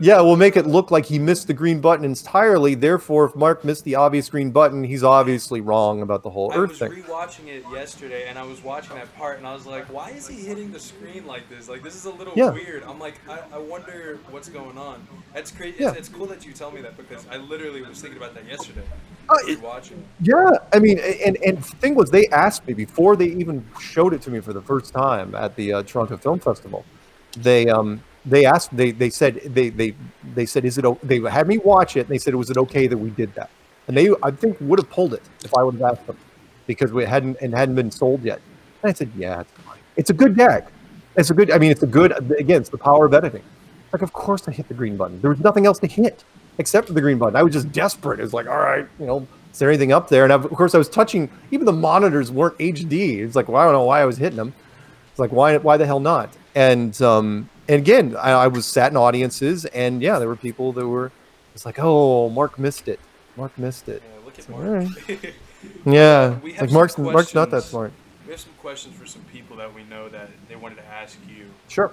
Yeah, we'll make it look like he missed the green button entirely. Therefore, if Mark missed the obvious green button, he's obviously wrong about the whole Earth thing. I was rewatching it yesterday, and I was watching that part, and I was like, why is he hitting the screen like this? Like, this is a little weird. I'm like, I wonder what's going on. That's crazy. Yeah. It's cool that you tell me that, because I literally was thinking about that yesterday. Yeah, I mean, and the thing was, they asked me before they even showed it to me for the first time at the Toronto Film Festival. They asked, they said, is it, they had me watch it and they said, was it okay that we did that? And they, I think, would have pulled it if I would have asked them, because we hadn't been sold yet. And I said, yeah, it's fine. It's a good gag. It's a good, I mean, it's a good, again, it's the power of editing. Like, of course I hit the green button. There was nothing else to hit except for the green button. I was just desperate. It was like, all right, you know, is there anything up there? And of course I was touching, even the monitors weren't HD. It's like, well, I don't know why I was hitting them. It's like, why the hell not? And again, I was sat in audiences, and yeah, there were people that were, it's like, oh, Mark missed it. Mark missed it. Yeah, look at Mark. Right. Yeah, we have like Mark's not that smart. We have some questions for some people that we know that they wanted to ask you. Sure.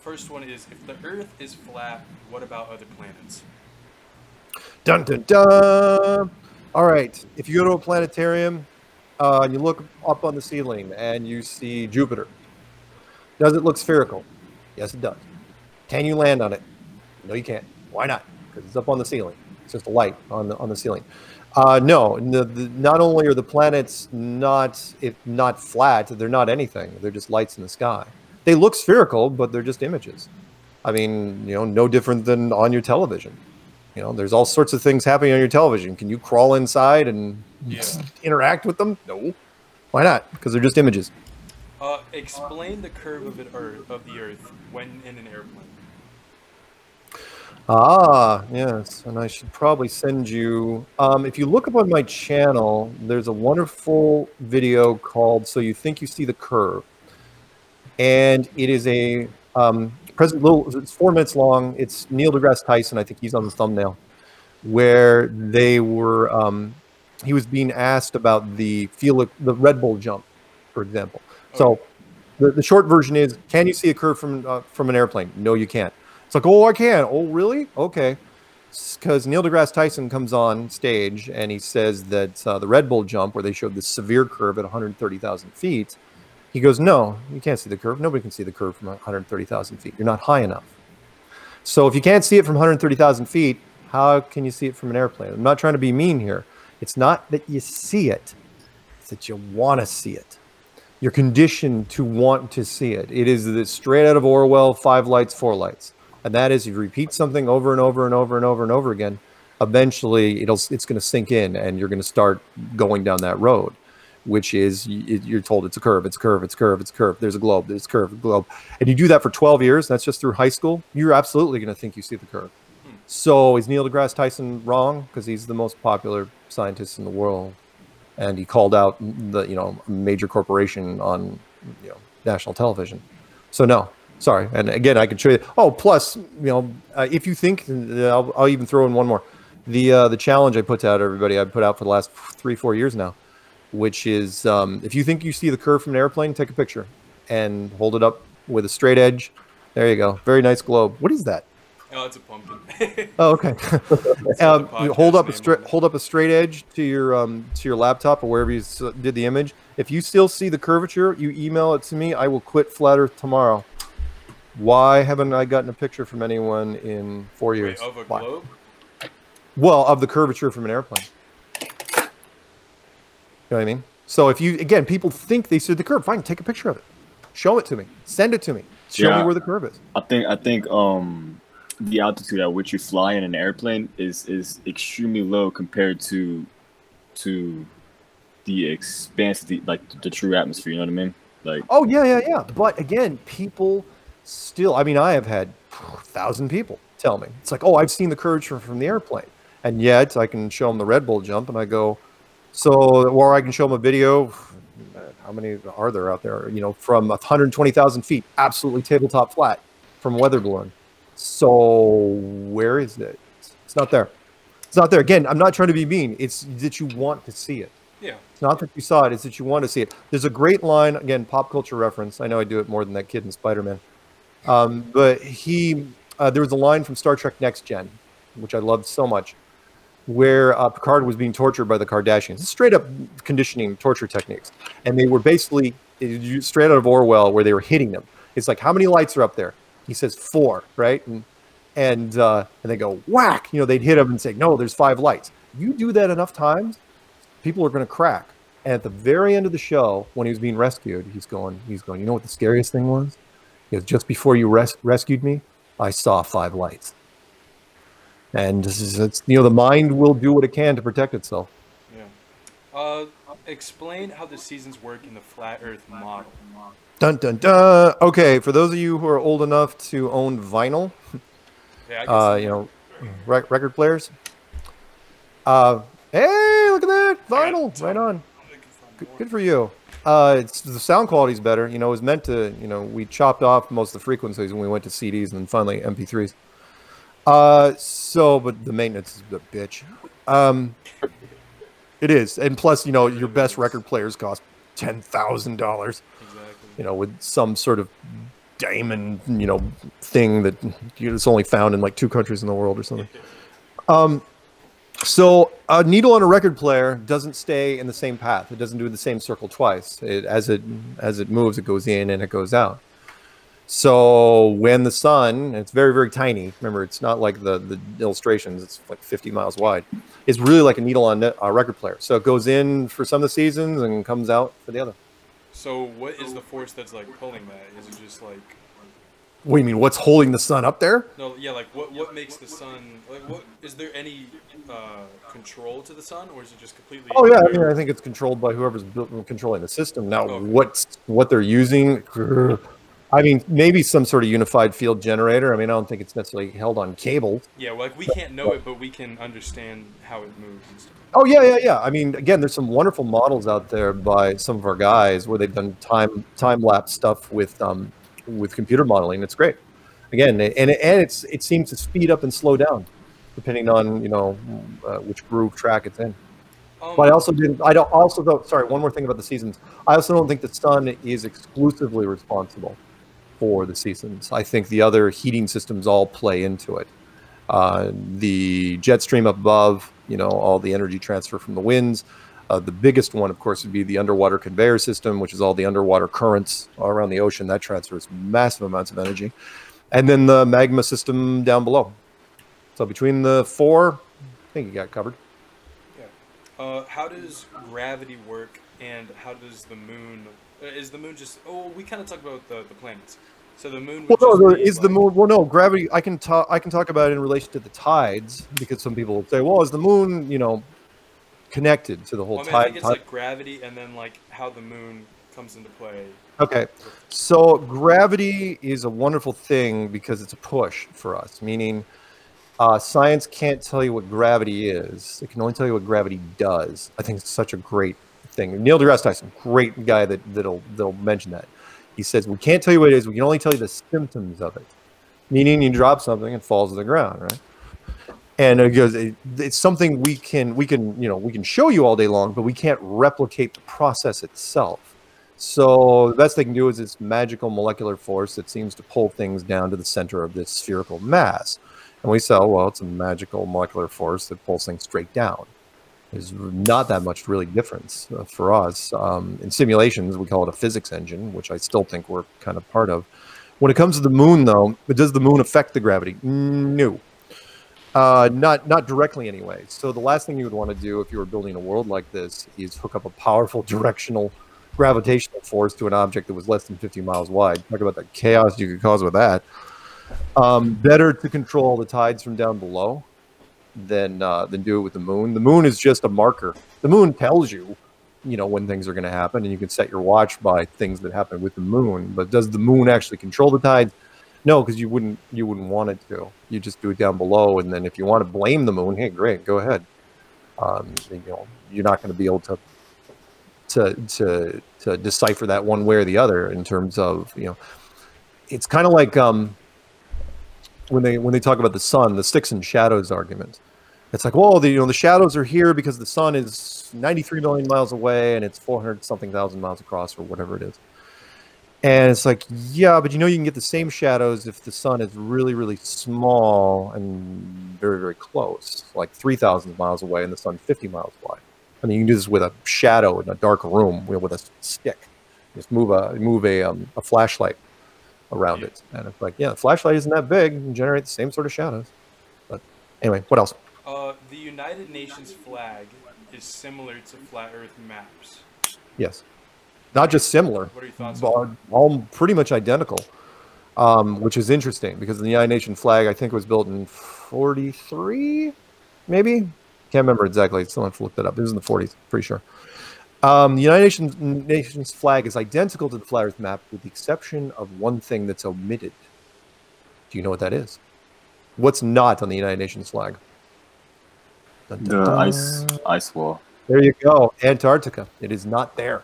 First one is, if the Earth is flat, what about other planets? Dun, dun, dun. All right. If you go to a planetarium, you look up on the ceiling, and you see Jupiter. Does it look spherical? Yes, it does. Can you land on it? No, you can't. Why not? Because it's up on the ceiling. It's just a light on the ceiling. No, not only are the planets not flat, they're not anything. They're just lights in the sky. They look spherical, but they're just images. I mean, you know, no different than on your television. You know, there's all sorts of things happening on your television. Can you crawl inside and interact with them? No. Why not? Because they're just images. Explain the curve of the Earth when in an airplane. Ah, yes, and I should probably send you. If you look up on my channel, there's a wonderful video called "So You Think You See the Curve," and it is a it's 4 minutes long. It's Neil deGrasse Tyson. I think he's on the thumbnail, where they were. He was being asked about the Red Bull jump, for example. So the short version is, can you see a curve from an airplane? No, you can't. It's like, oh, I can. Oh, really? Okay. Because Neil deGrasse Tyson comes on stage and he says that the Red Bull jump, where they showed the severe curve at 130,000 feet, he goes, no, you can't see the curve. Nobody can see the curve from 130,000 feet. You're not high enough. So if you can't see it from 130,000 feet, how can you see it from an airplane? I'm not trying to be mean here. It's not that you see it. It's that you want to see it. You're conditioned to want to see it. It is the straight out of Orwell, 5 lights, 4 lights. And that is, you repeat something over and over and over and over and over again eventually it's going to sink in, and you're going to start going down that road, which is you're told it's a curve, it's a curve, it's a curve, it's a curve. There's a globe, there's a curve, globe. And you do that for 12 years. That's just through high school. You're absolutely going to think you see the curve. So is Neil deGrasse Tyson wrong? Because he's the most popular scientist in the world, and he called out the major corporation on national television. So no, sorry. And again, I can show you. Oh, plus if you think, I'll even throw in one more. The challenge I put out, everybody, I put out for the last 3-4 years now, which is if you think you see the curve from an airplane, take a picture and hold it up with a straight edge. There you go. Very nice globe. What is that? Oh, it's a pumpkin. Oh, okay. Hold up a straight edge to your laptop or wherever you did the image. If you still see the curvature, you email it to me. I will quit Flat Earth tomorrow. Why haven't I gotten a picture from anyone in 4 years? Wait, of a globe? Well, of the curvature from an airplane. You know what I mean? So if you, again, people think they see the curve. Fine, take a picture of it. Show it to me. Send it to me. Show me where the curve is. I think the altitude at which you fly in an airplane is extremely low compared to the expanse, the true atmosphere. You know what I mean? Like, oh yeah, yeah, yeah. But again, people still. I mean, I have had 1,000 people tell me it's like, oh, I've seen the curvature from the airplane, and yet I can show them the Red Bull jump, and I go, so, or I can show them a video. How many are there out there? You know, from 120,000 feet, absolutely tabletop flat, from a weather balloon. So where is it? It's not there. It's not there. Again, I'm not trying to be mean. It's that you want to see it. Yeah. It's not that you saw it. It's that you want to see it. There's a great line, again, pop culture reference. I know I do it more than that kid in Spider-Man. But he, there was a line from Star Trek Next Gen, which I loved so much, where Picard was being tortured by the Kardashians. Straight up conditioning torture techniques. And they were basically straight out of Orwell, where they were hitting them. It's like, how many lights are up there? He says 4, right? And they go, whack! You know, they'd hit him and say, no, there's 5 lights. You do that enough times, people are going to crack. And at the very end of the show, when he was being rescued, he's going, you know what the scariest thing was? He goes, just before you rescued me, I saw 5 lights. And this is, it's, you know, the mind will do what it can to protect itself. Yeah. Explain how the seasons work in the flat Earth model. Dun, dun, dun. Okay, for those of you who are old enough to own vinyl, yeah, record players. Hey, look at that vinyl! Right on. Good for you. It's, the sound quality's better. You know, it was meant to. You know, we chopped off most of the frequencies when we went to CDs and then finally MP3s. So, but the maintenance is a bitch. It is, and plus, you know, your best record players cost $10,000. You know, with some sort of diamond, you know, thing that it's only found in like 2 countries in the world or something. So a needle on a record player doesn't stay in the same path. It doesn't do the same circle twice. As it moves, it goes in and it goes out. So when the sun, it's very, very tiny. Remember, it's not like the illustrations. It's like 50 miles wide. It's really like a needle on a record player. So it goes in for some of the seasons and comes out for the other. So what is the force that's like pulling that? Is it just like? What do you mean? What's holding the sun up there? No, yeah, like what makes the sun? Like, what is there any control to the sun, or is it just completely? Oh yeah, I think it's controlled by whoever's controlling the system. Now, okay. what they're using? I mean, maybe some sort of unified field generator. I mean, I don't think it's necessarily held on cable. Yeah, well, like we can't know it, but we can understand how it moves and stuff. Oh, yeah, yeah, yeah. I mean, again, there's some wonderful models out there by some of our guys where they've done time-lapse stuff with computer modeling. It's great. Again, and it seems to speed up and slow down depending on, you know, which groove track it's in. But I also didn't, I don't also though, sorry, one more thing about the seasons. I also don't think the sun is exclusively responsible for the seasons. I think the other heating systems all play into it. The jet stream up above, you know, all the energy transfer from the winds. The biggest one, of course, would be the underwater conveyor system, which is all the underwater currents around the ocean. That transfers massive amounts of energy. And then the magma system down below. So between the 4, I think you got covered. Yeah. How does gravity work, and how does the moon... Is the moon just... Oh, we kind of talked about the planets. So the moon. Well, no, is the moon? Well, no, gravity. I can talk about it in relation to the tides, because some people will say, "Well, is the moon, you know, connected to the whole tide?" I think it's like gravity, and then like how the moon comes into play. Okay, so gravity is a wonderful thing because it's a push for us. Meaning, science can't tell you what gravity is; it can only tell you what gravity does. I think it's such a great thing. Neil deGrasse Tyson, great guy that'll mention that. He says, we can't tell you what it is. We can only tell you the symptoms of it. Meaning you drop something and falls to the ground, right? And it goes, it's something we can show you all day long, but we can't replicate the process itself. So the best they can do is this magical molecular force that seems to pull things down to the center of this spherical mass. And we say, oh, well, it's a magical molecular force that pulls things straight down. There's not that much really difference for us. In simulations, we call it a physics engine, which I still think we're kind of part of. When it comes to the moon, though, does the moon affect the gravity? No. Not directly anyway. So the last thing you would want to do if you were building a world like this is hook up a powerful directional gravitational force to an object that was less than 50 miles wide. Talk about the chaos you could cause with that. Better to control the tides from down below than do it with the moon. The moon is just a marker. The moon tells you, you know, when things are going to happen, and you can set your watch by things that happen with the moon. But does the moon actually control the tides? No, because you wouldn't want it to. You just do it down below, and then if you want to blame the moon, hey, great, go ahead. You know, you're not going to be able to decipher that one way or the other in terms of, you know, it's kind of like when they talk about the sun, the sticks and shadows argument. It's like, well, the shadows are here because the sun is 93 million miles away and it's 400-something thousand miles across or whatever it is. And it's like, yeah, but you know you can get the same shadows if the sun is really, really small and very, very close, like 3,000 miles away and the sun 50 miles wide. I mean, you can do this with a shadow in a dark room, you know, with a stick. Just move a flashlight around it. And it's like, yeah, the flashlight isn't that big and generate the same sort of shadows. But anyway, what else? The United Nations flag is similar to flat Earth maps. Yes. Not just similar. What are your thoughts on that? All pretty much identical, which is interesting because the United Nations flag, I think, was built in 43, maybe? Can't remember exactly. Still have to look that up. It was in the 40s, pretty sure. The United Nations flag is identical to the flat Earth map with the exception of one thing that's omitted. Do you know what that is? What's not on the United Nations flag? The ice wall. There you go. Antarctica. It is not there.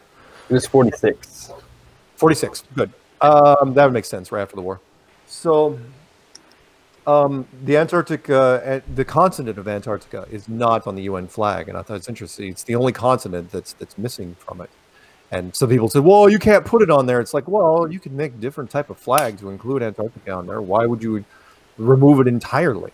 It was 46. 46. Good. That would make sense right after the war. So the Antarctica, the continent of Antarctica is not on the UN flag. And I thought it's interesting. It's the only continent that's missing from it. And some people say, well, you can't put it on there. It's like, well, you can make different type of flag to include Antarctica on there. Why would you remove it entirely?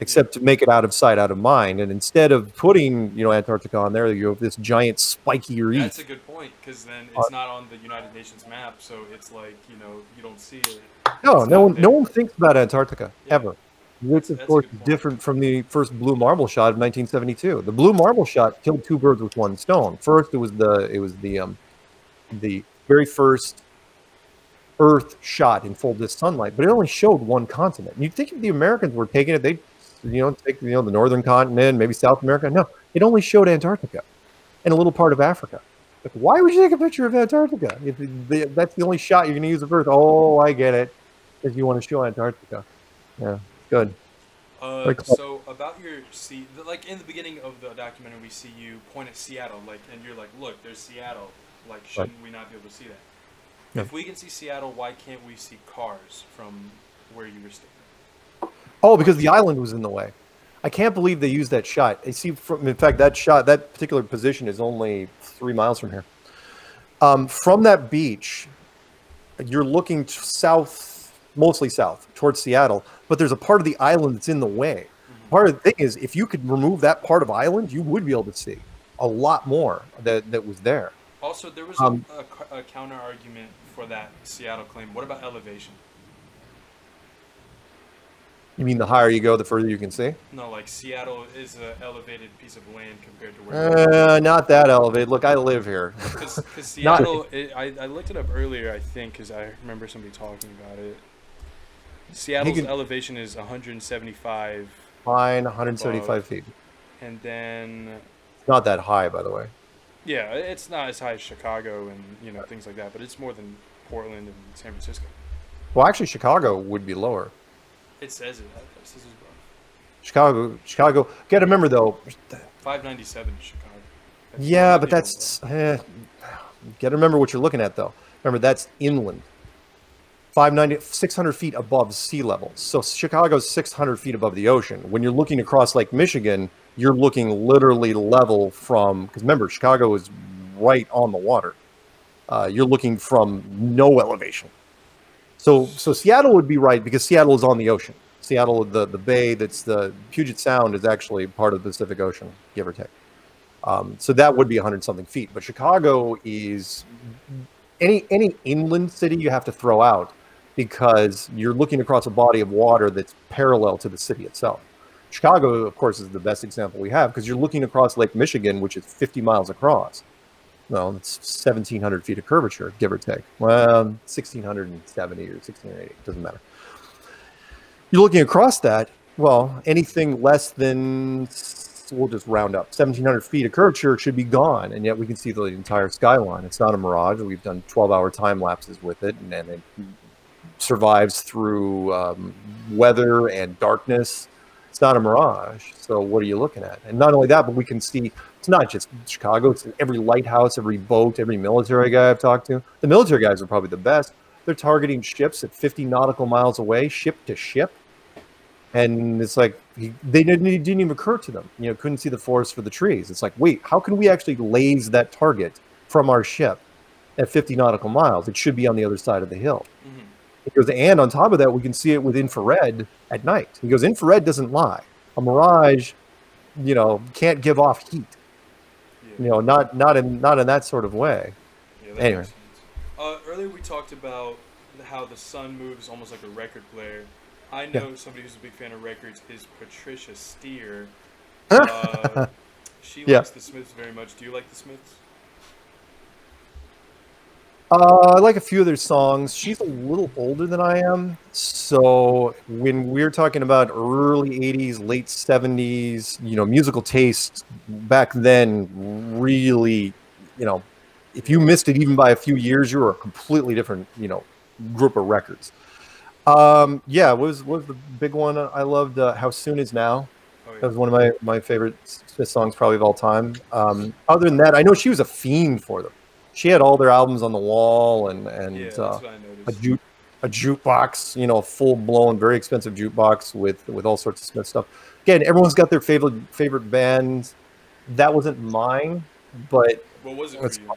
Except to make it out of sight, out of mind. And instead of putting, you know, Antarctica on there, you have this giant spiky reef. That's a good point, because then it's not on the United Nations map, so it's like, you know, you don't see it. No, no one thinks about Antarctica, yeah. Ever. It's, of course, different from the first Blue Marble shot of 1972. The Blue Marble shot killed two birds with one stone. First, it was the very first Earth shot in full disk sunlight, but it only showed one continent. And you'd think if the Americans were taking it, they'd, you know, take, you know, the northern continent, maybe South America. No, it only showed Antarctica and a little part of Africa. Like, why would you take a picture of Antarctica? If that's the only shot you're going to use of Earth. Oh, I get it. Because you want to show Antarctica. Yeah, good. So about your sea, like in the beginning of the documentary, we see you point at Seattle, like, and you're like, look, there's Seattle. Like, shouldn't we not be able to see that? Yeah. If we can see Seattle, why can't we see cars from where you were staying? Oh, because the island was in the way. I can't believe they used that shot. I see. In fact, that shot, that particular position is only 3 miles from here. From that beach, you're looking south, mostly south, towards Seattle. But there's a part of the island that's in the way. Part of the thing is, if you could remove that part of island, you would be able to see a lot more that was there. Also, there was a counter argument for that Seattle claim. What about elevation? You mean the higher you go, the further you can see? No, like Seattle is an elevated piece of land compared to where not that elevated. Look, I live here. Because Seattle, I looked it up earlier, I think, because I remember somebody talking about it. Seattle's elevation is 175. Fine, 175 above, feet. And then... It's not that high, by the way. Yeah, it's not as high as Chicago and, you know, things like that, but it's more than Portland and San Francisco. Well, actually, Chicago would be lower. It says it. Chicago. Gotta remember though. 597 Chicago. That's but that's. Gotta remember what you're looking at though. Remember that's inland. 600 feet above sea level. So Chicago's 600 feet above the ocean. When you're looking across Lake Michigan, you're looking literally level from. Because remember, Chicago is right on the water. You're looking from no elevation. So Seattle would be right because Seattle is on the ocean. Seattle, the bay that's the Puget Sound is actually part of the Pacific Ocean, give or take. So that would be 100-something feet. But Chicago is any inland city you have to throw out because you're looking across a body of water that's parallel to the city itself. Chicago, of course, is the best example we have because you're looking across Lake Michigan, which is 50 miles across. Well, it's 1,700 feet of curvature, give or take. Well, 1,670 or 1,680, doesn't matter. You're looking across that, well, anything less than, we'll just round up, 1,700 feet of curvature should be gone, and yet we can see the entire skyline. It's not a mirage. We've done 12-hour time lapses with it, and it survives through weather and darkness. It's not a mirage, so what are you looking at? And not only that, but we can see it's not just Chicago. It's every lighthouse, every boat, every military guy I've talked to. The military guys are probably the best. They're targeting ships at 50 nautical miles away, ship to ship. And it's like it didn't even occur to them. You know, couldn't see the forest for the trees. It's like, wait, how can we actually laze that target from our ship at 50 nautical miles? It should be on the other side of the hill. Mm-hmm. He goes, and on top of that, we can see it with infrared at night. He goes, infrared doesn't lie. A mirage, you know, can't give off heat. Yeah. You know, not in that sort of way. Yeah, anyway, earlier we talked about how the sun moves almost like a record player. I know somebody who's a big fan of records is Patricia Steer. She likes the Smiths very much. Do you like the Smiths? I like a few of their songs. She's a little older than I am. So when we're talking about early 80s, late 70s, you know, musical tastes back then really, you know, if you missed it even by a few years, you were a completely different, you know, group of records. Yeah, what was the big one I loved? How Soon Is Now. Oh, yeah. That was one of my favorite Smith songs probably of all time. Other than that, I know she was a fiend for them. She had all their albums on the wall and a jukebox, you know, full-blown, very expensive jukebox with all sorts of Smith stuff. Again, everyone's got their favorite bands. That wasn't mine, but... What was it for you?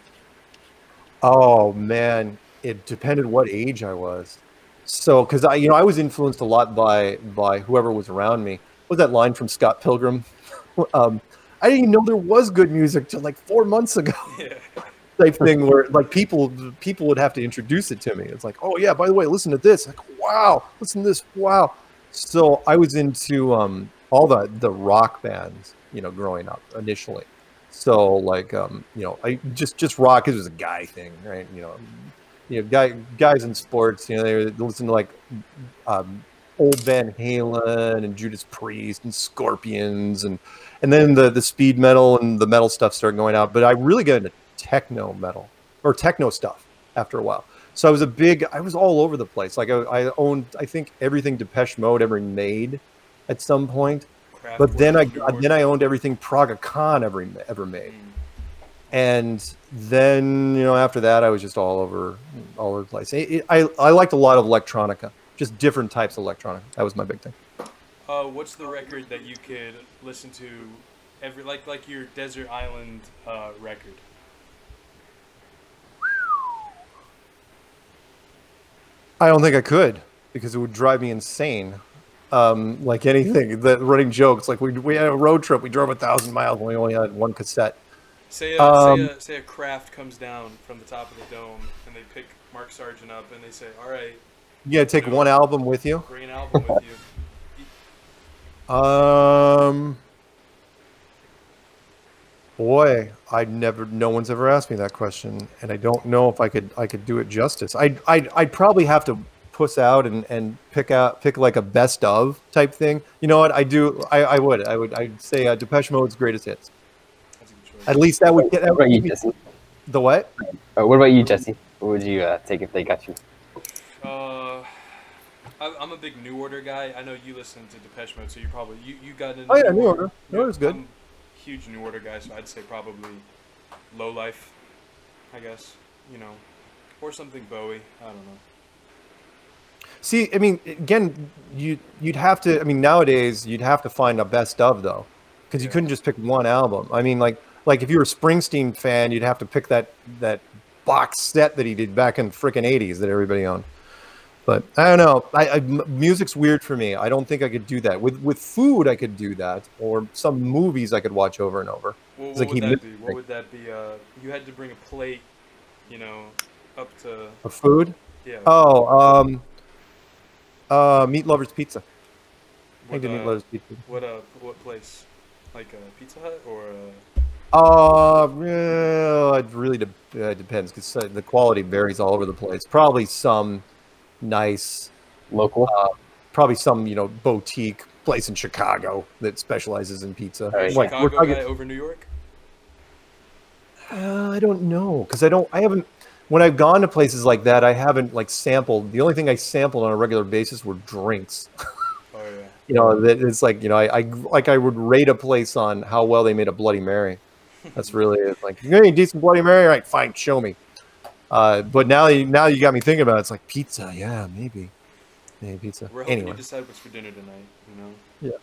Oh, man. It depended what age I was. So, because I was influenced a lot by whoever was around me. What was that line from Scott Pilgrim? I didn't even know there was good music till like 4 months ago. Yeah. Type thing where like people would have to introduce it to me. It's like, oh yeah, by the way, listen to this. Like, wow, listen to this. Wow. So I was into all the rock bands, you know, growing up initially. So like you know, I just rock. It was a guy thing, right? You know, guys in sports. You know, they listen to like old Van Halen and Judas Priest and Scorpions and then the speed metal and the metal stuff started going out. But I really got into techno metal or techno stuff after a while. So I was all over the place. Like I owned, I think, everything Depeche Mode ever made at some point. Craft but then I owned everything Praga Khan ever made. And then, you know, after that I was just all over the place. I liked a lot of electronica, just different types of electronica. That was my big thing. What's the record that you could listen to every like your Desert Island record? I don't think I could because it would drive me insane. Like anything, running jokes. Like we had a road trip. We drove 1,000 miles and we only had one cassette. Say a craft comes down from the top of the dome and they pick Mark Sargent up and they say, all right. Yeah, take one album with you. Bring an album with you. Boy, no one's ever asked me that question, and I don't know if I could do it justice. I'd probably have to puss out and pick like a best of type thing. You know what? I'd say Depeche Mode's Greatest Hits. At least that would get. That would you, Jesse? The what? What about you, Jesse? What would you take if they got you? I'm a big New Order guy. I know you listen to Depeche Mode, so you probably you got into. Oh yeah, New Order. New Order's good. I'm a huge New Order guy, so I'd say probably Low Life, I guess, you know, or something Bowie. I don't know. See, I mean, again, you'd have to. I mean, nowadays you'd have to find a best of though, because you couldn't just pick one album. I mean, like if you were a Springsteen fan, you'd have to pick that box set that he did back in the frickin' 80s that everybody owned. But I don't know. Music's weird for me. I don't think I could do that. With food, I could do that, or some movies I could watch over and over. Well, what would that be? You had to bring a plate, you know, up to a food. Yeah. Oh. Meat Lover's Pizza. I did Meat Lover's Pizza. What place? Like a Pizza Hut or a... It really depends, because the quality varies all over the place. Probably some nice... Local? Probably some, you know, boutique place in Chicago that specializes in pizza. Right. Like, Chicago guy over New York? I don't know, because I haven't... When I've gone to places like that, I haven't like sampled. The only thing I sampled on a regular basis were drinks. Oh, yeah. You know, it's like, you know, I would rate a place on how well they made a Bloody Mary. That's really it. Like, you got any decent Bloody Mary? All right, fine, show me. But now you got me thinking about it. It's like pizza. Yeah, maybe pizza. We're hoping to decide what's for dinner tonight. You know.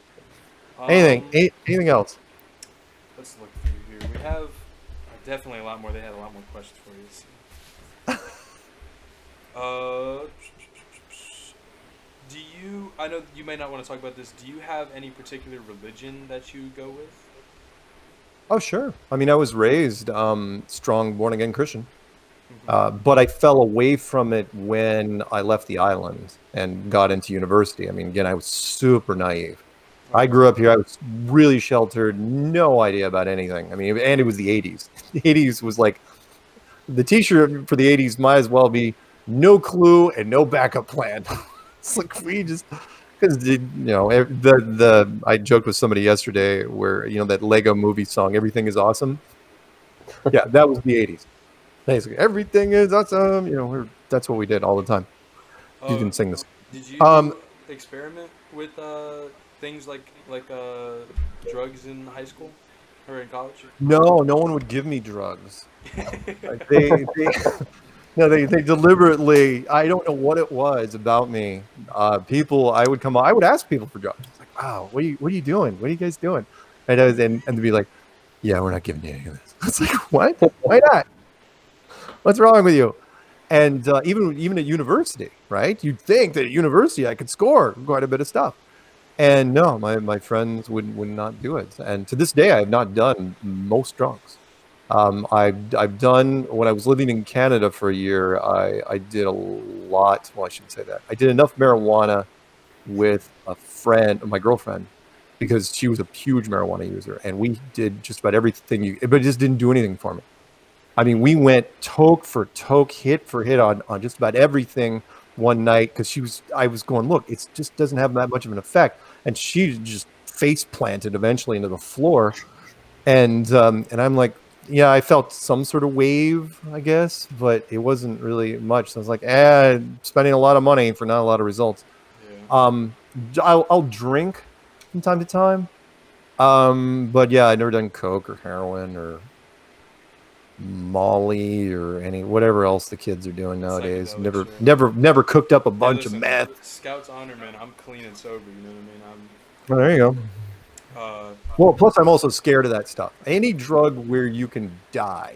Yeah. Anything else? Let's look through here. We have definitely a lot more. They had a lot more questions for you. Do you? I know you may not want to talk about this. Do you have any particular religion that you go with? Oh, sure. I mean, I was raised strong born-again Christian, but I fell away from it when I left the island and got into university. I mean, again, I was super naive. I grew up here. I was really sheltered. No idea about anything. I mean, and it was the 80s. The 80s was like... The T-shirt for the 80s might as well be no clue and no backup plan. It's like we just... Because, you know, I joked with somebody yesterday where, you know, that Lego Movie song, Everything is Awesome. Yeah, that was the 80s. Basically, everything is awesome. You know, that's what we did all the time. You can sing this. Did you experiment with things like drugs in high school? Or in college? No, no one would give me drugs. Like they deliberately. I don't know what it was about me. I would ask people for drugs. It's like, wow, what are you doing? What are you guys doing? And they'd be like, yeah, we're not giving you any of this. It's like, what? Why not? What's wrong with you? And even at university, right? You'd think that at university I could score quite a bit of stuff. And no, my friends would not do it. And to this day, I have not done most drugs. I've done, when I was living in Canada for a year, I did a lot. Well, I shouldn't say that. I did enough marijuana with a friend, my girlfriend, because she was a huge marijuana user. And we did just about everything, but it just didn't do anything for me. I mean, we went toke for toke, hit for hit on just about everything one night, because I was going, look, it just doesn't have that much of an effect. And she just face planted eventually into the floor. And I'm like, yeah, I felt some sort of wave, I guess, but it wasn't really much. So I was like, spending a lot of money for not a lot of results. Yeah. I'll drink from time to time. But yeah, I've never done coke or heroin or Molly or any whatever else the kids are doing nowadays. Never cooked up a bunch of meth. Scout's honor, man. I'm clean and sober. You know what I mean? Well, there you go. Well, plus I'm also scared of that stuff. Any drug where you can die.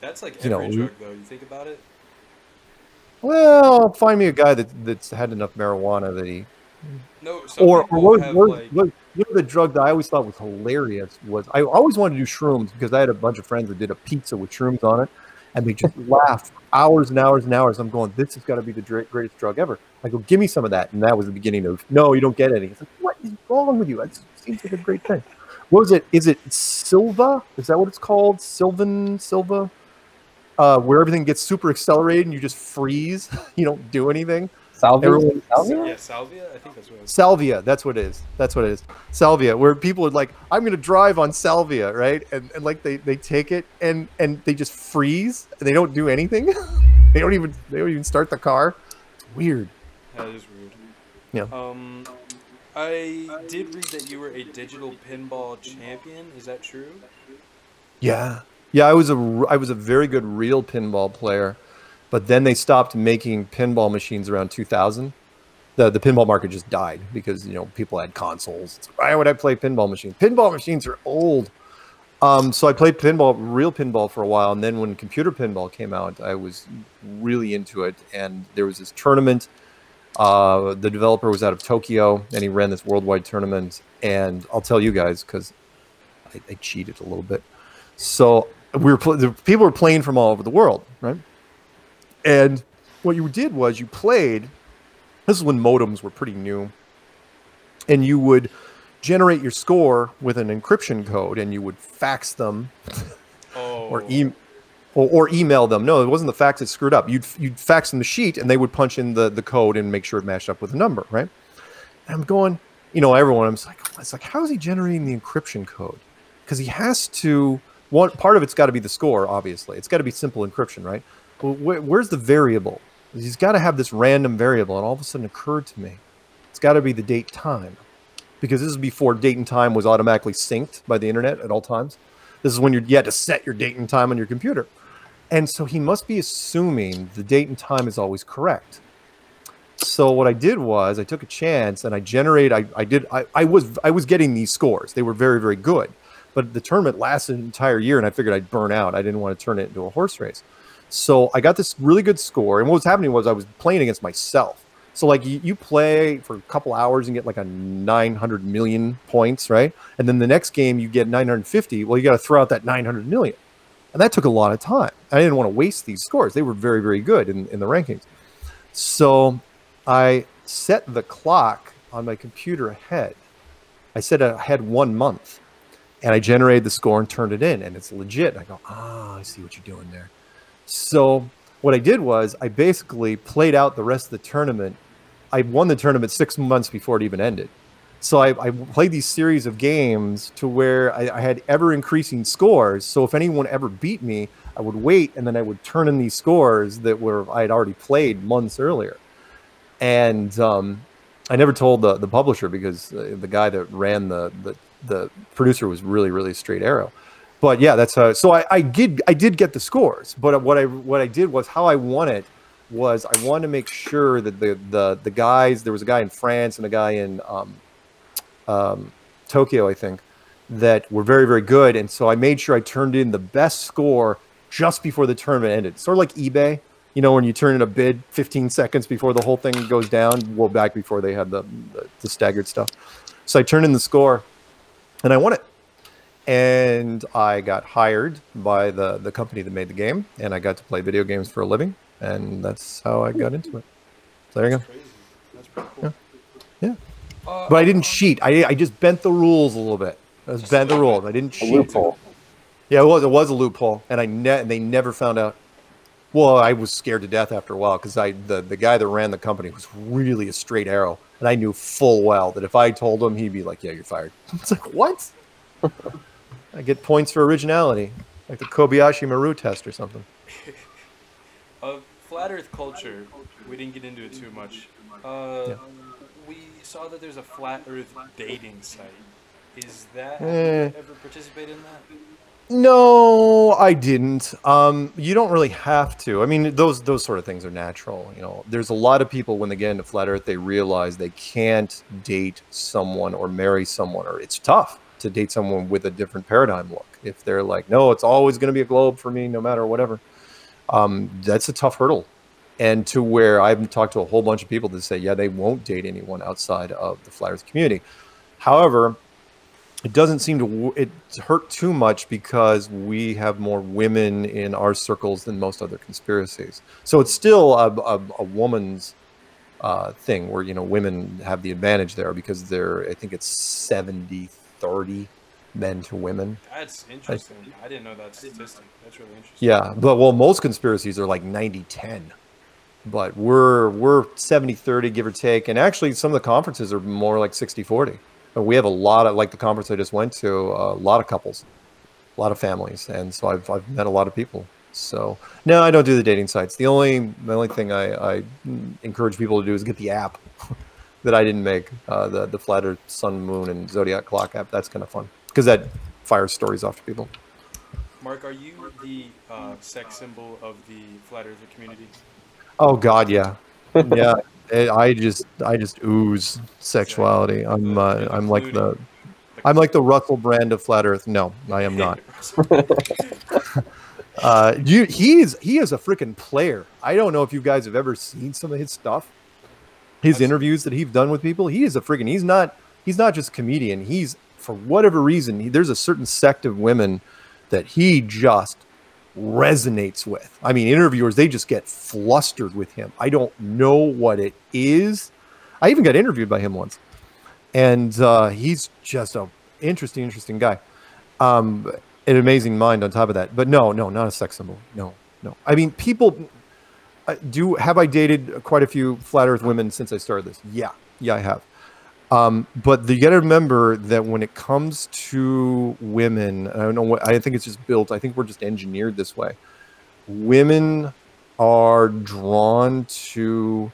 That's like every drug, though. You think about it. Well, find me a guy that's had enough marijuana that he. No. What the drug that I always thought was hilarious was I always wanted to do shrooms because I had a bunch of friends that did a pizza with shrooms on it, and they just laughed for hours and hours and hours. I'm going, this has got to be the greatest drug ever. I go, give me some of that, and that was the beginning of no, you don't get any. It's like, what? is wrong with you? That seems like a great thing. What was it? Is it Silva? Is that what it's called? Silva? Where everything gets super accelerated and you just freeze. You don't do anything. Salvia? Yeah, Salvia. I think that's what it is. Salvia. That's what it is. Salvia, where people are like, I'm going to drive on Salvia, right? And like they take it and they just freeze. And they don't do anything. they don't even start the car. It's weird. That is weird. Yeah. I did read that you were a digital pinball champion. Is that true? Yeah. Yeah, I was a very good real pinball player, but then they stopped making pinball machines around 2000. The pinball market just died because, you know, people had consoles. So why would I play pinball machines? Pinball machines are old. So I played pinball, real pinball, for a while, and then when computer pinball came out, I was really into it. And there was this tournament. The developer was out of Tokyo, and he ran this worldwide tournament. And I'll tell you guys because I cheated a little bit. So people were playing from all over the world, right? And what you did was you played. This is when modems were pretty new, and you would generate your score with an encryption code, and you would fax them, oh. or email them. No, it wasn't the fax that screwed up. You'd fax them the sheet, and they would punch in the code and make sure it matched up with the number, right? And I'm going, you know, everyone. I'm just like, oh, it's like, how is he generating the encryption code? Because he has to. One part of it's got to be the score, obviously. It's got to be simple encryption, right? Well, where's the variable? He's got to have this random variable, and all of a sudden it occurred to me, it's got to be the date time, because this is before date and time was automatically synced by the internet at all times. This is when you had to set your date and time on your computer. And so he must be assuming the date and time is always correct. So what I did was I took a chance and I generated. I was getting these scores. They were very, very good, but the tournament lasted an entire year, and I figured I'd burn out. I didn't want to turn it into a horse race. So I got this really good score, and what was happening was I was playing against myself. So like you play for a couple hours and get like a 900 million points, right? And then the next game you get 950. Well, you got to throw out that 900 million. And that took a lot of time. I didn't want to waste these scores. They were very, very good in the rankings. So I set the clock on my computer ahead. I said I had 1 month, and I generated the score and turned it in, and it's legit. I go, ah, I see what you're doing there. So what I did was I basically played out the rest of the tournament. I won the tournament 6 months before it even ended. So I played these series of games to where I had ever increasing scores. So if anyone ever beat me, I would wait, and then I would turn in these scores that were I had already played months earlier. And I never told the publisher, because the guy that ran the producer was really, really straight arrow. But yeah, that's how. So I did get the scores, but what I did was, how I won it was I wanted to make sure that the guys, there was a guy in France and a guy in Tokyo, I think, that were very, very good. And so I made sure I turned in the best score just before the tournament ended. Sort of like eBay, you know, when you turn in a bid 15 seconds before the whole thing goes down. Well, back before they had the staggered stuff. So I turned in the score, and I won it. And I got hired by the company that made the game, and I got to play video games for a living, and that's how I got into it. So there you go. That's pretty cool. Yeah. But I didn't cheat. I just bent the rules a little bit. I just bent the rules. I didn't cheat. A loophole. Yeah, it was a loophole, and they never found out. Well, I was scared to death after a while, because the guy that ran the company was really a straight arrow, and I knew full well that if I told him, he'd be like, "Yeah, you're fired." It's like, what? I get points for originality, like the Kobayashi Maru test or something. Flat Earth culture, we didn't get into it too much. Yeah. We saw that there's a Flat Earth dating site. Is that have you ever participated in that? No, I didn't. You don't really have to. I mean, those sort of things are natural. You know, there's a lot of people when they get into Flat Earth, they realize they can't date someone or marry someone, or it's tough to date someone with a different paradigm look. If they're like, no, it's always going to be a globe for me, no matter whatever. That's a tough hurdle. And to where I've talked to a whole bunch of people that say, yeah, they won't date anyone outside of the Flat Earth community. However, it doesn't seem to hurt too much, because we have more women in our circles than most other conspiracies. So it's still a woman's thing where, you know, women have the advantage there because they're, I think it's 70-30 men to women. That's interesting. I didn't know that statistic. That's really interesting. Yeah, but well, most conspiracies are like 90-10, but we're 70-30, give or take. And actually, some of the conferences are more like 60-40. We have a lot of, like the conference I just went to, a lot of couples, a lot of families, and so I've met a lot of people. So no, I don't do the dating sites. The only thing I encourage people to do is get the app that I didn't make, the Flat Earth, Sun, Moon, and Zodiac Clock app. That's kind of fun because that fires stories off to people. Mark, are you the sex symbol of the Flat Earther community? Oh God, yeah, yeah. I just ooze sexuality. I'm like the Russell Brand of Flat Earth. No, I am not. He is a freaking player. I don't know if you guys have ever seen some of his stuff, his interviews that he's done with people. He is a freaking, he's not just comedian. He's, for whatever reason, there's a certain sect of women that he just resonates with. I mean, interviewers, they just get flustered with him. I don't know what it is. I even got interviewed by him once, and he's just an interesting guy. An amazing mind on top of that. But no, not a sex symbol. No. I mean, people do. Have I dated quite a few flat earth women since I started this? Yeah, I have. But you got to remember that when it comes to women, I don't know what, I think it's just built. I think we're just engineered this way. Women are drawn to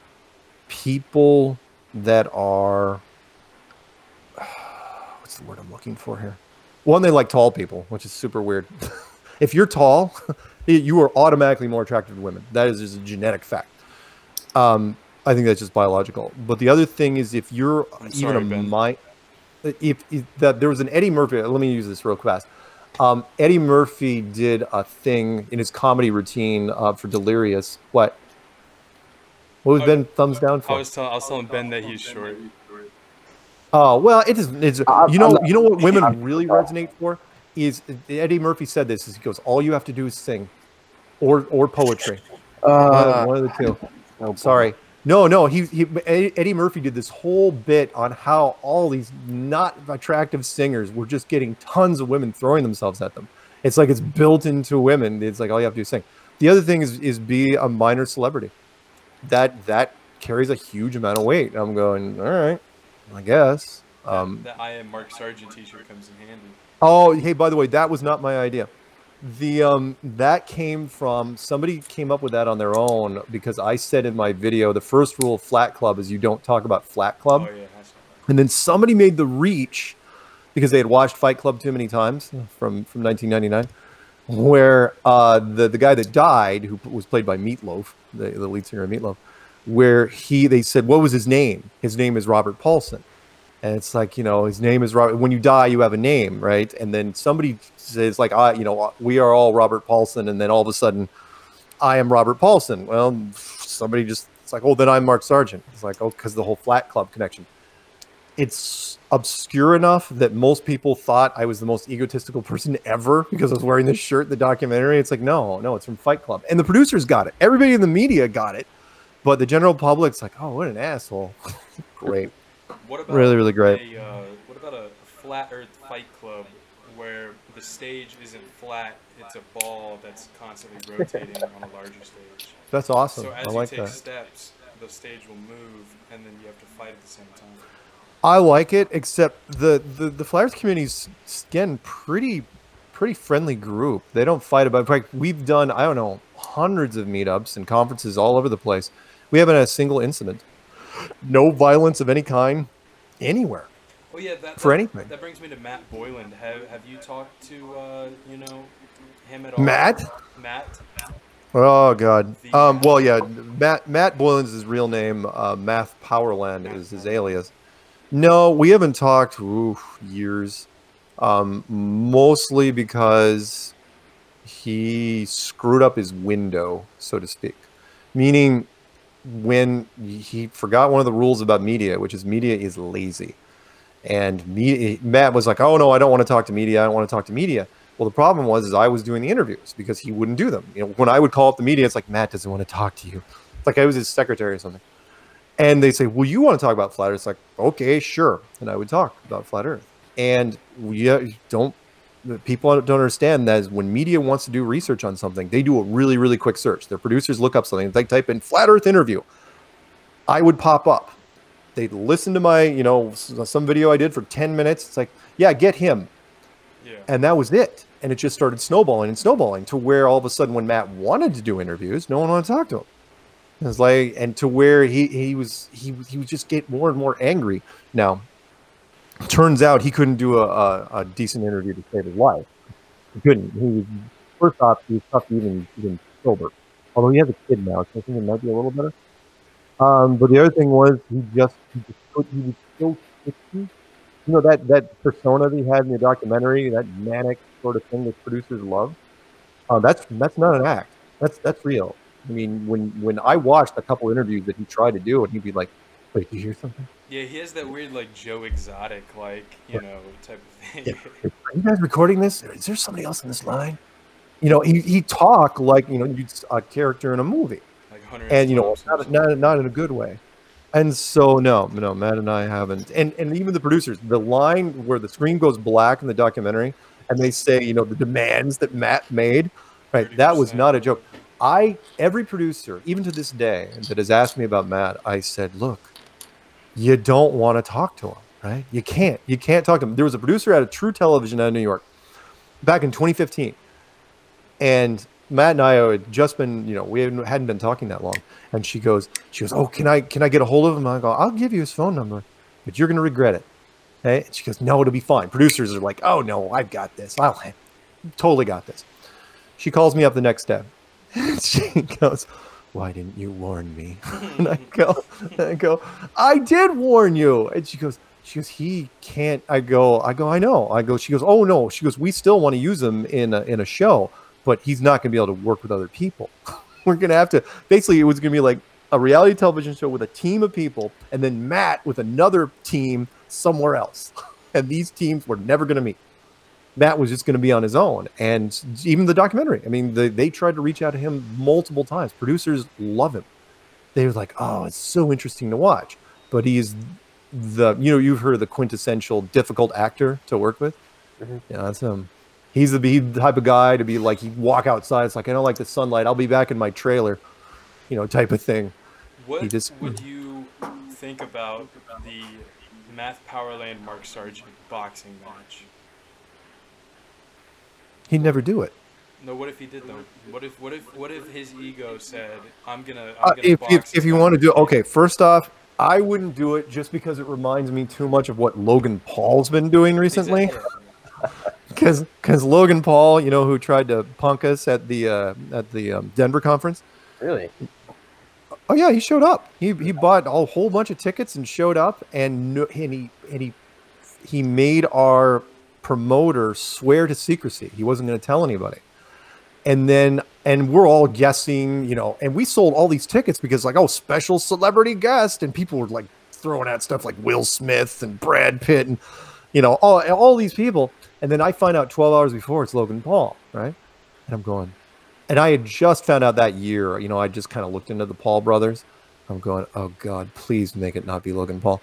people that are, what's the word I'm looking for here? One, they like tall people, which is super weird. If you're tall, you are automatically more attractive to women. That is just a genetic fact. I think that's just biological. But the other thing is, if you're there was an Eddie Murphy. Let me use this real fast. Eddie Murphy did a thing in his comedy routine for Delirious. What was Ben thumbs down for? I was telling Ben that he's short. Oh, well, it is. You know what women really resonate for is, Eddie Murphy said this, is he goes, all you have to do is sing, or poetry. One of the two. No, sorry. No. Eddie Murphy did this whole bit on how all these not attractive singers were just getting tons of women throwing themselves at them. It's like it's built into women. It's like all you have to do is sing. The other thing is be a minor celebrity. That carries a huge amount of weight. I'm going, all right, I guess. The I Am Mark Sargent t-shirt comes in handy. Oh, hey, by the way, that was not my idea. That came from, somebody came up with that on their own, because I said in my video, the first rule of Flat Club is you don't talk about Flat Club. Oh, yeah, that's right. And then somebody made the reach, because they had watched Fight Club too many times from 1999, where the guy that died, who was played by Meatloaf, the lead singer of Meatloaf, where they said, what was his name? His name is Robert Paulson. And it's like, you know, his name is Robert. When you die, you have a name, right? And then somebody says, like, you know, we are all Robert Paulson. And then all of a sudden, I am Robert Paulson. Well, somebody just, it's like, oh, then I'm Mark Sargent. It's like, oh, because the whole Flat Club connection. It's obscure enough that most people thought I was the most egotistical person ever because I was wearing this shirt, the documentary. It's like, no, it's from Fight Club. And the producers got it. Everybody in the media got it. But the general public's like, oh, what an asshole. Great. What about really great. What about a flat earth fight club where the stage isn't flat, it's a ball that's constantly rotating on a larger stage? That's awesome. So as I like you take that. Steps, the stage will move, and then you have to fight at the same time. I like it, except the flat earth community's, again, pretty friendly group. They don't fight about it. In fact, we've done, I don't know, hundreds of meetups and conferences all over the place. We haven't had a single incident. No violence of any kind anywhere. Oh yeah, for anything. That brings me to Matt Boyland. Have you talked to you know, him at all? Matt? Oh God. Well, yeah. Matt Boyland's his real name. Math Powerland is his alias. No, we haven't talked years. Mostly because he screwed up his window, so to speak. Meaning, when he forgot one of the rules about media, which is media is lazy. And Matt was like, oh no, I don't want to talk to media. I don't want to talk to media. Well, the problem was I was doing the interviews because he wouldn't do them. You know, when I would call up the media, it's like, Matt doesn't want to talk to you. It's like I was his secretary or something. And they say, well, you want to talk about flat Earth? It's like, okay, sure. And I would talk about flat Earth. And people don't understand that is when media wants to do research on something, they do a really, really quick search. Their producers look up something. They type in flat Earth interview. I would pop up. They'd listen to my, you know, some video I did for 10 minutes. It's like, yeah, get him. Yeah. And that was it. And it just started snowballing and snowballing to where all of a sudden when Matt wanted to do interviews, no one wanted to talk to him. It was like, and to where he would just get more and more angry. Now, turns out he couldn't do a decent interview to save his life. He couldn't. He was, first off, he was tough to even sober. Although he has a kid now, so I think it might be a little better. But the other thing was he was so twitchy. You know, that persona that he had in the documentary, that manic sort of thing that producers love. That's not an act. That's real. I mean, when I watched a couple interviews that he tried to do, and he'd be like, "Wait, did you hear something?" Yeah, he has that weird like Joe Exotic, like you know, type of thing. Yeah. Are you guys recording this? Is there somebody else in this line? You know, he talked like you'd a character in a movie, like and not in a good way. And so no, Matt and I haven't, and even the producers. The line where the screen goes black in the documentary, and they say, you know, the demands that Matt made, right? 30%. That was not a joke. Every producer, even to this day, that has asked me about Matt, I said, look, you don't want to talk to him, right? You can't talk to him. There was a producer at a True Television out of New York back in 2015. And Matt and I had just been, we hadn't been talking that long. And she goes, oh, can I get a hold of him? I go, I'll give you his phone number, but you're going to regret it. Okay? And she goes, no, it'll be fine. Producers are like, oh no, I've got this. I totally got this. She calls me up the next day. She goes, why didn't you warn me? And I go, I did warn you. And she goes, he can't. I go, I know. I go, she goes, oh no. She goes, we still want to use him in a show, but he's not going to be able to work with other people. We're going to have to, basically it was going to be like a reality television show with a team of people and then Matt with another team somewhere else. And these teams were never going to meet. Matt was just going to be on his own. And even the documentary, I mean, they tried to reach out to him multiple times. Producers love him. They were like, oh, it's so interesting to watch. But he's the, you've heard of the quintessential difficult actor to work with. Mm-hmm. Yeah, that's him. He's the type of guy to be like, he'd walk outside. It's like, I don't like the sunlight. I'll be back in my trailer, type of thing. What would you think about the Matt Powerland Mark Sargent boxing match? He'd never do it. No, what if he did though? What if his ego said, I'm gonna if you want to do it, okay, first off, I wouldn't do it just because it reminds me too much of what Logan Paul's been doing recently. Exactly. Because Logan Paul, who tried to punk us at the Denver conference. Really? Oh yeah, he showed up. He bought a whole bunch of tickets and showed up, and he made our promoter swear to secrecy. He wasn't going to tell anybody. And we're all guessing, and we sold all these tickets because like, oh, special celebrity guest. And people were like throwing out stuff like Will Smith and Brad Pitt and, all these people. And then I find out 12 hours before it's Logan Paul. Right. And I'm going, and I had just found out that year, I just kind of looked into the Paul brothers. I'm going, oh God, please make it not be Logan Paul.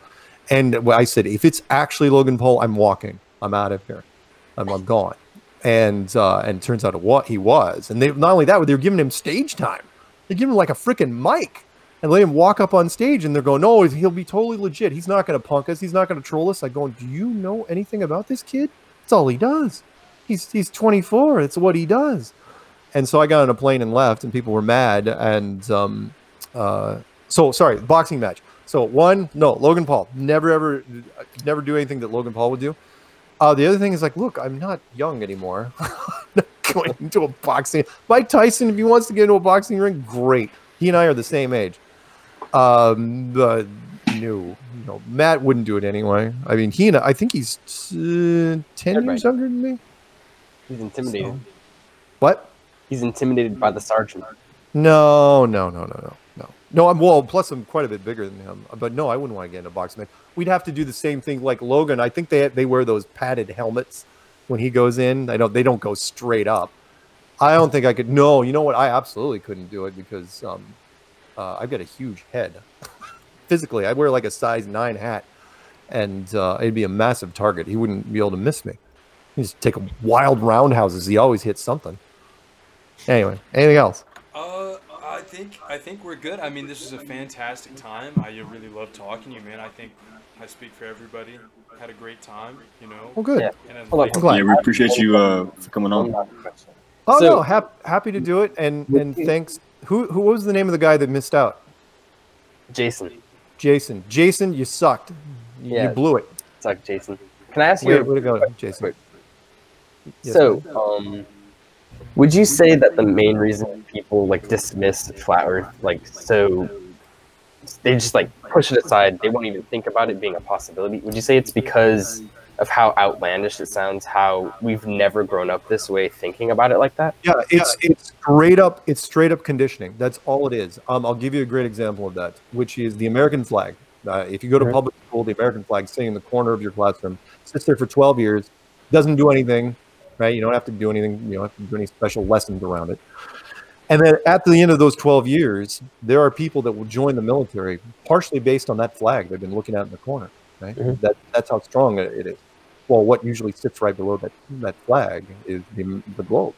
And I said, if it's actually Logan Paul, I'm walking. I'm out of here. I'm gone. And it turns out what he was. And they not only that, but they were giving him stage time. They give him like a freaking mic and let him walk up on stage. And they're going, no, he'll be totally legit. He's not going to punk us. He's not going to troll us. I go, do you know anything about this kid? That's all he does. He's 24. It's what he does. And so I got on a plane and left. And people were mad. And so sorry, boxing match. So one, no, Logan Paul never do anything that Logan Paul would do. The other thing is like, look, I'm not young anymore. I'm not going into a boxing. Mike Tyson, if he wants to get into a boxing ring, great. He and I are the same age. No, Matt wouldn't do it anyway. I mean, I think he's 10 years younger than me. He's intimidated. So, what? He's intimidated by the sergeant. No, I'm well. Plus, I'm quite a bit bigger than him. But no, I wouldn't want to get in a boxing match. We'd have to do the same thing like Logan. I think they wear those padded helmets when he goes in. They don't go straight up. I don't think I could. No, you know what? I absolutely couldn't do it because I've got a huge head. physically. I'd wear like a size 9 hat, and it'd be a massive target. He wouldn't be able to miss me. He'd just take wild roundhouses. He always hits something. Anyway, anything else? I think we're good. I mean, this is a fantastic time. I really love talking to you, man. I think I speak for everybody. Had a great time, you know. Well, good. Yeah, we appreciate you for coming on. Oh, so, no, happy to do it, and thanks. Who was the name of the guy that missed out? Jason, you sucked. Yeah, you blew it. Sucked, Jason. Can I ask you? Where to go, Jason? Yes. So, would you say that the main reason people like dismiss flat Earth, like so, they just like push it aside? They won't even think about it being a possibility. Would you say it's because of how outlandish it sounds, how we've never grown up this way thinking about it like that? Yeah, it's straight up conditioning. That's all it is. I'll give you a great example of that, which is the American flag. If you go to public school, the American flag sitting in the corner of your classroom, sits there for 12 years, doesn't do anything, right? You don't have to do anything. You don't have to do any special lessons around it. And then at the end of those 12 years, there are people that will join the military partially based on that flag they've been looking at in the corner, right? Mm-hmm. That's how strong it is. Well, what usually sits right below that flag is the globe.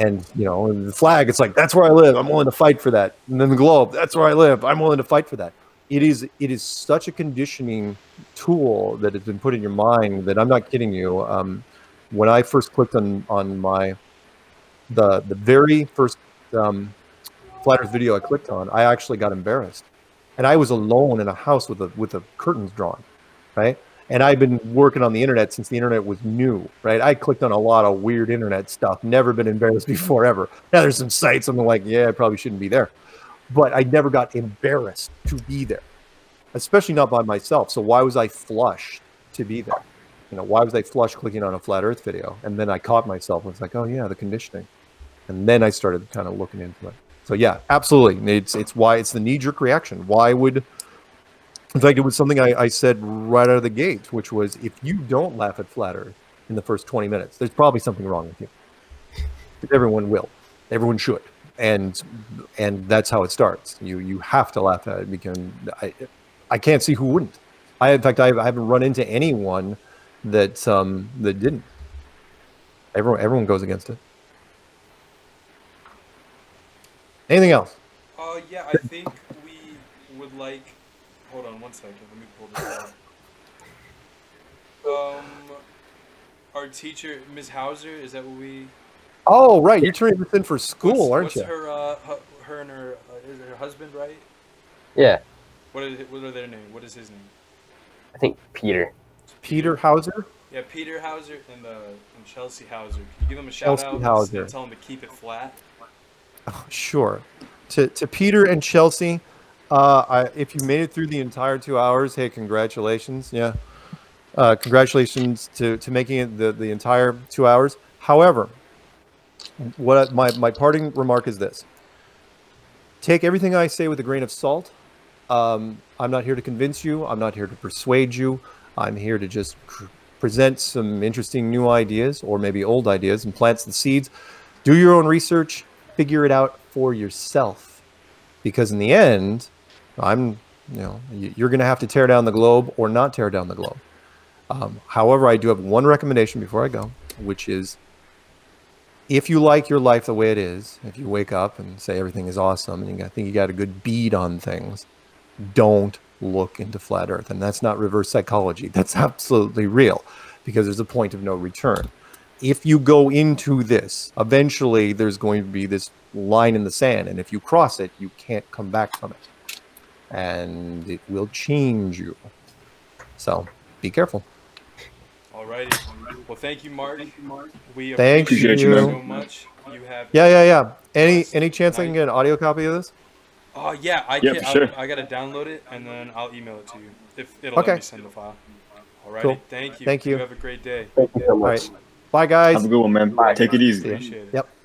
And, you know, the flag, it's like, that's where I live. I'm willing to fight for that. And then the globe, that's where I live. I'm willing to fight for that. It is such a conditioning tool that has been put in your mind that I'm not kidding you. When I first clicked on my... The very first Flat Earth video I clicked on, I actually got embarrassed, and I was alone in a house with the curtains drawn, right? And I've been working on the internet since the internet was new, right? I clicked on a lot of weird internet stuff, never been embarrassed before ever. Now there's some sites I'm like, yeah, I probably shouldn't be there, but I never got embarrassed to be there, especially not by myself. So why was I flush to be there? You know, why was I flush clicking on a Flat Earth video? And then I caught myself and was like, oh yeah, the conditioning. And then I started kind of looking into it. So yeah, absolutely. It's why it's the knee-jerk reaction. Why would, in fact, it was something I said right out of the gate, which was, if you don't laugh at Flat Earth in the first 20 minutes, there's probably something wrong with you. But everyone will. Everyone should. And that's how it starts. You have to laugh at it because I can't see who wouldn't. In fact, I haven't run into anyone that that didn't. Everyone goes against it. Anything else? Yeah, I think we would like... Hold on one second. Let me pull this out. Our teacher, Ms. Hauser, is that what we... Oh, right. You're turning this in for school, aren't you? What's her and her... Is it her husband, right? Yeah. What are their name? What is his name? I think Peter. Peter Hauser? Yeah, Peter Hauser and Chelsea Hauser. Can you give them a shout-out and tell them to keep it flat? Oh, sure. To Peter and Chelsea, if you made it through the entire 2 hours, hey, congratulations. Yeah. Congratulations to making it the entire 2 hours. However, what my parting remark is this. Take everything I say with a grain of salt. I'm not here to convince you. I'm not here to persuade you. I'm here to just present some interesting new ideas, or maybe old ideas, and plant the seeds. Do your own research. Figure it out for yourself, because in the end, you're going to have to tear down the globe or not tear down the globe. However, I do have one recommendation before I go, which is, if you like your life the way it is, if you wake up and say everything is awesome and you think you got a good bead on things, don't look into Flat Earth. And that's not reverse psychology. That's absolutely real, because there's a point of no return. If you go into this, eventually there's going to be this line in the sand, and if you cross it, you can't come back from it, and it will change you. So be careful. All righty. Well, thank you, Mark. We appreciate you so much. You have yeah. Any chance I can get an audio copy of this? Oh yeah, I can. Yeah, sure. I gotta download it and then I'll email it to you if it'll let me send the file. All righty. Cool. Thank you. Thank you. You have a great day. Thank you so much. All right. Bye, guys. Have a good one, man. Bye. Take it easy. Yep.